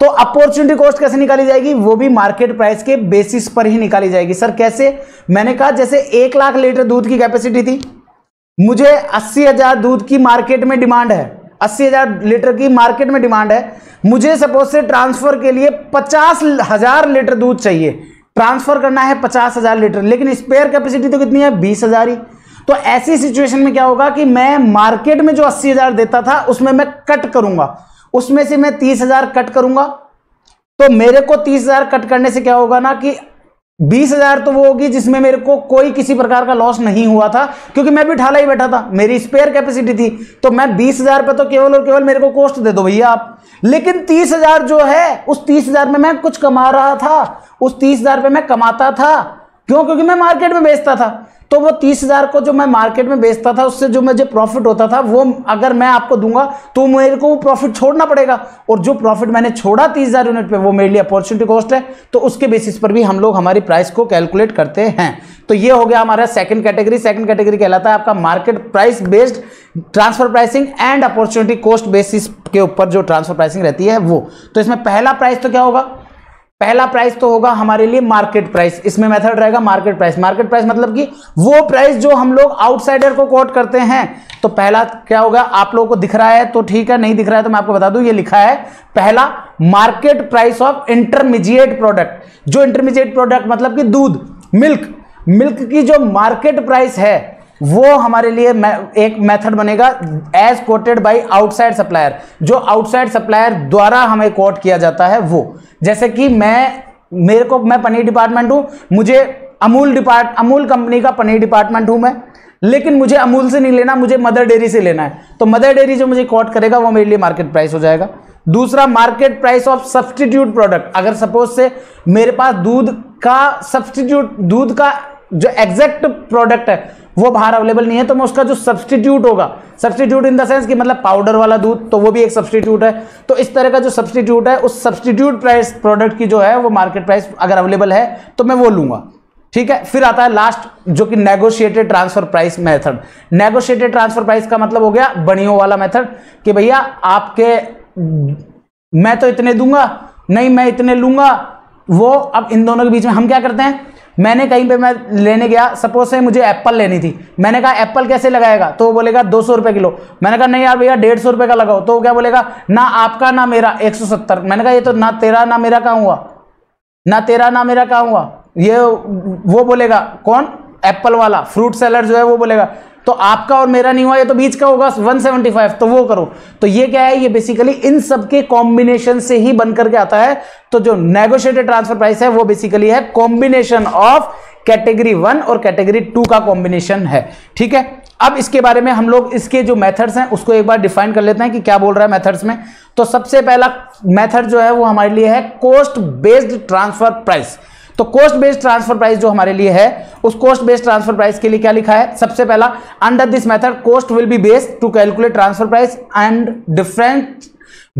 तो अपॉर्चुनिटी कॉस्ट कैसे निकाली जाएगी, वो भी मार्केट प्राइस के बेसिस पर ही निकाली जाएगी। सर कैसे? मैंने कहा जैसे एक लाख लीटर दूध की कैपेसिटी थी, मुझे अस्सी हजार दूध की मार्केट में डिमांड है, अस्सी हजार लीटर की मार्केट में डिमांड है, मुझे सपोज से ट्रांसफर के लिए पचास हजार लीटर दूध चाहिए, ट्रांसफर करना है पचास हजार लीटर, लेकिन स्पेयर कैपेसिटी तो कितनी है, बीस हजार ही। तो ऐसी सिचुएशन में क्या होगा कि मैं मार्केट में जो अस्सी हजार देता था उसमें मैं कट करूंगा, उसमें से मैं तीस हजार कट करूंगा। तो मेरे को तीस हजार कट करने से क्या होगा ना कि बीस हजार तो वो होगी जिसमें मेरे को कोई किसी प्रकार का लॉस नहीं हुआ था, क्योंकि मैं भी ढाला ही बैठा था, मेरी स्पेयर कैपेसिटी थी। तो मैं बीस हजार पर तो केवल और केवल मेरे को कॉस्ट दे दो भैया आप, लेकिन तीस हजार जो है उस तीस हजार में मैं कुछ कमा रहा था, उस तीस हजार पे मैं कमाता था। क्यों? क्योंकि मैं मार्केट में बेचता था। तो वो तीस हजार को जो मैं मार्केट में बेचता था उससे जो मुझे प्रॉफिट होता था वो अगर मैं आपको दूंगा तो मेरे को वो प्रॉफिट छोड़ना पड़ेगा, और जो प्रॉफिट मैंने छोड़ा तीस हजार यूनिट पे वो मेरे लिए अपॉर्चुनिटी कॉस्ट है। तो उसके बेसिस पर भी हम लोग हमारी प्राइस को कैलकुलेट करते हैं। तो ये हो गया हमारा सेकंड कैटेगरी। सेकंड कैटेगरी कहलाता है आपका market price based transfer pricing and अपॉर्चुनिटी कॉस्ट basis के ऊपर जो ट्रांसफर प्राइसिंग रहती है वो। तो इसमें पहला प्राइस तो क्या होगा, पहला प्राइस तो होगा हमारे लिए मार्केट प्राइस। इसमें मेथड रहेगा मार्केट प्राइस। मार्केट प्राइस मतलब कि वो प्राइस जो हम लोग आउटसाइडर को कोट करते हैं। तो पहला क्या होगा, आप लोगों को दिख रहा है तो ठीक है, नहीं दिख रहा है तो मैं आपको बता दूं, ये लिखा है पहला market price of intermediate product. जो इंटरमीडिएट प्रोडक्ट मतलब कि दूध, मिल्क, मिल्क की जो मार्केट प्राइस है वो हमारे लिए एक मेथड बनेगा as quoted by outside supplier. जो आउटसाइड सप्लायर द्वारा हमें कोट किया जाता है वो, जैसे कि मैं मेरे को मैं पनीर डिपार्टमेंट हूँ, मुझे अमूल डिपार्ट अमूल कंपनी का पनीर डिपार्टमेंट हूँ मैं, लेकिन मुझे अमूल से नहीं लेना, मुझे मदर डेयरी से लेना है। तो मदर डेयरी जो मुझे कोट करेगा वो मेरे लिए मार्केट प्राइस हो जाएगा। दूसरा market price of substitute product. अगर सपोज से मेरे पास दूध का सब्सटीट्यूट, दूध का जो एग्जैक्ट प्रोडक्ट है वो बाहर अवेलेबल नहीं है, तो मैं उसका जो सब्सटीट्यूट होगा, सब्सटीट्यूट इन द सेंस कि मतलब पाउडर वाला दूध, तो वो भी एक सब्सटीट्यूट है। तो इस तरह का जो सब्सटीट्यूट है उस सब्सटीट्यूट प्राइस प्रोडक्ट की जो है वो मार्केट प्राइस अगर अवेलेबल है तो मैं वो लूंगा। ठीक है, फिर आता है लास्ट जो कि negotiated transfer price method. Negotiated transfer price का मतलब हो गया बनियों वाला मेथड कि भैया आपके मैं तो इतने दूंगा नहीं, मैं इतने लूंगा वो। अब इन दोनों के बीच में हम क्या करते हैं, मैंने कहीं पे मैं लेने गया, सपोज से मुझे एप्पल लेनी थी, मैंने कहा एप्पल कैसे लगाएगा, तो वो बोलेगा दो सौ रुपये किलो। मैंने कहा नहीं यार भैया डेढ़ सौ रुपये का लगाओ, तो वो क्या बोलेगा, ना आपका ना मेरा एक सौ सत्तर। मैंने कहा ये तो ना तेरा ना मेरा कहाँ हुआ, ना तेरा ना मेरा कहाँ हुआ ये। वो बोलेगा कौन, एप्पल वाला फ्रूट सेलर जो है वो बोलेगा तो आपका और मेरा नहीं हुआ, ये तो बीच का होगा एक सौ पचहत्तर, तो वो करो। तो ये क्या है, ये बेसिकली इन सब के कॉम्बिनेशन से ही बन करके आता है। तो जो नेगोशिएटेड ट्रांसफर प्राइस है वो बेसिकली है कॉम्बिनेशन ऑफ कैटेगरी वन और कैटेगरी टू का कॉम्बिनेशन है। ठीक है, अब इसके बारे में हम लोग इसके जो मेथड्स हैं उसको एक बार डिफाइन कर लेते हैं कि क्या बोल रहा है मेथड्स में। तो सबसे पहला मेथड जो है वो हमारे लिए है कॉस्ट बेस्ड ट्रांसफर प्राइस। तो कॉस्ट बेस्ड ट्रांसफर प्राइस जो हमारे लिए है, उस कॉस्ट बेस्ड ट्रांसफर प्राइस के लिए क्या लिखा है, सबसे पहला under this method cost will be based to calculate transfer price and different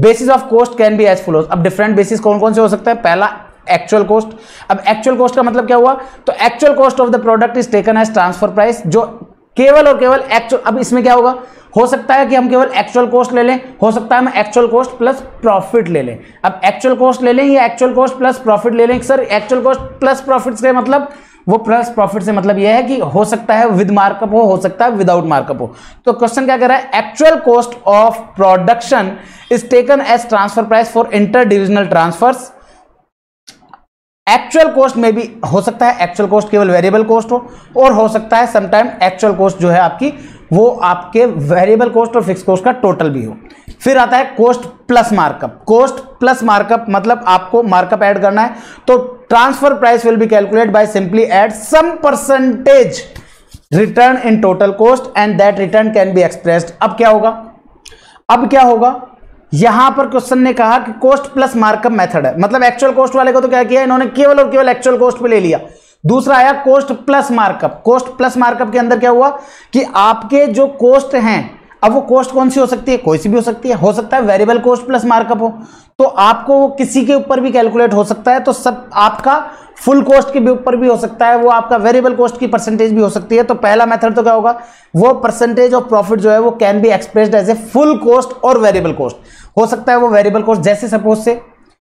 basis of cost can be as follows. अब डिफरेंट बेसिस कौन कौन से हो सकता है, पहला एक्चुअल कॉस्ट। अब एक्चुअल कॉस्ट का मतलब क्या हुआ, तो actual cost of the product is taken as transfer price, जो केवल और केवल एक्चुअल। अब इसमें क्या होगा, हो सकता है कि हम केवल एक्चुअल कॉस्ट ले लें, हो सकता है हम एक्चुअल कॉस्ट प्लस प्रॉफिट ले लें। अब एक्चुअल कॉस्ट ले लें या एक्चुअल कॉस्ट प्लस प्रॉफिट ले लें? Sir actual cost plus profit से मतलब वो प्लस प्रॉफिट से मतलब यह है कि हो सकता है विद मार्कअप हो, हो सकता है विदाउट मार्कअप हो। तो क्वेश्चन क्या कह रहा है, actual cost of production is taken as transfer price for inter divisional transfers. Actual cost में भी हो सकता है एक्चुअल कॉस्ट केवल वेरिएबल कॉस्ट हो, और हो सकता है समटाइम एक्चुअल कॉस्ट जो है आपकी वो आपके वेरिएबल कॉस्ट और फिक्स कॉस्ट का टोटल भी हो। फिर आता है cost plus markup. Cost plus markup मतलब आपको मार्कअप ऐड करना है, तो transfer price will be calculate by simply add some percentage return in total cost and that return can be expressed. अब क्या होगा, अब क्या होगा यहां पर क्वेश्चन ने कहा कि कॉस्ट प्लस मार्कअप मेथड है, मतलब एक्चुअल कॉस्ट वाले को तो क्या किया इन्होंने, केवल और केवल एक्चुअल कॉस्ट पे ले लिया। दूसरा आया cost plus markup. Cost plus markup के अंदर क्या हुआ कि आपके जो कॉस्ट हैं, अब वो कॉस्ट कौन सी हो सकती है, कोई सी भी हो सकती है, हो सकता है वेरिएबल कॉस्ट प्लस मार्कअप हो, तो आपको वो किसी के ऊपर भी कैलकुलेट हो सकता है। तो सब आपका फुल कॉस्ट के ऊपर भी हो सकता है, वो आपका वेरिएबल कॉस्ट की परसेंटेज भी हो सकती है। तो पहला मेथड तो क्या होगा, वो परसेंटेज ऑफ प्रॉफिट जो है वो can be expressed as a full cost और वेरिएबल कॉस्ट। हो सकता है वो वेरिएबल कॉस्ट, जैसे सपोज से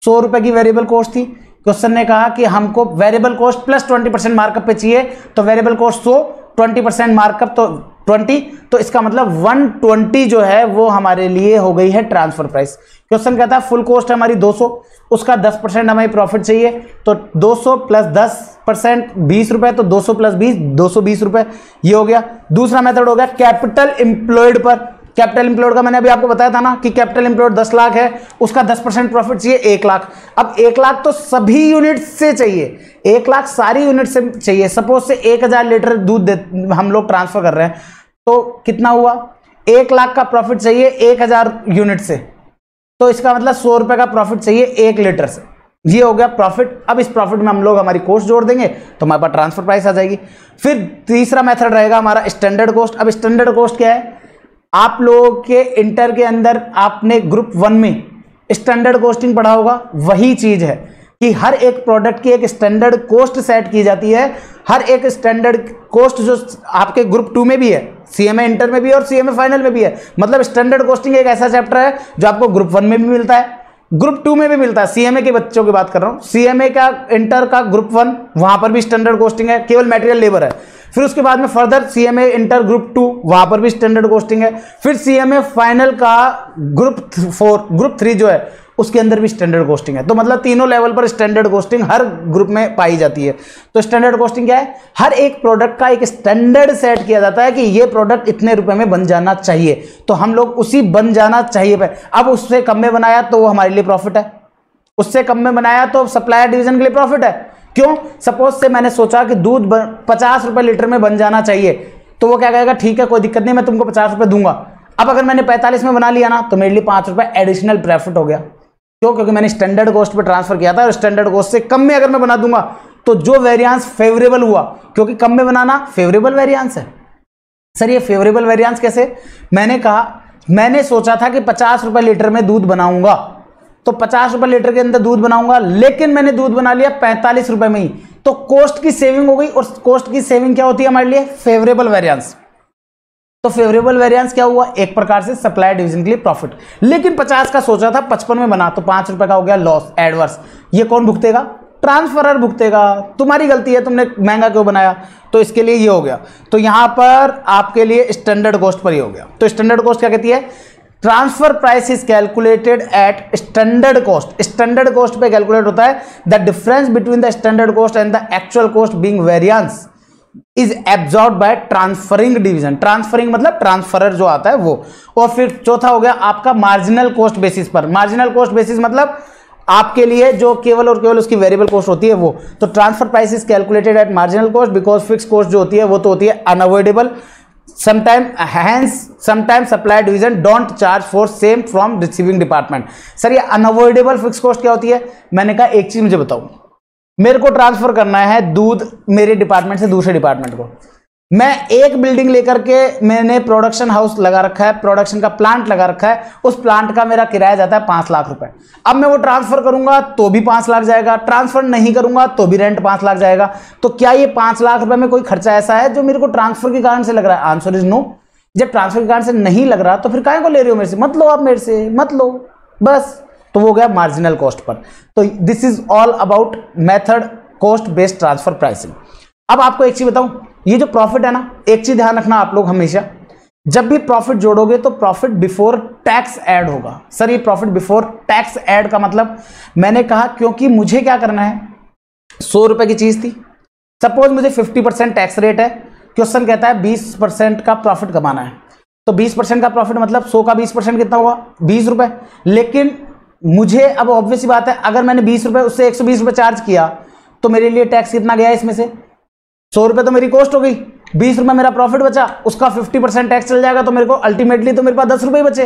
सौ रुपए की वेरिएबल कॉस्ट थी, क्वेश्चन ने कहा कि हमको variable cost plus twenty percent markup पे चाहिए, तो वेरिएबल कॉस्ट सौ, ट्वेंटी परसेंट मार्कअप तो ट्वेंटी, तो इसका मतलब एक सौ बीस जो है वो हमारे लिए हो गई है ट्रांसफर प्राइस। क्वेश्चन कहता है फुल कॉस्ट हमारी दो सौ, उसका दस परसेंट हमारी प्रॉफिट चाहिए, तो दो सौ प्लस दस परसेंट बीस रुपए, तो दो सौ प्लस बीस दो सौ बीस रुपए, ये हो गया। दूसरा मेथड हो गया कैपिटल एम्प्लॉयड पर। कैपिटल एम्प्लॉयड का मैंने अभी आपको बताया था ना कि कैपिटल एम्प्लॉयड दस लाख है, उसका दस परसेंट प्रॉफिट चाहिए एक लाख। अब एक लाख तो सभी यूनिट से चाहिए, एक लाख सारी यूनिट से चाहिए। सपोज से एक हजार लीटर दूध हम लोग ट्रांसफर कर रहे हैं, तो कितना हुआ, एक लाख का प्रॉफिट चाहिए एक हजार यूनिट से, तो इसका मतलब सौ रुपए का प्रॉफिट चाहिए एक लीटर से, ये हो गया प्रॉफिट। अब इस प्रॉफिट में हम लोग हमारी कॉस्ट जोड़ देंगे तो हमारे पास ट्रांसफर प्राइस आ जाएगी। फिर तीसरा मेथड रहेगा हमारा स्टैंडर्ड कॉस्ट। अब स्टैंडर्ड कॉस्ट क्या है, आप लोगों के इंटर के अंदर आपने ग्रुप वन में स्टैंडर्ड कॉस्टिंग पढ़ा होगा, वही चीज है कि हर एक प्रोडक्ट की एक स्टैंडर्ड कॉस्ट सेट की जाती है। हर एक स्टैंडर्ड कॉस्ट जो आपके ग्रुप टू में भी है, सीएमए इंटर में भी है और सीएमए फाइनल में भी है, मतलब स्टैंडर्ड कॉस्टिंग एक ऐसा चैप्टर है जो आपको ग्रुप वन में भी मिलता है, ग्रुप टू में भी मिलता है। सीएमए के बच्चों की बात कर रहा हूँ, सीएमए का इंटर का ग्रुप वन, वहां पर भी स्टैंडर्ड कॉस्टिंग है, केवल मटेरियल लेबर है। फिर उसके बाद में further सीएमए inter group two, वहां पर भी स्टैंडर्ड कॉस्टिंग है। फिर सीएमए फाइनल का ग्रुप फोर ग्रुप थ्री जो है उसके अंदर भी स्टैंडर्ड कॉस्टिंग है। तो मतलब तीनों लेवल पर स्टैंडर्ड कॉस्टिंग हर ग्रुप में पाई जाती है। तो स्टैंडर्ड कॉस्टिंग क्या है, हर एक प्रोडक्ट का एक स्टैंडर्ड सेट किया जाता है कि ये प्रोडक्ट इतने रुपए में बन जाना चाहिए, तो हम लोग उसी बन जाना चाहिए पे। अब उससे कम में बनाया तो वो हमारे लिए प्रॉफिट है, उससे कम में बनाया तो सप्लायर डिवीजन के लिए प्रॉफिट है। क्यों, सपोज से मैंने सोचा कि दूध पचास रुपए लीटर में बन जाना चाहिए, तो वो क्या कहेगा, ठीक है कोई दिक्कत नहीं, मैं तुमको पचास रुपए दूंगा। अब अगर मैंने पैंतालीस में बना लिया ना, तो मेरे लिए पांच रुपए एडिशनल प्रॉफिट हो गया। क्यों, क्योंकि मैंने स्टैंडर्ड कॉस्ट पर ट्रांसफर किया था, और स्टैंडर्ड कॉस्ट से कम में अगर मैं बना दूंगा तो जो वेरिएंस फेवरेबल हुआ, क्योंकि कम में बनाना फेवरेबल वेरिएंस है। सर ये फेवरेबल वेरिएंस कैसे, मैंने कहा मैंने सोचा था कि पचास रुपए लीटर में दूध बनाऊंगा, तो पचास रुपए लीटर के अंदर दूध बनाऊंगा, लेकिन मैंने दूध बना लिया पैंतालीस रुपए में ही, तो कॉस्ट की सेविंग हो गई। और कॉस्ट की सेविंग क्या होती है हमारे लिए, फेवरेबल वेरिएंस। तो फेवरेबल वेरिएंस क्या हुआ, एक प्रकार से सप्लाई डिवीजन के लिए प्रॉफिट। लेकिन पचास का सोचा था, पचपन में बना, तो पांच रुपए का हो गया लॉस एडवर्स। ये कौन भुगतेगा, ट्रांसफरर भुगतेगा, तुम्हारी गलती है, तुमने महंगा क्यों बनाया। तो इसके लिए ये हो गया, तो यहां पर आपके लिए स्टैंडर्ड कॉस्ट पर ये हो गया। तो स्टैंडर्ड कॉस्ट क्या कहती है, transfer price is calculated at standard cost. Standard cost पे कैलकुलेट होता है। The difference between the standard cost and the actual cost being variance is absorb by transferring division. Transferring मतलब ट्रांसफरर जो आता है वो। और फिर चौथा हो गया आपका मार्जिनल कॉस्ट बेसिस पर। मार्जिनल कॉस्ट बेसिस मतलब आपके लिए जो केवल और केवल उसकी वेरिएबल कॉस्ट होती है वो। तो transfer price is calculated at marginal cost because fix cost जो होती है वो तो होती है unavoidable. Sometime hence sometime supply division don't charge for same from receiving department. Sir ये अनअवॉइडेबल फिक्स कॉस्ट क्या होती है, मैंने कहा एक चीज मुझे बताओ, मेरे को ट्रांसफर करना है दूध मेरे डिपार्टमेंट से दूसरे डिपार्टमेंट को। मैं एक बिल्डिंग लेकर के मैंने प्रोडक्शन हाउस लगा रखा है, प्रोडक्शन का प्लांट लगा रखा है, उस प्लांट का मेरा किराया जाता है पांच लाख रुपए। अब मैं वो ट्रांसफर करूंगा तो भी पांच लाख जाएगा, ट्रांसफर नहीं करूंगा तो भी रेंट पांच लाख जाएगा। तो क्या ये पांच लाख रुपए में कोई खर्चा ऐसा है जो मेरे को ट्रांसफर के कारण से लग रहा है? Answer is no. जब ट्रांसफर कार्ड से नहीं लग रहा तो फिर काहे को ले रहे हो मेरे से, मत लो आप मेरे से, मत लो बस। तो वो गया मार्जिनल कॉस्ट पर। तो this is all about method cost based transfer pricing. अब आपको एक चीज बताऊं, ये जो प्रॉफिट है ना, एक चीज ध्यान रखना आप लोग हमेशा, जब भी प्रॉफिट जोड़ोगे तो प्रॉफिट बिफोर टैक्स ऐड होगा। सर ये प्रॉफिट बिफोर टैक्स ऐड का मतलब मैंने कहा क्योंकि मुझे क्या करना है, सौ रुपए की चीज थी, सपोज मुझे फिफ्टी परसेंट टैक्स रेट है, क्वेश्चन कहता है बीस परसेंट का प्रॉफिट कमाना है, तो बीस परसेंट का प्रॉफिट मतलब सौ का बीस परसेंट कितना हुआ, बीस रुपए। लेकिन मुझे अब ऑब्वियस सी बात है अगर मैंने बीस रुपए उससे एक सौ बीस रुपए चार्ज किया तो मेरे लिए टैक्स कितना गया इसमें से, सौ रुपये तो मेरी कॉस्ट हो गई, बीस रुपये मेरा प्रॉफिट बचा, उसका फिफ्टी परसेंट टैक्स चल जाएगा तो मेरे को अल्टीमेटली तो मेरे पास दस रुपये बचे।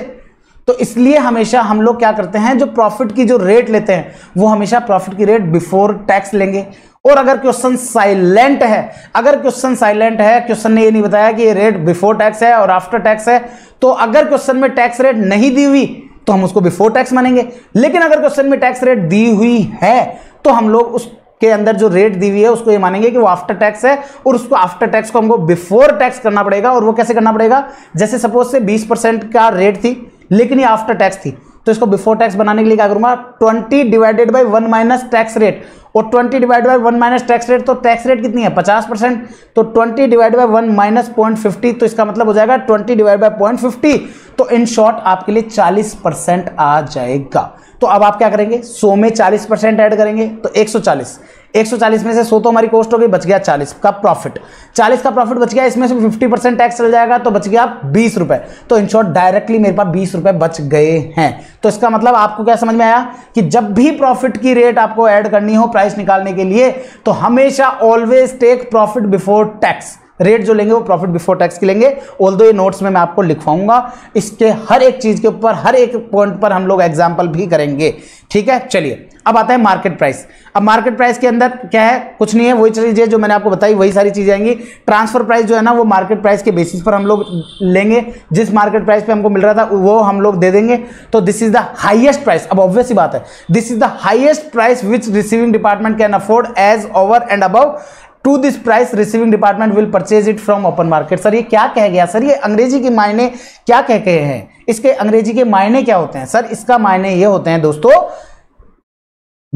तो इसलिए हमेशा हम लोग क्या करते हैं, जो प्रॉफिट की जो रेट लेते हैं वो हमेशा प्रॉफिट की रेट बिफोर टैक्स लेंगे। और अगर क्वेश्चन साइलेंट है, अगर क्वेश्चन साइलेंट है, क्वेश्चन ने ये नहीं बताया कि ये रेट बिफोर टैक्स है और आफ्टर टैक्स है, तो अगर क्वेश्चन में टैक्स रेट नहीं दी हुई तो हम उसको बिफोर टैक्स मानेंगे। लेकिन अगर क्वेश्चन में टैक्स रेट दी हुई है तो हम लोग उस के अंदर जो रेट दी हुई है उसको ये मानेंगे कि वो आफ्टर टैक्स है, और उसको आफ्टर टैक्स को हमको बिफोर टैक्स करना पड़ेगा। और वो कैसे करना पड़ेगा, जैसे सपोज से बीस परसेंट का रेट थी लेकिन ये आफ्टर टैक्स थी, तो इसको बिफोर टैक्स बनाने के लिए क्या करूंगा, बीस divided by one minus tax rate, और बीस divided by one minus tax rate, तो टैक्स रेट कितनी है पचास परसेंट, तो बीस divide by one minus point fifty, तो इसका मतलब हो जाएगा बीस डिवाइड बाय पॉइंट फिफ्टी, तो इन शॉर्ट आपके लिए चालीस परसेंट आ जाएगा। तो अब आप क्या करेंगे, सौ में चालीस परसेंट ऐड करेंगे तो एक सौ चालीस, एक सौ चालीस में से सौ तो हमारी कॉस्ट हो गई, बच गया चालीस का प्रॉफिट, चालीस का प्रॉफिट बच गया, इसमें से पचास परसेंट टैक्स चल जाएगा तो बच गया आप बीस रुपए। तो इन शॉर्ट डायरेक्टली मेरे पास बीस रुपए बच गए हैं। तो इसका मतलब आपको क्या समझ में आया कि जब भी प्रॉफिट की रेट आपको ऐड करनी हो प्राइस निकालने के लिए तो हमेशा always take profit before tax. Rate जो लेंगे वो प्रॉफिट बिफोर टैक्स की लेंगे। ऑल्दो ये नोट्स में मैं आपको लिखवाऊंगा, इसके हर एक चीज के ऊपर हर एक पॉइंट पर हम लोग एग्जाम्पल भी करेंगे, ठीक है। चलिए अब आता है मार्केट प्राइस। अब मार्केट प्राइस के अंदर क्या है, कुछ नहीं है, वही चीजें जो मैंने आपको बताई वही सारी चीजें आएंगी। ट्रांसफर प्राइस जो है ना वो मार्केट प्राइस के बेसिस पर हम लोग लेंगे, जिस मार्केट प्राइस पे हमको मिल रहा था वो हम लोग दे देंगे। तो this is the highest price, अब ऑब्वियस ही बात है this is the highest price which receiving department can afford as over and above to this price receiving department will purchase it from open market. Sir ये क्या कह गया, sir ये अंग्रेजी के मायने क्या कह गए हैं, इसके अंग्रेजी के मायने क्या होते हैं? सर इसका मायने ये होते हैं दोस्तों,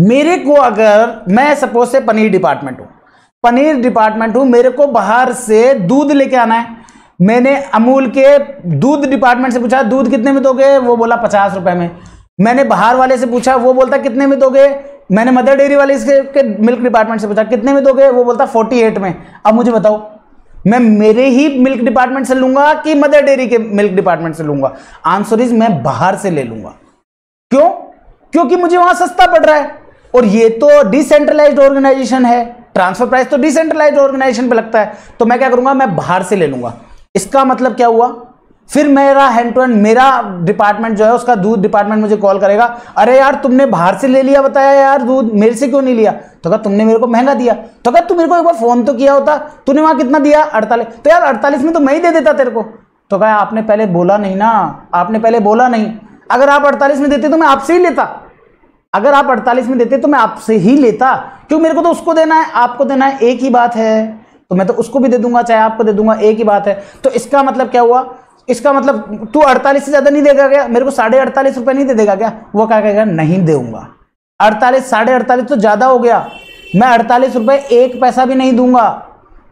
मेरे को अगर मैं सपोज से पनीर डिपार्टमेंट हूं, पनीर डिपार्टमेंट हूं, मेरे को बाहर से दूध लेके आना है, मैंने अमूल के दूध डिपार्टमेंट से पूछा दूध कितने में दोगे, वो बोला पचास रुपए में। मैंने बाहर वाले से पूछा, वो बोलता कितने में दोगे। मैंने मदर डेयरी वाले इसके मिल्क डिपार्टमेंट से पूछा कितने में दोगे, वो बोलता अड़तालीस में। अब मुझे बताओ मैं मेरे ही मिल्क डिपार्टमेंट से लूंगा कि मदर डेयरी के मिल्क डिपार्टमेंट से लूंगा? आंसर इज मैं बाहर से ले लूंगा। क्यों? क्योंकि मुझे वहां सस्ता पड़ रहा है। और ये तो डिसेंट्रलाइज्ड ऑर्गेनाइजेशन है, ट्रांसफर प्राइस तो डिसेंट्रलाइज्ड ऑर्गेनाइजेशन पर लगता है, तो मैं क्या करूंगा, मैं बाहर से ले लूंगा। इसका मतलब क्या हुआ, फिर मेरा हैंड टू हैंड मेरा डिपार्टमेंट जो है उसका दूध डिपार्टमेंट मुझे कॉल करेगा, अरे यार तुमने बाहर से ले लिया, बताया यार दूध मेरे से क्यों नहीं लिया, तो कहा तुमने मेरे को महंगा दिया, तो कहा तू मेरे को एक बार फोन तो किया होता, तूने वहां कितना दिया अड़तालीस, तो यार अड़तालीस में तो मैं ही दे देता तेरे को, तो कहा आपने पहले बोला नहीं ना, आपने पहले बोला नहीं, अगर आप अड़तालीस में देते तो मैं आपसे ही लेता, अगर आप अड़तालीस में देते तो मैं आपसे ही लेता, क्योंकि मेरे को तो उसको देना है आपको देना है, एक ही बात है, तो मैं तो उसको भी दे दूंगा चाहे आपको दे दूंगा, एक ही बात है। तो इसका मतलब क्या हुआ, इसका मतलब तू अड़तालीस से ज्यादा नहीं देगा क्या, मेरे को साढ़े अड़तालीस रुपये नहीं दे देगा क्या? वो क्या कहेगा, नहीं दूंगा, अड़तालीस साढ़े अड़तालीस तो ज्यादा हो गया, मैं अड़तालीस रुपये एक पैसा भी नहीं दूंगा।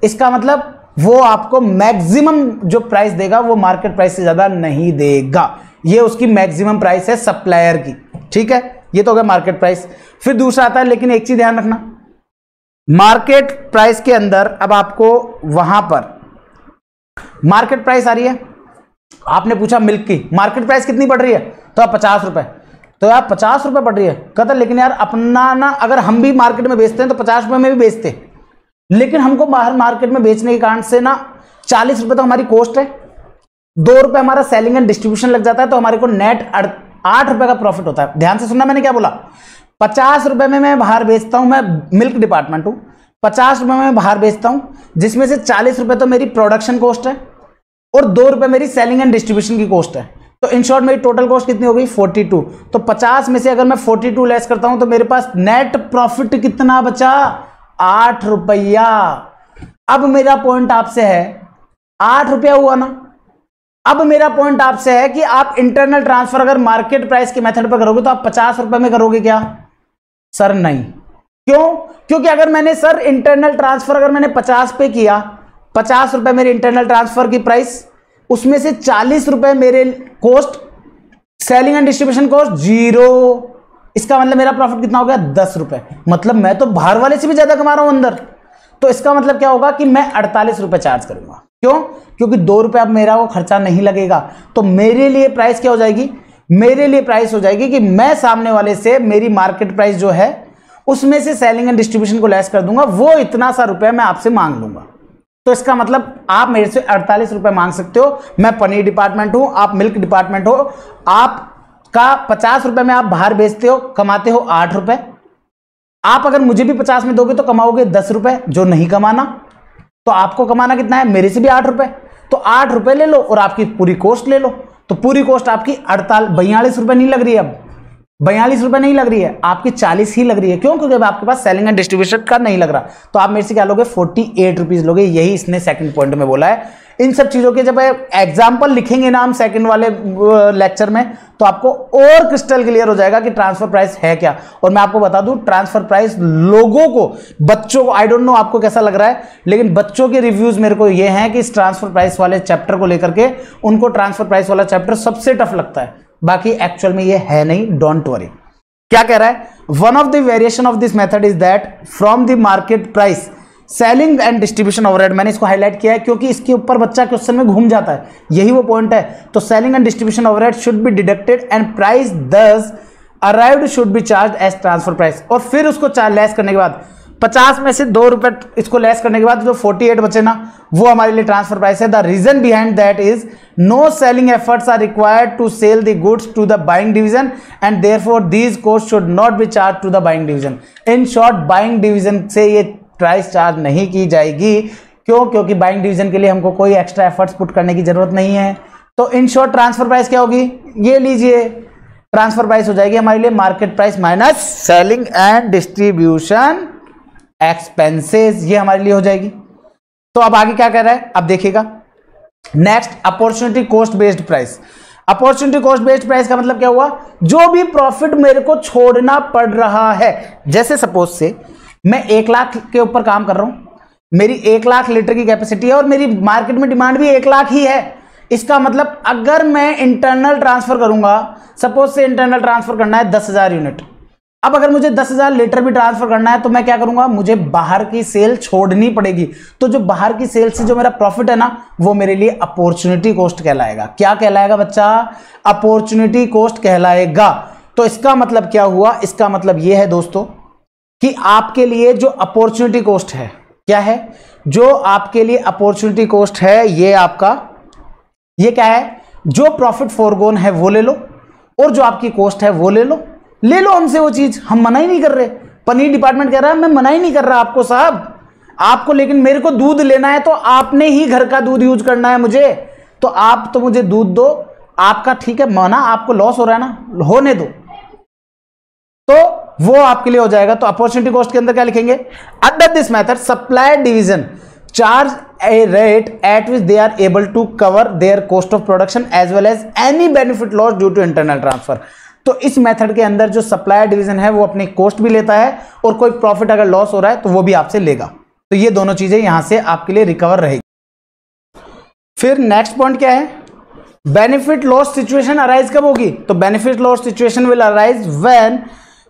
इसका मतलब वो आपको मैक्सिमम जो प्राइस देगा वो मार्केट प्राइस से ज्यादा नहीं देगा, ये उसकी मैक्सिमम प्राइस है सप्लायर की, ठीक है। ये तो हो गया मार्केट प्राइस। फिर दूसरा आता है, लेकिन एक चीज ध्यान रखना मार्केट प्राइस के अंदर, अब आपको वहां पर मार्केट प्राइस आ रही है, आपने पूछा मिल्क की मार्केट प्राइस कितनी पड़ रही है, तो आप पचास रुपए, तो यार पचास रुपए पड़ रही है, कहता लेकिन यार अपना ना अगर हम भी मार्केट में बेचते हैं तो पचास रुपए में भी बेचते, लेकिन हमको बाहर मार्केट में बेचने के कारण से ना चालीस रुपए तो हमारी कॉस्ट है, दो रुपए हमारा सेलिंग एंड डिस्ट्रीब्यूशन लग जाता है, तो हमारे को नेट आठ रुपए का प्रॉफिट होता है। ध्यान से सुनना मैंने क्या बोला, पचास रुपए में मैं बाहर बेचता हूं, मैं मिल्क डिपार्टमेंट हूं, पचास रुपए में बाहर बेचता हूं, जिसमें से चालीस रुपए तो मेरी प्रोडक्शन कॉस्ट है और दो रुपए मेरी सेलिंग एंड डिस्ट्रीब्यूशन की कॉस्ट है, तो इन शॉर्ट मेरी टोटल कॉस्ट कितनी हो गई बयालीस। तो पचास में से अगर मैं बयालीस लेस करता हूं तो मेरे पास नेट प्रॉफिट कितना बचा, आठ रुपया। अब मेरा पॉइंट आपसे है आठ रुपया हुआ ना, अब मेरा पॉइंट आपसे है कि आप इंटरनल ट्रांसफर अगर मार्केट प्राइस के मेथड पर करोगे तो आप पचास रुपए में करोगे क्या? सर नहीं। क्यों? क्योंकि अगर मैंने सर इंटरनल ट्रांसफर अगर मैंने पचास पे किया, पचास रुपए मेरे इंटरनल ट्रांसफर की प्राइस, उसमें से चालीस रुपए मेरे cost selling and distribution cost zero, इसका मतलब मेरा प्रॉफिट कितना हो गया? दस रुपए। मतलब मैं तो बाहर वाले से भी ज्यादा कमा रहा हूं अंदर, तो इसका मतलब क्या होगा कि मैं अड़तालीस रुपए चार्ज करूंगा। क्यों? क्योंकि दो रुपये अब मेरा वो खर्चा नहीं लगेगा, तो मेरे लिए प्राइस क्या हो जाएगी? मेरे लिए प्राइस हो जाएगी कि मैं सामने वाले से मेरी मार्केट प्राइस जो है उसमें से सेलिंग एंड डिस्ट्रीब्यूशन को लेस कर दूंगा, वो इतना सा रुपया मैं आपसे मांग लूंगा। तो इसका मतलब आप मेरे से अड़तालीस रुपये मांग सकते हो, मैं पनीर डिपार्टमेंट हूँ, आप मिल्क डिपार्टमेंट हो, आपका पचास रुपये में आप बाहर बेचते हो, कमाते हो आठ रुपये, आप अगर मुझे भी पचास में दोगे तो कमाओगे दस रुपये जो नहीं कमाना, तो आपको कमाना कितना है? मेरे से भी आठ रुपए, तो आठ रुपए ले लो और आपकी पूरी कॉस्ट ले लो, तो पूरी कॉस्ट आपकी अड़ताल बयालीस रुपए नहीं लग रही है, अब बयालीस रुपए नहीं लग रही है, आपकी चालीस ही लग रही है। क्यों? क्योंकि अब आपके पास सेलिंग एंड डिस्ट्रीब्यूशन का नहीं लग रहा, तो आप मेरे से क्या लोगे? फोर्टी एट रुपीज लोगे। यही इसने सेकंड पॉइंट में बोला है। इन सब चीजों के जब एग्जाम्पल लिखेंगे ना हम सेकंड वाले लेक्चर में, तो आपको और क्रिस्टल क्लियर हो जाएगा कि ट्रांसफर प्राइस है क्या। और मैं आपको बता दूं, ट्रांसफर प्राइस लोगों को, बच्चों को, आई डोंट नो आपको कैसा लग रहा है, लेकिन बच्चों के रिव्यूज मेरे को ये हैं कि इस ट्रांसफर प्राइस वाले चैप्टर को लेकर के उनको ट्रांसफर प्राइस वाला चैप्टर सबसे टफ लगता है, बाकी एक्चुअल में ये है नहीं। Don't worry. क्या कह रहा है? One of the variation of this method is that from the market price selling and distribution overhead. मैंने इसको हाईलाइट किया है क्योंकि इसके ऊपर बच्चा क्वेश्चन में घूम जाता है, यही वो पॉइंट है। तो selling and distribution overhead should be deducted and price thus arrived should be charge as transfer price. और फिर उसको लेस करने के बाद पचास में से दो रुपए इसको लेस करने के बाद जो अड़तालीस बचे ना, वो हमारे लिए ट्रांसफर प्राइस है। The reason behind that is no selling efforts are required to sell the goods to the buying division and therefore these cost should not be charge to the buying division. In short, buying division से ये price charge नहीं की जाएगी। क्यों? क्योंकि buying division के लिए हमको कोई एक्स्ट्रा एफर्ट्स पुट करने की जरूरत नहीं है। तो इन शॉर्ट ट्रांसफर प्राइस क्या होगी? ये लीजिए, ट्रांसफर प्राइस हो जाएगी हमारे लिए market price minus selling and distribution expenses, ये हमारे लिए हो जाएगी। तो अब आगे क्या कह रहा है, अब देखिएगा। Next, अपॉर्चुनिटी कॉस्ट based price. अपॉर्चुनिटी कॉस्ट based price का मतलब क्या हुआ? जो भी प्रॉफिट मेरे को छोड़ना पड़ रहा है, जैसे सपोज से मैं एक लाख के ऊपर काम कर रहा हूं, मेरी एक लाख लीटर की कैपेसिटी है और मेरी मार्केट में डिमांड भी एक लाख ही है। इसका मतलब अगर मैं इंटरनल ट्रांसफर करूंगा, सपोज से इंटरनल ट्रांसफर करना है दस हजार यूनिट, अब अगर मुझे दस हजार लीटर भी ट्रांसफर करना है तो मैं क्या करूंगा? मुझे बाहर की सेल छोड़नी पड़ेगी। तो जो बाहर की सेल से जो मेरा प्रॉफिट है ना, वो मेरे लिए अपॉर्चुनिटी कॉस्ट कहलाएगा। क्या कहलाएगा बच्चा? अपॉर्चुनिटी कॉस्ट कहलाएगा। तो इसका मतलब क्या हुआ? इसका मतलब यह है दोस्तों कि आपके लिए जो अपॉर्चुनिटी कॉस्ट है, क्या है जो आपके लिए अपॉर्चुनिटी कॉस्ट है? ये आपका, ये क्या है? जो प्रॉफिट फॉरगोन है वो ले लो और जो आपकी कॉस्ट है वो ले लो। ले लो हमसे वो चीज़, हम मना ही नहीं कर रहे। पनीर डिपार्टमेंट कह रहा है मैं मना ही नहीं कर रहा आपको साहब, आपको, लेकिन मेरे को दूध लेना है तो आपने ही घर का दूध यूज करना है मुझे, तो आप तो मुझे दूध दो आपका, ठीक है माना आपको लॉस हो रहा है ना, होने दो, तो वो आपके लिए हो जाएगा। तो अपॉर्चुनिटी कॉस्ट के अंदर क्या लिखेंगे? Under this method supplier division charge a rate at which they are able to cover their cost of production as well as any benefit loss due to internal transfer. तो इस method के अंदर जो supplier division है वो अपनी cost भी लेता है और कोई प्रॉफिट अगर लॉस हो रहा है तो वो भी आपसे लेगा। तो ये दोनों चीजें यहां से आपके लिए रिकवर रहेगी। फिर नेक्स्ट पॉइंट क्या है? बेनिफिट लॉस सिचुएशन अराइज कब होगी? तो benefit loss situation will arise when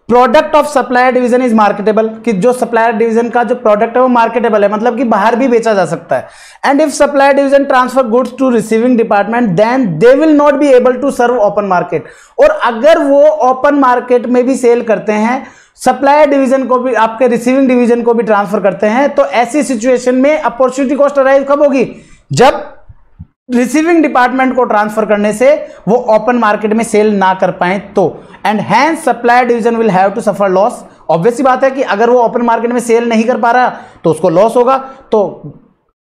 product of supplier division is marketable, कि जो सप्लायर डिवीजन का जो प्रोडक्ट है वो मार्केटेबल है, मतलब कि बाहर भी बेचा जा सकता है। And if supplier division transfer goods to receiving department then they will not be able to serve open market. और अगर वो ओपन मार्केट में भी सेल करते हैं, सप्लायर डिवीजन को भी, आपके रिसीविंग डिवीजन को भी ट्रांसफर करते हैं, तो ऐसी सिचुएशन में अपॉर्चुनिटी कॉस्ट अराइज कब होगी? जब रिसीविंग डिपार्टमेंट को ट्रांसफर करने से वो ओपन मार्केट में सेल ना कर पाए तो। And hence supplier division will have to suffer loss. Obvious सी बात है कि अगर वो ओपन मार्केट में सेल नहीं कर पा रहा तो उसको लॉस होगा। तो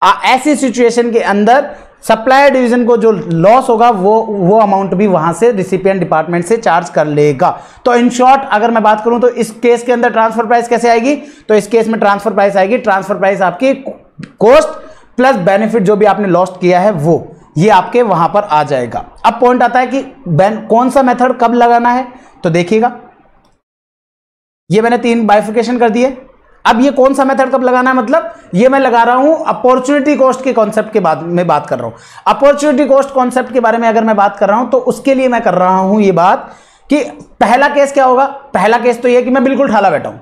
आ, ऐसी सिचुएशन के अंदर सप्लायर डिवीजन को जो लॉस होगा वो वो अमाउंट भी वहां से रिसिपिएंट डिपार्टमेंट से चार्ज कर लेगा। तो इन शॉर्ट अगर मैं बात करूं तो इस केस के अंदर ट्रांसफर प्राइस कैसे आएगी? तो इस केस में ट्रांसफर प्राइस आएगी, ट्रांसफर प्राइस आपकी कॉस्ट प्लस बेनिफिट जो भी आपने लॉस्ट किया है वो। ये आपके वहां पर आ जाएगा। अब पॉइंट आता है कि बैन कौन सा मेथड कब लगाना है, तो देखिएगा ये मैंने तीन बाइफिकेशन कर दिए। अब ये कौन सा मेथड कब लगाना है, मतलब ये मैं लगा रहा हूं अपॉर्चुनिटी कॉस्ट के कॉन्सेप्ट के बाद में बात कर रहा हूं। अपॉर्चुनिटी कॉस्ट कॉन्सेप्ट के बारे में अगर मैं बात कर रहा हूं तो उसके लिए मैं कर रहा हूं ये बात कि पहला केस क्या होगा। पहला केस तो ये कि मैं बिल्कुल ठाला बैठा हूं,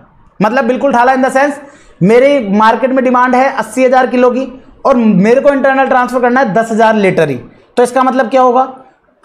मतलब बिल्कुल ठाला इन द सेंस मेरे मार्केट में डिमांड है अस्सी हजार किलो की और मेरे को इंटरनल ट्रांसफर करना है दस हजार लीटर ही। तो इसका मतलब क्या होगा,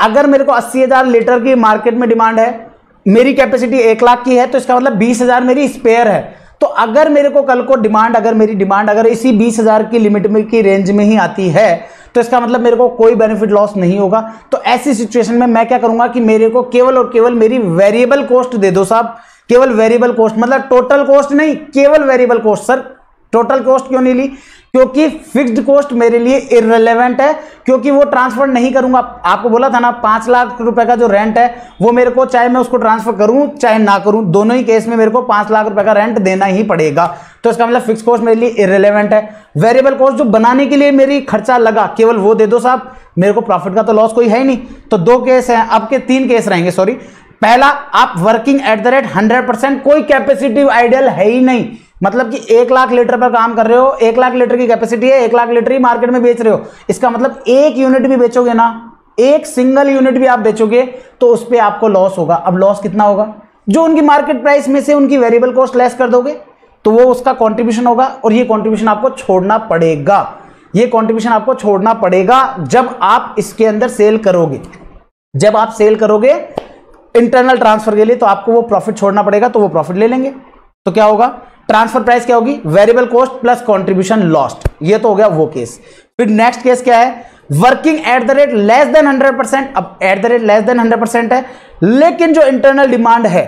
अगर मेरे को अस्सी हजार लीटर की मार्केट में डिमांड है, मेरी कैपेसिटी एक लाख की है, तो इसका मतलब बीस हजार मेरी स्पेयर है। तो अगर मेरे को कल को डिमांड अगर मेरी डिमांड अगर इसी बीस हज़ार की लिमिट में की रेंज में ही आती है तो इसका मतलब मेरे को कोई बेनिफिट लॉस नहीं होगा। तो ऐसी सिचुएशन में मैं क्या करूंगा कि मेरे को केवल और केवल मेरी वेरिएबल कॉस्ट दे दो साहब, केवल वेरिएबल कॉस्ट, मतलब टोटल कॉस्ट नहीं, केवल variable cost. Sir total cost क्यों नहीं ली, क्योंकि फिक्स्ड कॉस्ट मेरे लिए इररिलेवेंट है, क्योंकि वो ट्रांसफर नहीं करूंगा। आपको बोला था ना पाँच लाख रुपए का जो रेंट है वो मेरे को, चाहे मैं उसको ट्रांसफर करूं चाहे ना करूं, दोनों ही केस में मेरे को पाँच लाख रुपए का रेंट देना ही पड़ेगा। तो इसका मतलब फिक्स्ड कॉस्ट मेरे लिए इररिलेवेंट है। वेरिएबल कॉस्ट जो बनाने के लिए मेरी खर्चा लगा केवल वो दे दो साहब, मेरे को प्रॉफिट का तो लॉस कोई है ही नहीं। तो दो केस हैं, आपके तीन केस रहेंगे सॉरी। पहला, आप working at the rate hundred percent, कोई कैपेसिटिव आइडियल है ही नहीं, मतलब कि एक लाख लीटर पर काम कर रहे हो, एक लाख लीटर की कैपेसिटी है, एक लाख लीटर ही मार्केट में बेच रहे हो, इसका मतलब एक यूनिट भी बेचोगे ना, एक सिंगल यूनिट भी आप बेचोगे तो उस पर आपको लॉस होगा। अब लॉस कितना होगा, जो उनकी मार्केट प्राइस में से उनकी वेरिएबल कॉस्ट लेस कर दोगे तो वो उसका कॉन्ट्रीब्यूशन होगा, और ये कॉन्ट्रीब्यूशन आपको छोड़ना पड़ेगा, ये कॉन्ट्रीब्यूशन आपको छोड़ना पड़ेगा जब आप इसके अंदर सेल करोगे। जब आप सेल करोगे इंटरनल ट्रांसफर के लिए तो आपको वो प्रॉफिट छोड़ना पड़ेगा, तो वो प्रॉफिट ले लेंगे। तो क्या होगा, ट्रांसफर प्राइस क्या होगी, variable cost plus contribution lost. ये तो हो गया वो केस। फिर नेक्स्ट केस क्या है, working at the rate less than hundred percent. अब at the rate less than hundred percent है, लेकिन जो इंटरनल डिमांड है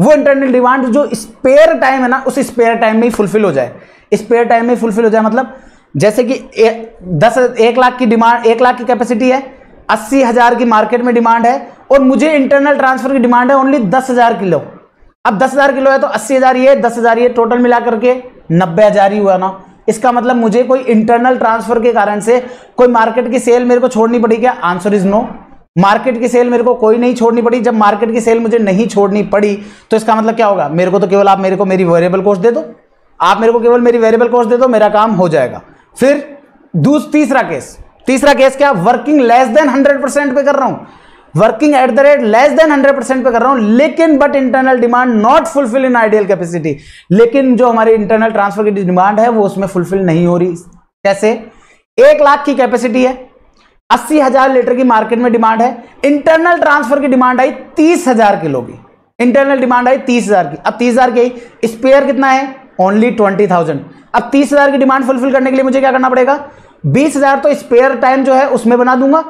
वो इंटरनल डिमांड जो स्पेयर टाइम है ना, उस स्पेयर टाइम में ही फुलफिल हो जाए, स्पेयर टाइम में फुलफिल हो जाए। मतलब जैसे कि ए, दस एक लाख की डिमांड, एक लाख की कैपेसिटी है, अस्सी हजार की मार्केट में डिमांड है और मुझे इंटरनल ट्रांसफर की डिमांड है ओनली दस हजार किलो। अब दस हज़ार किलो है तो अस्सी हज़ार ये, दस हज़ार ये, टोटल मिला करके नब्बे हज़ार ही हुआ ना। इसका मतलब मुझे कोई इंटरनल ट्रांसफर के कारण से कोई मार्केट की सेल मेरे को छोड़नी पड़ी क्या? Answer is no. मार्केट की सेल मेरे को कोई नहीं छोड़नी पड़ी। जब मार्केट की सेल मुझे नहीं छोड़नी पड़ी तो इसका मतलब क्या होगा, मेरे को तो केवल आप मेरे को मेरी वेरिएबल कॉस्ट दे दो, आप मेरे को केवल मेरी वेरिएबल कॉस्ट दे दो, मेरा काम हो जाएगा। फिर दूसरा तीसरा केस, तीसरा केस क्या, working less than hundred percent पे कर रहा हूँ, working at the rate less than hundred percent पे कर रहा हूं, लेकिन but internal demand not fulfil in ideal capacity, लेकिन जो हमारी इंटरनल ट्रांसफर की डिमांड है वो उसमें फुलफिल नहीं हो रही। कैसे, एक लाख की कैपेसिटी है, अस्सी हजार लीटर की मार्केट में डिमांड है, इंटरनल ट्रांसफर की डिमांड आई तीस हजार किलो की, इंटरनल डिमांड आई तीस हजार की। अब तीस हजार की स्पेयर कितना है, ओनली ट्वेंटी थाउजेंड। अब तीस हजार की डिमांड फुलफिल करने के लिए मुझे क्या करना पड़ेगा, बीस हजार तो स्पेयर टाइम जो है उसमें बना दूंगा,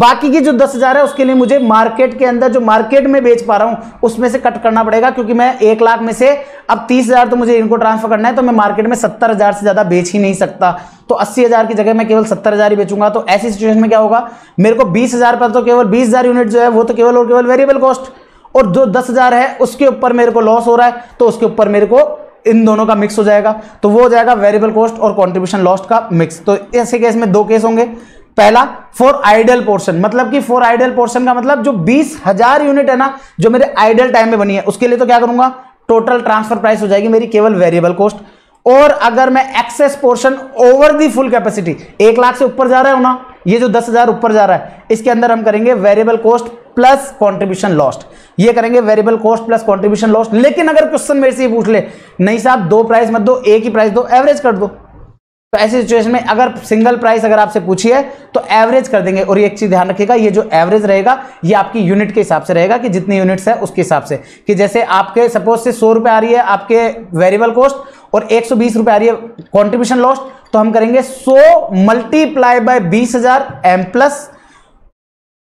बाकी की जो दस हज़ार है उसके लिए मुझे मार्केट के अंदर जो मार्केट में बेच पा रहा हूँ उसमें से कट करना पड़ेगा, क्योंकि मैं एक लाख में से अब तीस हज़ार तो मुझे इनको ट्रांसफर करना है, तो मैं मार्केट में सत्तर हज़ार से ज़्यादा बेच ही नहीं सकता। तो अस्सी हज़ार की जगह मैं केवल सत्तर हज़ार ही बेचूंगा। तो ऐसी सिचुएशन में क्या होगा, मेरे को बीस हज़ार पर तो केवल बीस हज़ार यूनिट जो है वो तो केवल और केवल वेरिएबल कॉस्ट, और जो दस हज़ार है उसके ऊपर मेरे को लॉस हो रहा है, तो उसके ऊपर मेरे को इन दोनों का मिक्स हो जाएगा, तो वो हो जाएगा वेरिएबल कॉस्ट और कॉन्ट्रीब्यूशन लॉस्ट का मिक्स। तो ऐसे केस में दो केस होंगे। पहला फॉर आइडल पोर्शन, मतलब कि फॉर आइडल पोर्शन का मतलब जो बीस हजार यूनिट है ना जो मेरे आइडल टाइम में बनी है उसके लिए तो क्या करूंगा, टोटल ट्रांसफर प्राइस हो जाएगी मेरी केवल वेरिएबल कॉस्ट। और अगर मैं excess portion over the full capacity, एक लाख से ऊपर जा रहा है ना, ये जो दस हजार ऊपर जा रहा है, इसके अंदर हम करेंगे variable cost plus contribution lost, ये करेंगे variable cost plus contribution lost. लेकिन अगर क्वेश्चन मेरे से पूछ ले, नहीं साहब दो प्राइस मत दो, एक ही प्राइस दो, एवरेज कर दो, तो ऐसी सिचुएशन में अगर सिंगल प्राइस अगर आपसे पूछी है तो एवरेज कर देंगे। और ये एक चीज ध्यान रखिएगा, ये जो एवरेज रहेगा ये आपकी यूनिट के हिसाब से रहेगा, कि जितनी यूनिट्स है उसके हिसाब से, कि जैसे आपके सपोज से सौ रुपये आ रही है आपके वेरिएबल कॉस्ट और एक सौ बीस रुपये आ रही है कॉन्ट्रीब्यूशन लॉस्ट, तो हम करेंगे सौ मल्टीप्लाई बाय बीस हजार एम प्लस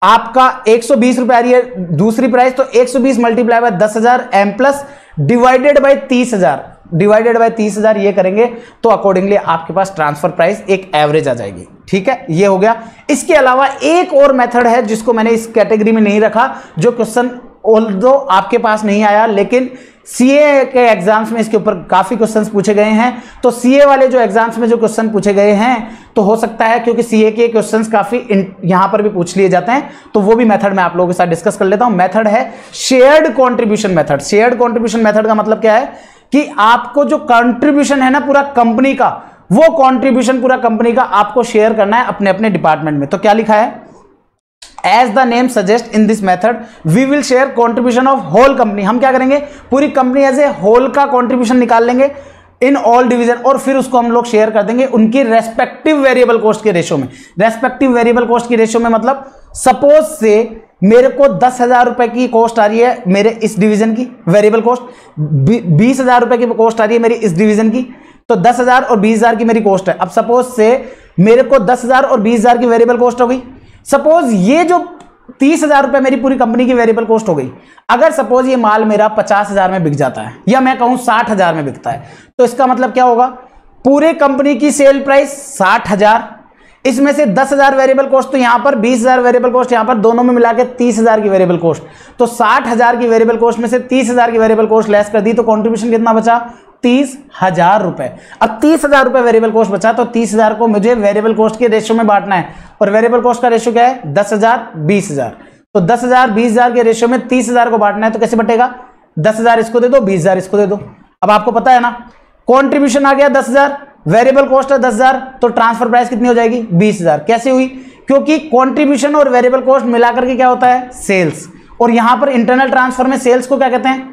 आपका एक सौ बीस रुपये आ रही है दूसरी प्राइस, तो एक सौ बीस मल्टीप्लाई बाय दस हजार एम प्लस डिवाइडेड बाई तीस हजार डिवाइडेड बाय तीस हजार ये करेंगे, तो अकॉर्डिंगली आपके पास ट्रांसफर प्राइस एक एवरेज आ जाएगी। ठीक है, ये हो गया। इसके अलावा एक और मेथड है जिसको मैंने इस कैटेगरी में नहीं रखा, जो क्वेश्चन ऑल्दो आपके पास नहीं आया, लेकिन सीए के एग्जाम्स में इसके ऊपर काफ़ी क्वेश्चंस पूछे गए हैं। तो सीए वाले जो एग्जाम्स में जो क्वेश्चन पूछे गए हैं, तो हो सकता है क्योंकि सीए के क्वेश्चंस काफ़ी यहाँ पर भी पूछ लिए जाते हैं, तो वो भी मेथड मैं आप लोगों के साथ डिस्कस कर लेता हूँ। मेथड है shared contribution method. Shared contribution method का मतलब क्या है कि आपको जो कॉन्ट्रीब्यूशन है ना पूरा कंपनी का, वो कॉन्ट्रीब्यूशन पूरा कंपनी का आपको शेयर करना है अपने अपने डिपार्टमेंट में। तो क्या लिखा है, As the name suggests, in this method we will share contribution of whole company। हम क्या करेंगे, पूरी कंपनी एज ए होल का कॉन्ट्रीब्यूशन निकाल लेंगे इन ऑल डिवीजन, और फिर उसको हम लोग शेयर कर देंगे उनकी रेस्पेक्टिव वेरिएबल कॉस्ट के रेशो में। रेस्पेक्टिव वेरिएबल कॉस्ट के रेशो में मतलब सपोज से मेरे को दस हजार रुपए की कॉस्ट आ रही है मेरे इस डिवीजन की वेरिएबल कॉस्ट, बीस हजार रुपए की कॉस्ट आ रही है मेरी इस डिवीजन की, तो दस हजार और बीस हजार की मेरी कॉस्ट है। अब सपोज से मेरे को दस हजार और बीस हजार की वेरिएबल कॉस्ट हो गई। सपोज ये जो तीस हजार रुपये मेरी पूरी कंपनी की वेरिएबल कॉस्ट हो गई। अगर सपोज ये माल मेरा पचास हजार में बिक जाता है, या मैं कहूँ साठ हजार में बिकता है, तो इसका मतलब क्या होगा, पूरे कंपनी की सेल प्राइस साठ हजार, इसमें से दस हजार वेरिएबल कॉस्ट तो यहाँ पर, बीस हजार वेरिएबल कॉस्ट यहाँ पर, दोनों में मिला के तीस हजार की वेरिएबल कॉस्ट। तो साठ हजार की वेरिएबल कॉस्ट में से तीस हजार की वेरिएबल कॉस्ट लेस कर दी, तो कॉन्ट्रीब्यूशन कितना बचा, तीस हजार रुपए। अब तीस हजार रुपए वेरिएबल कॉस्ट बचा, तो तीस हजार को मुझे वेरिएबल कॉस्ट के रेशियो में बांटना है, और वेरिएबल कॉस्ट का रेशियो क्या है, दस हजार बीस हजार। तो दस हजार बीस हजार के रेशियो में तीस हजार को बांटना है, तो कैसे बटेगा, दस हजार इसको दे दो, बीस हजार इसको दे दो। अब आपको पता है ना, कॉन्ट्रीब्यूशन आ गया दस हजार, वेरिएबल कॉस्ट है दस हजार, तो ट्रांसफर प्राइस कितनी हो जाएगी, बीस हजार। कैसे हुई, क्योंकि कॉन्ट्रीब्यूशन और वेरिएबल कॉस्ट मिलाकर के क्या होता है, सेल्स, और यहां पर इंटरनल ट्रांसफर में सेल्स को क्या कहते हैं,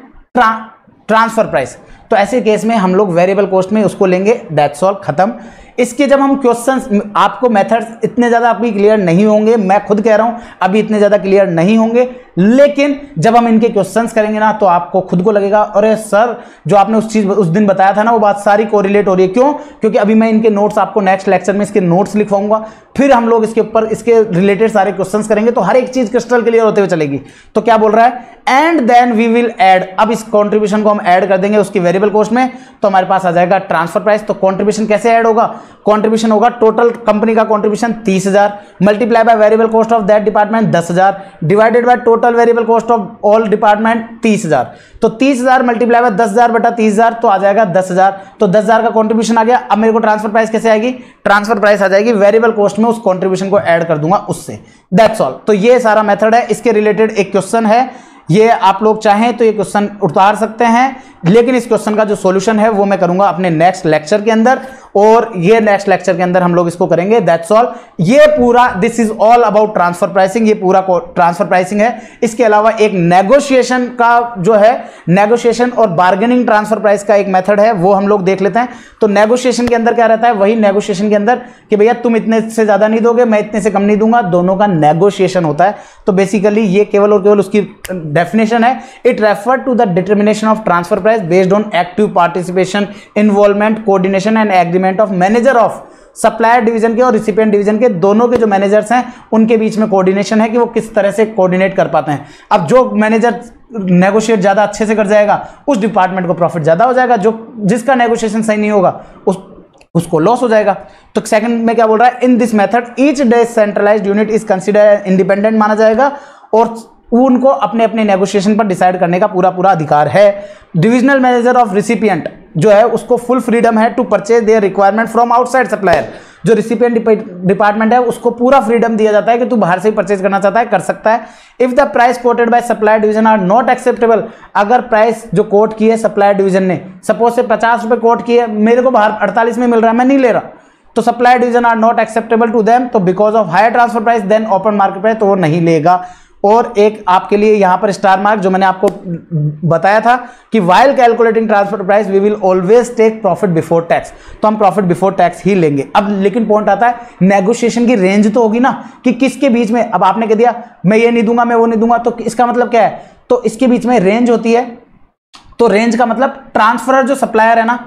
ट्रांसफर प्राइस। तो ऐसे केस में हम लोग वेरिएबल कॉस्ट में उसको लेंगे, दैट्स ऑल, खत्म। इसके जब हम क्वेश्चंस, आपको मेथड्स इतने ज़्यादा आपकी क्लियर नहीं होंगे, मैं खुद कह रहा हूँ अभी इतने ज़्यादा क्लियर नहीं होंगे, लेकिन जब हम इनके क्वेश्चंस करेंगे ना, तो आपको खुद को लगेगा अरे सर जो आपने उस चीज़ उस दिन बताया था ना, वो बात सारी कोरिलेट हो रही है। क्यों, क्योंकि अभी मैं इनके नोट्स आपको नेक्स्ट लेक्चर में इसके नोट्स लिखवाऊंगा, फिर हम लोग इसके ऊपर इसके रिलेटेड सारे क्वेश्चंस करेंगे, तो हर एक चीज़ क्रिस्टल क्लियर होते हुए चलेगी। तो क्या बोल रहा है, and then we will add, अब इस कॉन्ट्रीब्यूशन को हम ऐड कर देंगे उसकी वेरिएबल कॉस्ट में, तो हमारे पास आ जाएगा ट्रांसफर प्राइस। तो कॉन्ट्रीब्यूशन कैसे ऐड होगा, कंट्रीब्यूशन होगा टोटल कंपनी का कंट्रीब्यूशन तीस हजार multiply by variable cost of that department दस हजार divided by total variable cost of all department तीस हजार। तो तीस हजार मल्टीप्लाई बाय दस हजार बटा तीस हजार, तो आ जाएगा दस हजार। तो दस हजार का कंट्रीब्यूशन आ गया। अब मेरे को ट्रांसफर प्राइस कैसे आएगी, ट्रांसफर प्राइस आ जाएगी वेरिएबल कॉस्ट में, उस कंट्रीब्यूशन को ऐड कर दूंगा उससे, दैट्स ऑल। तो ये सारा मेथड है। इसके रिलेटेड एक क्वेश्चन है, ये आप लोग चाहें तो ये क्वेश्चन उतार सकते हैं, लेकिन इस क्वेश्चन का जो सॉल्यूशन है वो मैं करूंगा अपने नेक्स्ट लेक्चर के अंदर, और ये नेक्स्ट लेक्चर के अंदर हम लोग इसको करेंगे, दैट्स ऑल। ये पूरा this is all about transfer pricing, ये पूरा ट्रांसफर प्राइसिंग है। इसके अलावा एक नेगोशिएशन का जो है, नेगोशिएशन और बार्गेनिंग ट्रांसफर प्राइस का एक मेथड है, वो हम लोग देख लेते हैं। तो नेगोशिएशन के अंदर क्या रहता है, वही नेगोशिएशन के अंदर कि भैया तुम इतने से ज़्यादा नहीं दोगे, मैं इतने से कम नहीं दूंगा, दोनों का नेगोशिएशन होता है। तो बेसिकली ये केवल और केवल उसकी डेफिनेशन है। It refer to the determination of transfer price based on active participation, involvement, coordination and agreement of manager of supplier division के और रिसिपिएंट डिवीजन के, दोनों के जो मैनेजर्स हैं उनके बीच में कोऑर्डिनेशन है कि वो किस तरह से कोऑर्डिनेट कर पाते हैं। अब जो मैनेजर नेगोशिएट ज़्यादा अच्छे से कर जाएगा उस डिपार्टमेंट को प्रॉफिट ज़्यादा हो जाएगा, जो जिसका नेगोशिएशन सही नहीं होगा उस उसको लॉस हो जाएगा। तो सेकंड में क्या बोल रहा है, in this method each decentralised unit is considered independent माना जाएगा, और उनको अपने अपने नेगोशिएशन पर डिसाइड करने का पूरा पूरा अधिकार है। डिविजनल मैनेजर ऑफ रिसिपिएंट जो है उसको फुल फ्रीडम है to purchase their requirement from outside supplier. जो रिसिपिएंट डिपार्टमेंट है उसको पूरा फ्रीडम दिया जाता है कि तू बाहर से ही परचेज करना चाहता है कर सकता है। If the price quoted by supplier division are not acceptable, अगर प्राइस जो कोट की है सप्लायर डिवीजन ने, सपोज से पचास रुपये कोट की है, मेरे को बाहर अड़तालीस में मिल रहा है, मैं नहीं ले रहा, तो supplier division are not acceptable to them, तो because of higher transfer price than open market price, तो वो नहीं लेगा। और एक आपके लिए यहाँ पर स्टार मार्क जो मैंने आपको बताया था कि while calculating transfer price we will always take profit before tax, तो हम प्रॉफिट बिफोर टैक्स ही लेंगे। अब लेकिन पॉइंट आता है, नेगोशिएशन की रेंज तो होगी ना कि किसके बीच में। अब आपने कह दिया मैं ये नहीं दूंगा, मैं वो नहीं दूंगा, तो इसका मतलब क्या है, तो इसके बीच में रेंज होती है। तो रेंज का मतलब ट्रांसफरर जो सप्लायर है ना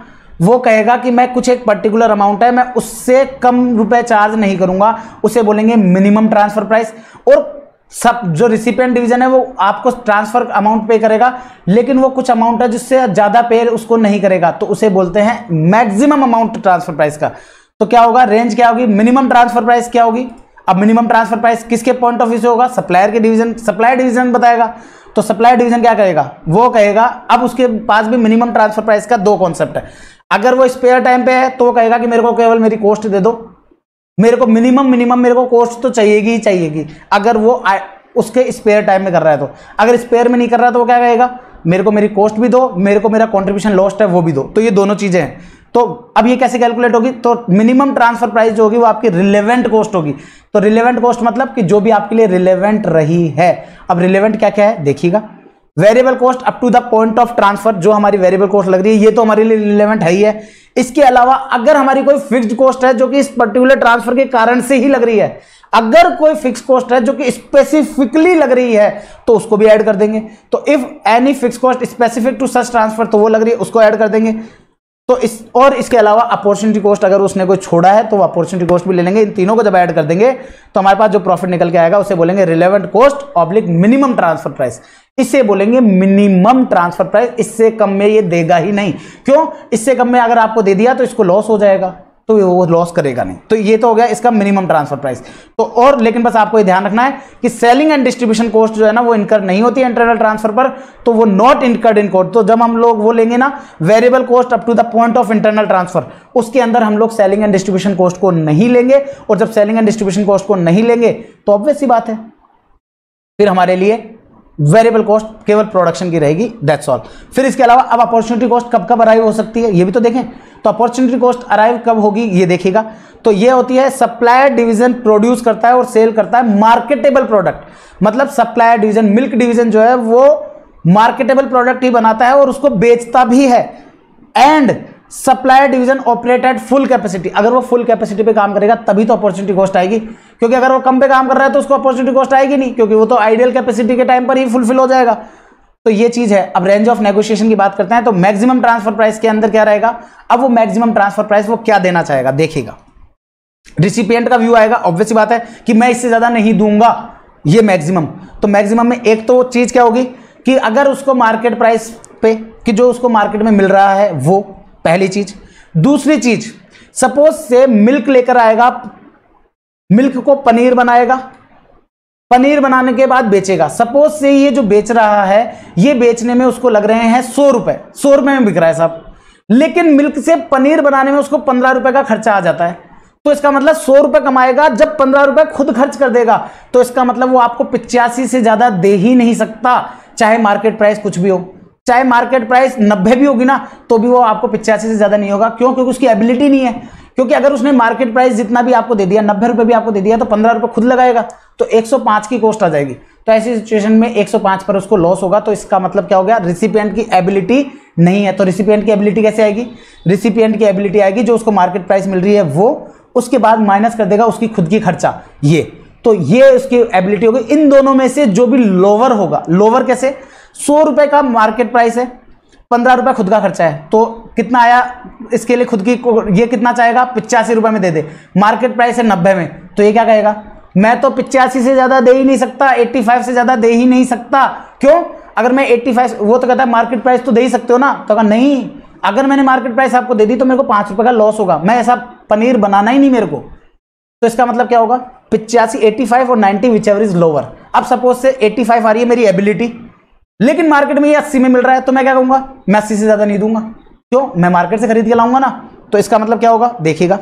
वो कहेगा कि मैं कुछ एक पर्टिकुलर अमाउंट है, मैं उससे कम रुपए चार्ज नहीं करूंगा, उसे बोलेंगे मिनिमम ट्रांसफर प्राइस। और सब जो रिसिपिएंट डिवीजन है वो आपको ट्रांसफर अमाउंट पे करेगा, लेकिन वो कुछ अमाउंट है जिससे ज़्यादा पे उसको नहीं करेगा, तो उसे बोलते हैं मैक्सिमम अमाउंट ट्रांसफर प्राइस का। तो क्या होगा, रेंज क्या होगी, मिनिमम ट्रांसफर प्राइस क्या होगी। अब मिनिमम ट्रांसफर प्राइस किसके पॉइंट ऑफ व्यू से होगा, सप्लायर के डिवीजन, सप्लायर डिवीजन बताएगा। तो सप्लाई डिवीजन क्या कहेगा, वो कहेगा अब उसके पास भी मिनिमम ट्रांसफर प्राइस का दो कॉन्सेप्ट है। अगर वो स्पेयर टाइम पे है तो वो कहेगा कि मेरे को केवल मेरी कॉस्ट दे दो, मेरे को मिनिमम मिनिमम मेरे को कॉस्ट तो चाहिएगी ही चाहिएगी, अगर वो आ, उसके स्पेयर टाइम में कर रहा है तो। अगर स्पेयर में नहीं कर रहा तो वो क्या कहेगा, मेरे को मेरी कॉस्ट भी दो, मेरे को मेरा कॉन्ट्रीब्यूशन लॉस्ट है वो भी दो। तो ये दोनों चीज़ें हैं। तो अब ये कैसे कैलकुलेट होगी, तो मिनिमम ट्रांसफर प्राइस जो होगी वो आपकी रिलेवेंट कॉस्ट होगी। तो रिलेवेंट कॉस्ट मतलब कि जो भी आपके लिए रिलेवेंट रही है। अब रिलेवेंट क्या क्या है देखिएगा, variable cost up to the point of transfer, जो हमारी वेरिएबल कॉस्ट लग रही है ये तो हमारे लिए रिलेवेंट है ही है। इसके अलावा अगर हमारी कोई फिक्स्ड कॉस्ट है जो कि इस पर्टिकुलर ट्रांसफर के कारण से ही लग रही है, अगर कोई फिक्स कॉस्ट है जो कि स्पेसिफिकली लग रही है तो उसको भी ऐड कर देंगे। तो if any fix cost specific to such transfer, तो वो लग रही है उसको ऐड कर देंगे। तो इस और इसके अलावा अपॉर्चुनिटी कॉस्ट अगर उसने कोई छोड़ा है तो अपॉर्चुनिटी कॉस्ट भी ले लेंगे। इन तीनों को जब ऐड कर देंगे तो हमारे पास जो प्रॉफिट निकल के आएगा उसे बोलेंगे relevant cost oblique minimum transfer price, इसे बोलेंगे मिनिमम ट्रांसफर प्राइस। इससे कम में ये देगा ही नहीं, क्यों, इससे कम में अगर आपको दे दिया तो इसको लॉस हो जाएगा, तो वो लॉस करेगा नहीं। तो ये तो हो गया इसका मिनिमम ट्रांसफर प्राइस। तो और लेकिन बस आपको ये ध्यान रखना है कि सेलिंग एंड डिस्ट्रीब्यूशन कॉस्ट जो है ना वो इनकर नहीं होती है इंटरनल ट्रांसफर पर, तो वो नॉट इनकर्ड इन कॉस्ट। तो जब हम लोग वो लेंगे ना variable cost up to the point of internal transfer, उसके अंदर हम लोग सेलिंग एंड डिस्ट्रीब्यूशन कॉस्ट को नहीं लेंगे। और जब सेलिंग एंड डिस्ट्रीब्यूशन कॉस्ट को नहीं लेंगे तो ऑब्वियस सी बात है फिर हमारे लिए वेरिएबल कॉस्ट केवल प्रोडक्शन की रहेगी, दैट्स ऑल। फिर इसके अलावा अब अपॉर्चुनिटी कॉस्ट कब कब अराइव हो सकती है ये भी तो देखें। तो अपॉर्चुनिटी कॉस्ट अराइव कब होगी ये देखिएगा। तो ये होती है सप्लायर डिवीजन प्रोड्यूस करता है और सेल करता है मार्केटेबल प्रोडक्ट, मतलब सप्लायर डिवीजन मिल्क डिवीजन जो है वो मार्केटेबल प्रोडक्ट ही बनाता है और उसको बेचता भी है। And supplier division operate at full capacity, अगर वो फुल कैपेसिटी पे काम करेगा तभी तो अपॉर्चुनिटी कॉस्ट आएगी, क्योंकि अगर वो कम पे काम कर रहा है तो उसको अपॉर्चुनिटी कॉस्ट आएगी नहीं, क्योंकि वो तो आइडियल कैपेसिटी के टाइम पर ही फुलफिल हो जाएगा। तो ये चीज है। अब रेंज ऑफ नेगोशिएशन की बात करते हैं। तो मैक्सिमम ट्रांसफर प्राइस के अंदर क्या रहेगा, अब वो मैक्सिमम ट्रांसफर प्राइस वो क्या देना चाहेगा देखिएगा। रिसिपिएंट का व्यू आएगा, ऑब्वियस सी बात है कि मैं इससे ज्यादा नहीं दूंगा, ये मैक्सिमम। तो मैक्सिमम में एक तो चीज क्या होगी कि अगर उसको मार्केट प्राइस पे कि जो उसको मार्केट में मिल रहा है वो पहली चीज। दूसरी चीज, सपोज से मिल्क लेकर आएगा, मिल्क को पनीर बनाएगा, पनीर बनाने के बाद बेचेगा। सपोज से ये जो बेच रहा है ये बेचने में उसको लग रहे हैं सौ रुपए, सौ रुपए में बिक रहा है साहब, लेकिन मिल्क से पनीर बनाने में उसको पंद्रह रुपए का खर्चा आ जाता है। तो इसका मतलब सौ रुपए कमाएगा जब पंद्रह रुपए खुद खर्च कर देगा, तो इसका मतलब वो आपको पिचासी से ज्यादा दे ही नहीं सकता, चाहे मार्केट प्राइस कुछ भी हो, चाहे मार्केट प्राइस नब्बे भी होगी ना तो भी वो आपको पिचासी से ज्यादा नहीं होगा। क्यों, क्योंकि उसकी एबिलिटी नहीं है। क्योंकि अगर उसने मार्केट प्राइस जितना भी आपको दे दिया, नब्बे रुपए भी आपको दे दिया, तो पंद्रह रुपए खुद लगाएगा तो एक सौ पाँच की कॉस्ट आ जाएगी। तो ऐसी सिचुएशन में एक सौ पाँच पर उसको लॉस होगा। तो इसका मतलब क्या हो गया, रिसिपिएंट की एबिलिटी नहीं है। तो रिसिपिएंट की एबिलिटी कैसे आएगी, रिसिपिएंट की एबिलिटी आएगी जो उसको मार्केट प्राइस मिल रही है वो, उसके बाद माइनस कर देगा उसकी खुद की खर्चा, ये तो ये उसकी एबिलिटी होगी। इन दोनों में से जो भी लोअर होगा, लोअर कैसे, सौ रुपए का मार्केट प्राइस है, पंद्रह रुपए खुद का खर्चा है, तो कितना आया इसके लिए खुद की, ये कितना चाहेगा पिचासी रुपए में दे दे, मार्केट प्राइस है नब्बे में, तो ये क्या कहेगा मैं तो पिचासी से ज्यादा दे ही नहीं सकता, पचासी से ज्यादा दे ही नहीं सकता। क्यों, अगर मैं पचासी, वो तो कहता है मार्केट प्राइस तो दे ही सकते हो ना, तो कहा नहीं, अगर मैंने मार्केट प्राइस आपको दे दी तो मेरे को पाँच रुपये का लॉस होगा, मैं ऐसा पनीर बनाना ही नहीं मेरे को। तो इसका मतलब क्या होगा, पचासी, पचासी और नब्बे विचएवर इज लोअर। अब सपोज से पचासी आ रही है मेरी एबिलिटी, लेकिन मार्केट में ये अस्सी में मिल रहा है, तो मैं क्या कहूँगा मैं अस्सी से ज़्यादा नहीं दूंगा, क्यों, मैं मार्केट से खरीद के लाऊंगा ना। तो इसका मतलब क्या होगा देखिएगा,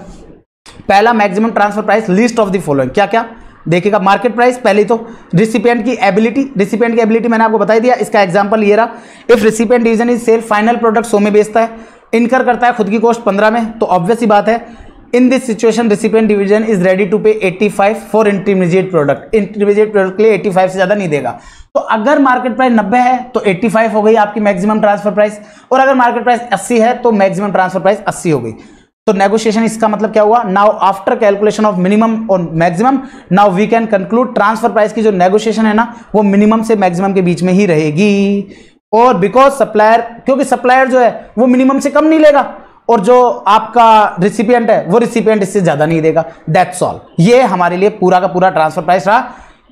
पहला maximum transfer price list of the following, क्या क्या देखिएगा, मार्केट प्राइस पहली, तो रिसिपिएंट की एबिलिटी, रिसिपिएंट की एबिलिटी मैंने आपको बताई दिया, इसका एग्जांपल ये रहा। If recipient division is sell final product सौ में बेचता है, इनकर करता है खुद की कॉस्ट पंद्रह में, तो ऑब्वियस ही बात है in this situation recipient division is ready to pay पचासी for intermediate product, intermediate product के लिए पचासी से ज्यादा नहीं देगा। तो अगर मार्केट प्राइस नब्बे है तो पचासी हो गई आपकी मैक्सिमम ट्रांसफर प्राइस, और अगर मार्केट प्राइस अस्सी है तो मैक्सिमम ट्रांसफर प्राइस अस्सी हो गई। तो नेगोशिएशन, इसका मतलब क्या हुआ, now after calculation of minimum और maximum, now we can conclude transfer price की जो नेगोशिएशन है ना वो मिनिमम से मैक्सिमम के बीच में ही रहेगी। और बिकॉज सप्लायर, क्योंकि सप्लायर जो है वो मिनिमम से कम नहीं लेगा, और जो आपका रिसिपिएंट है वो रिसिपिएंट इससे ज्यादा नहीं देगा, दैट्स ऑल। ये हमारे लिए पूरा का पूरा ट्रांसफर प्राइस रहा।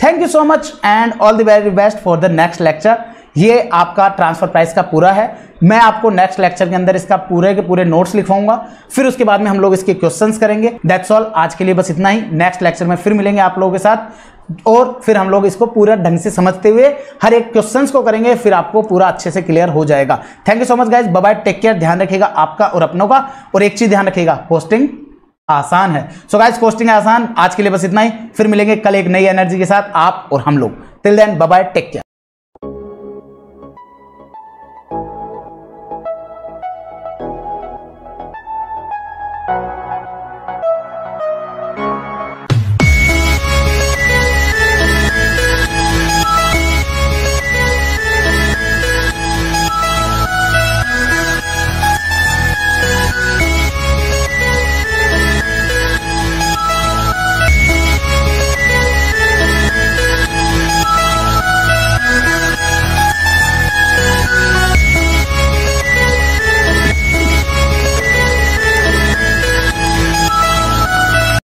Thank you so much and all the very best for the next lecture. ये आपका ट्रांसफर प्राइस का पूरा है, मैं आपको नेक्स्ट लेक्चर के अंदर इसका पूरे के पूरे नोट्स लिखवाऊंगा, फिर उसके बाद में हम लोग इसके क्वेश्चंस करेंगे, दैट्स ऑल। आज के लिए बस इतना ही, नेक्स्ट लेक्चर में फिर मिलेंगे आप लोगों के साथ। और फिर हम लोग इसको पूरा ढंग से समझते हुए हर एक क्वेश्चंस को करेंगे, फिर आपको पूरा अच्छे से क्लियर हो जाएगा। Thank you so much guys, bye bye, take care, ध्यान रखिएगा आपका और अपनों का। और एक चीज ध्यान रखिएगा, होस्टिंग आसान है। सो गाइज होस्टिंग आसान। आज के लिए बस इतना ही, फिर मिलेंगे कल एक नई एनर्जी के साथ आप और हम लोग। Till then bye bye, take care.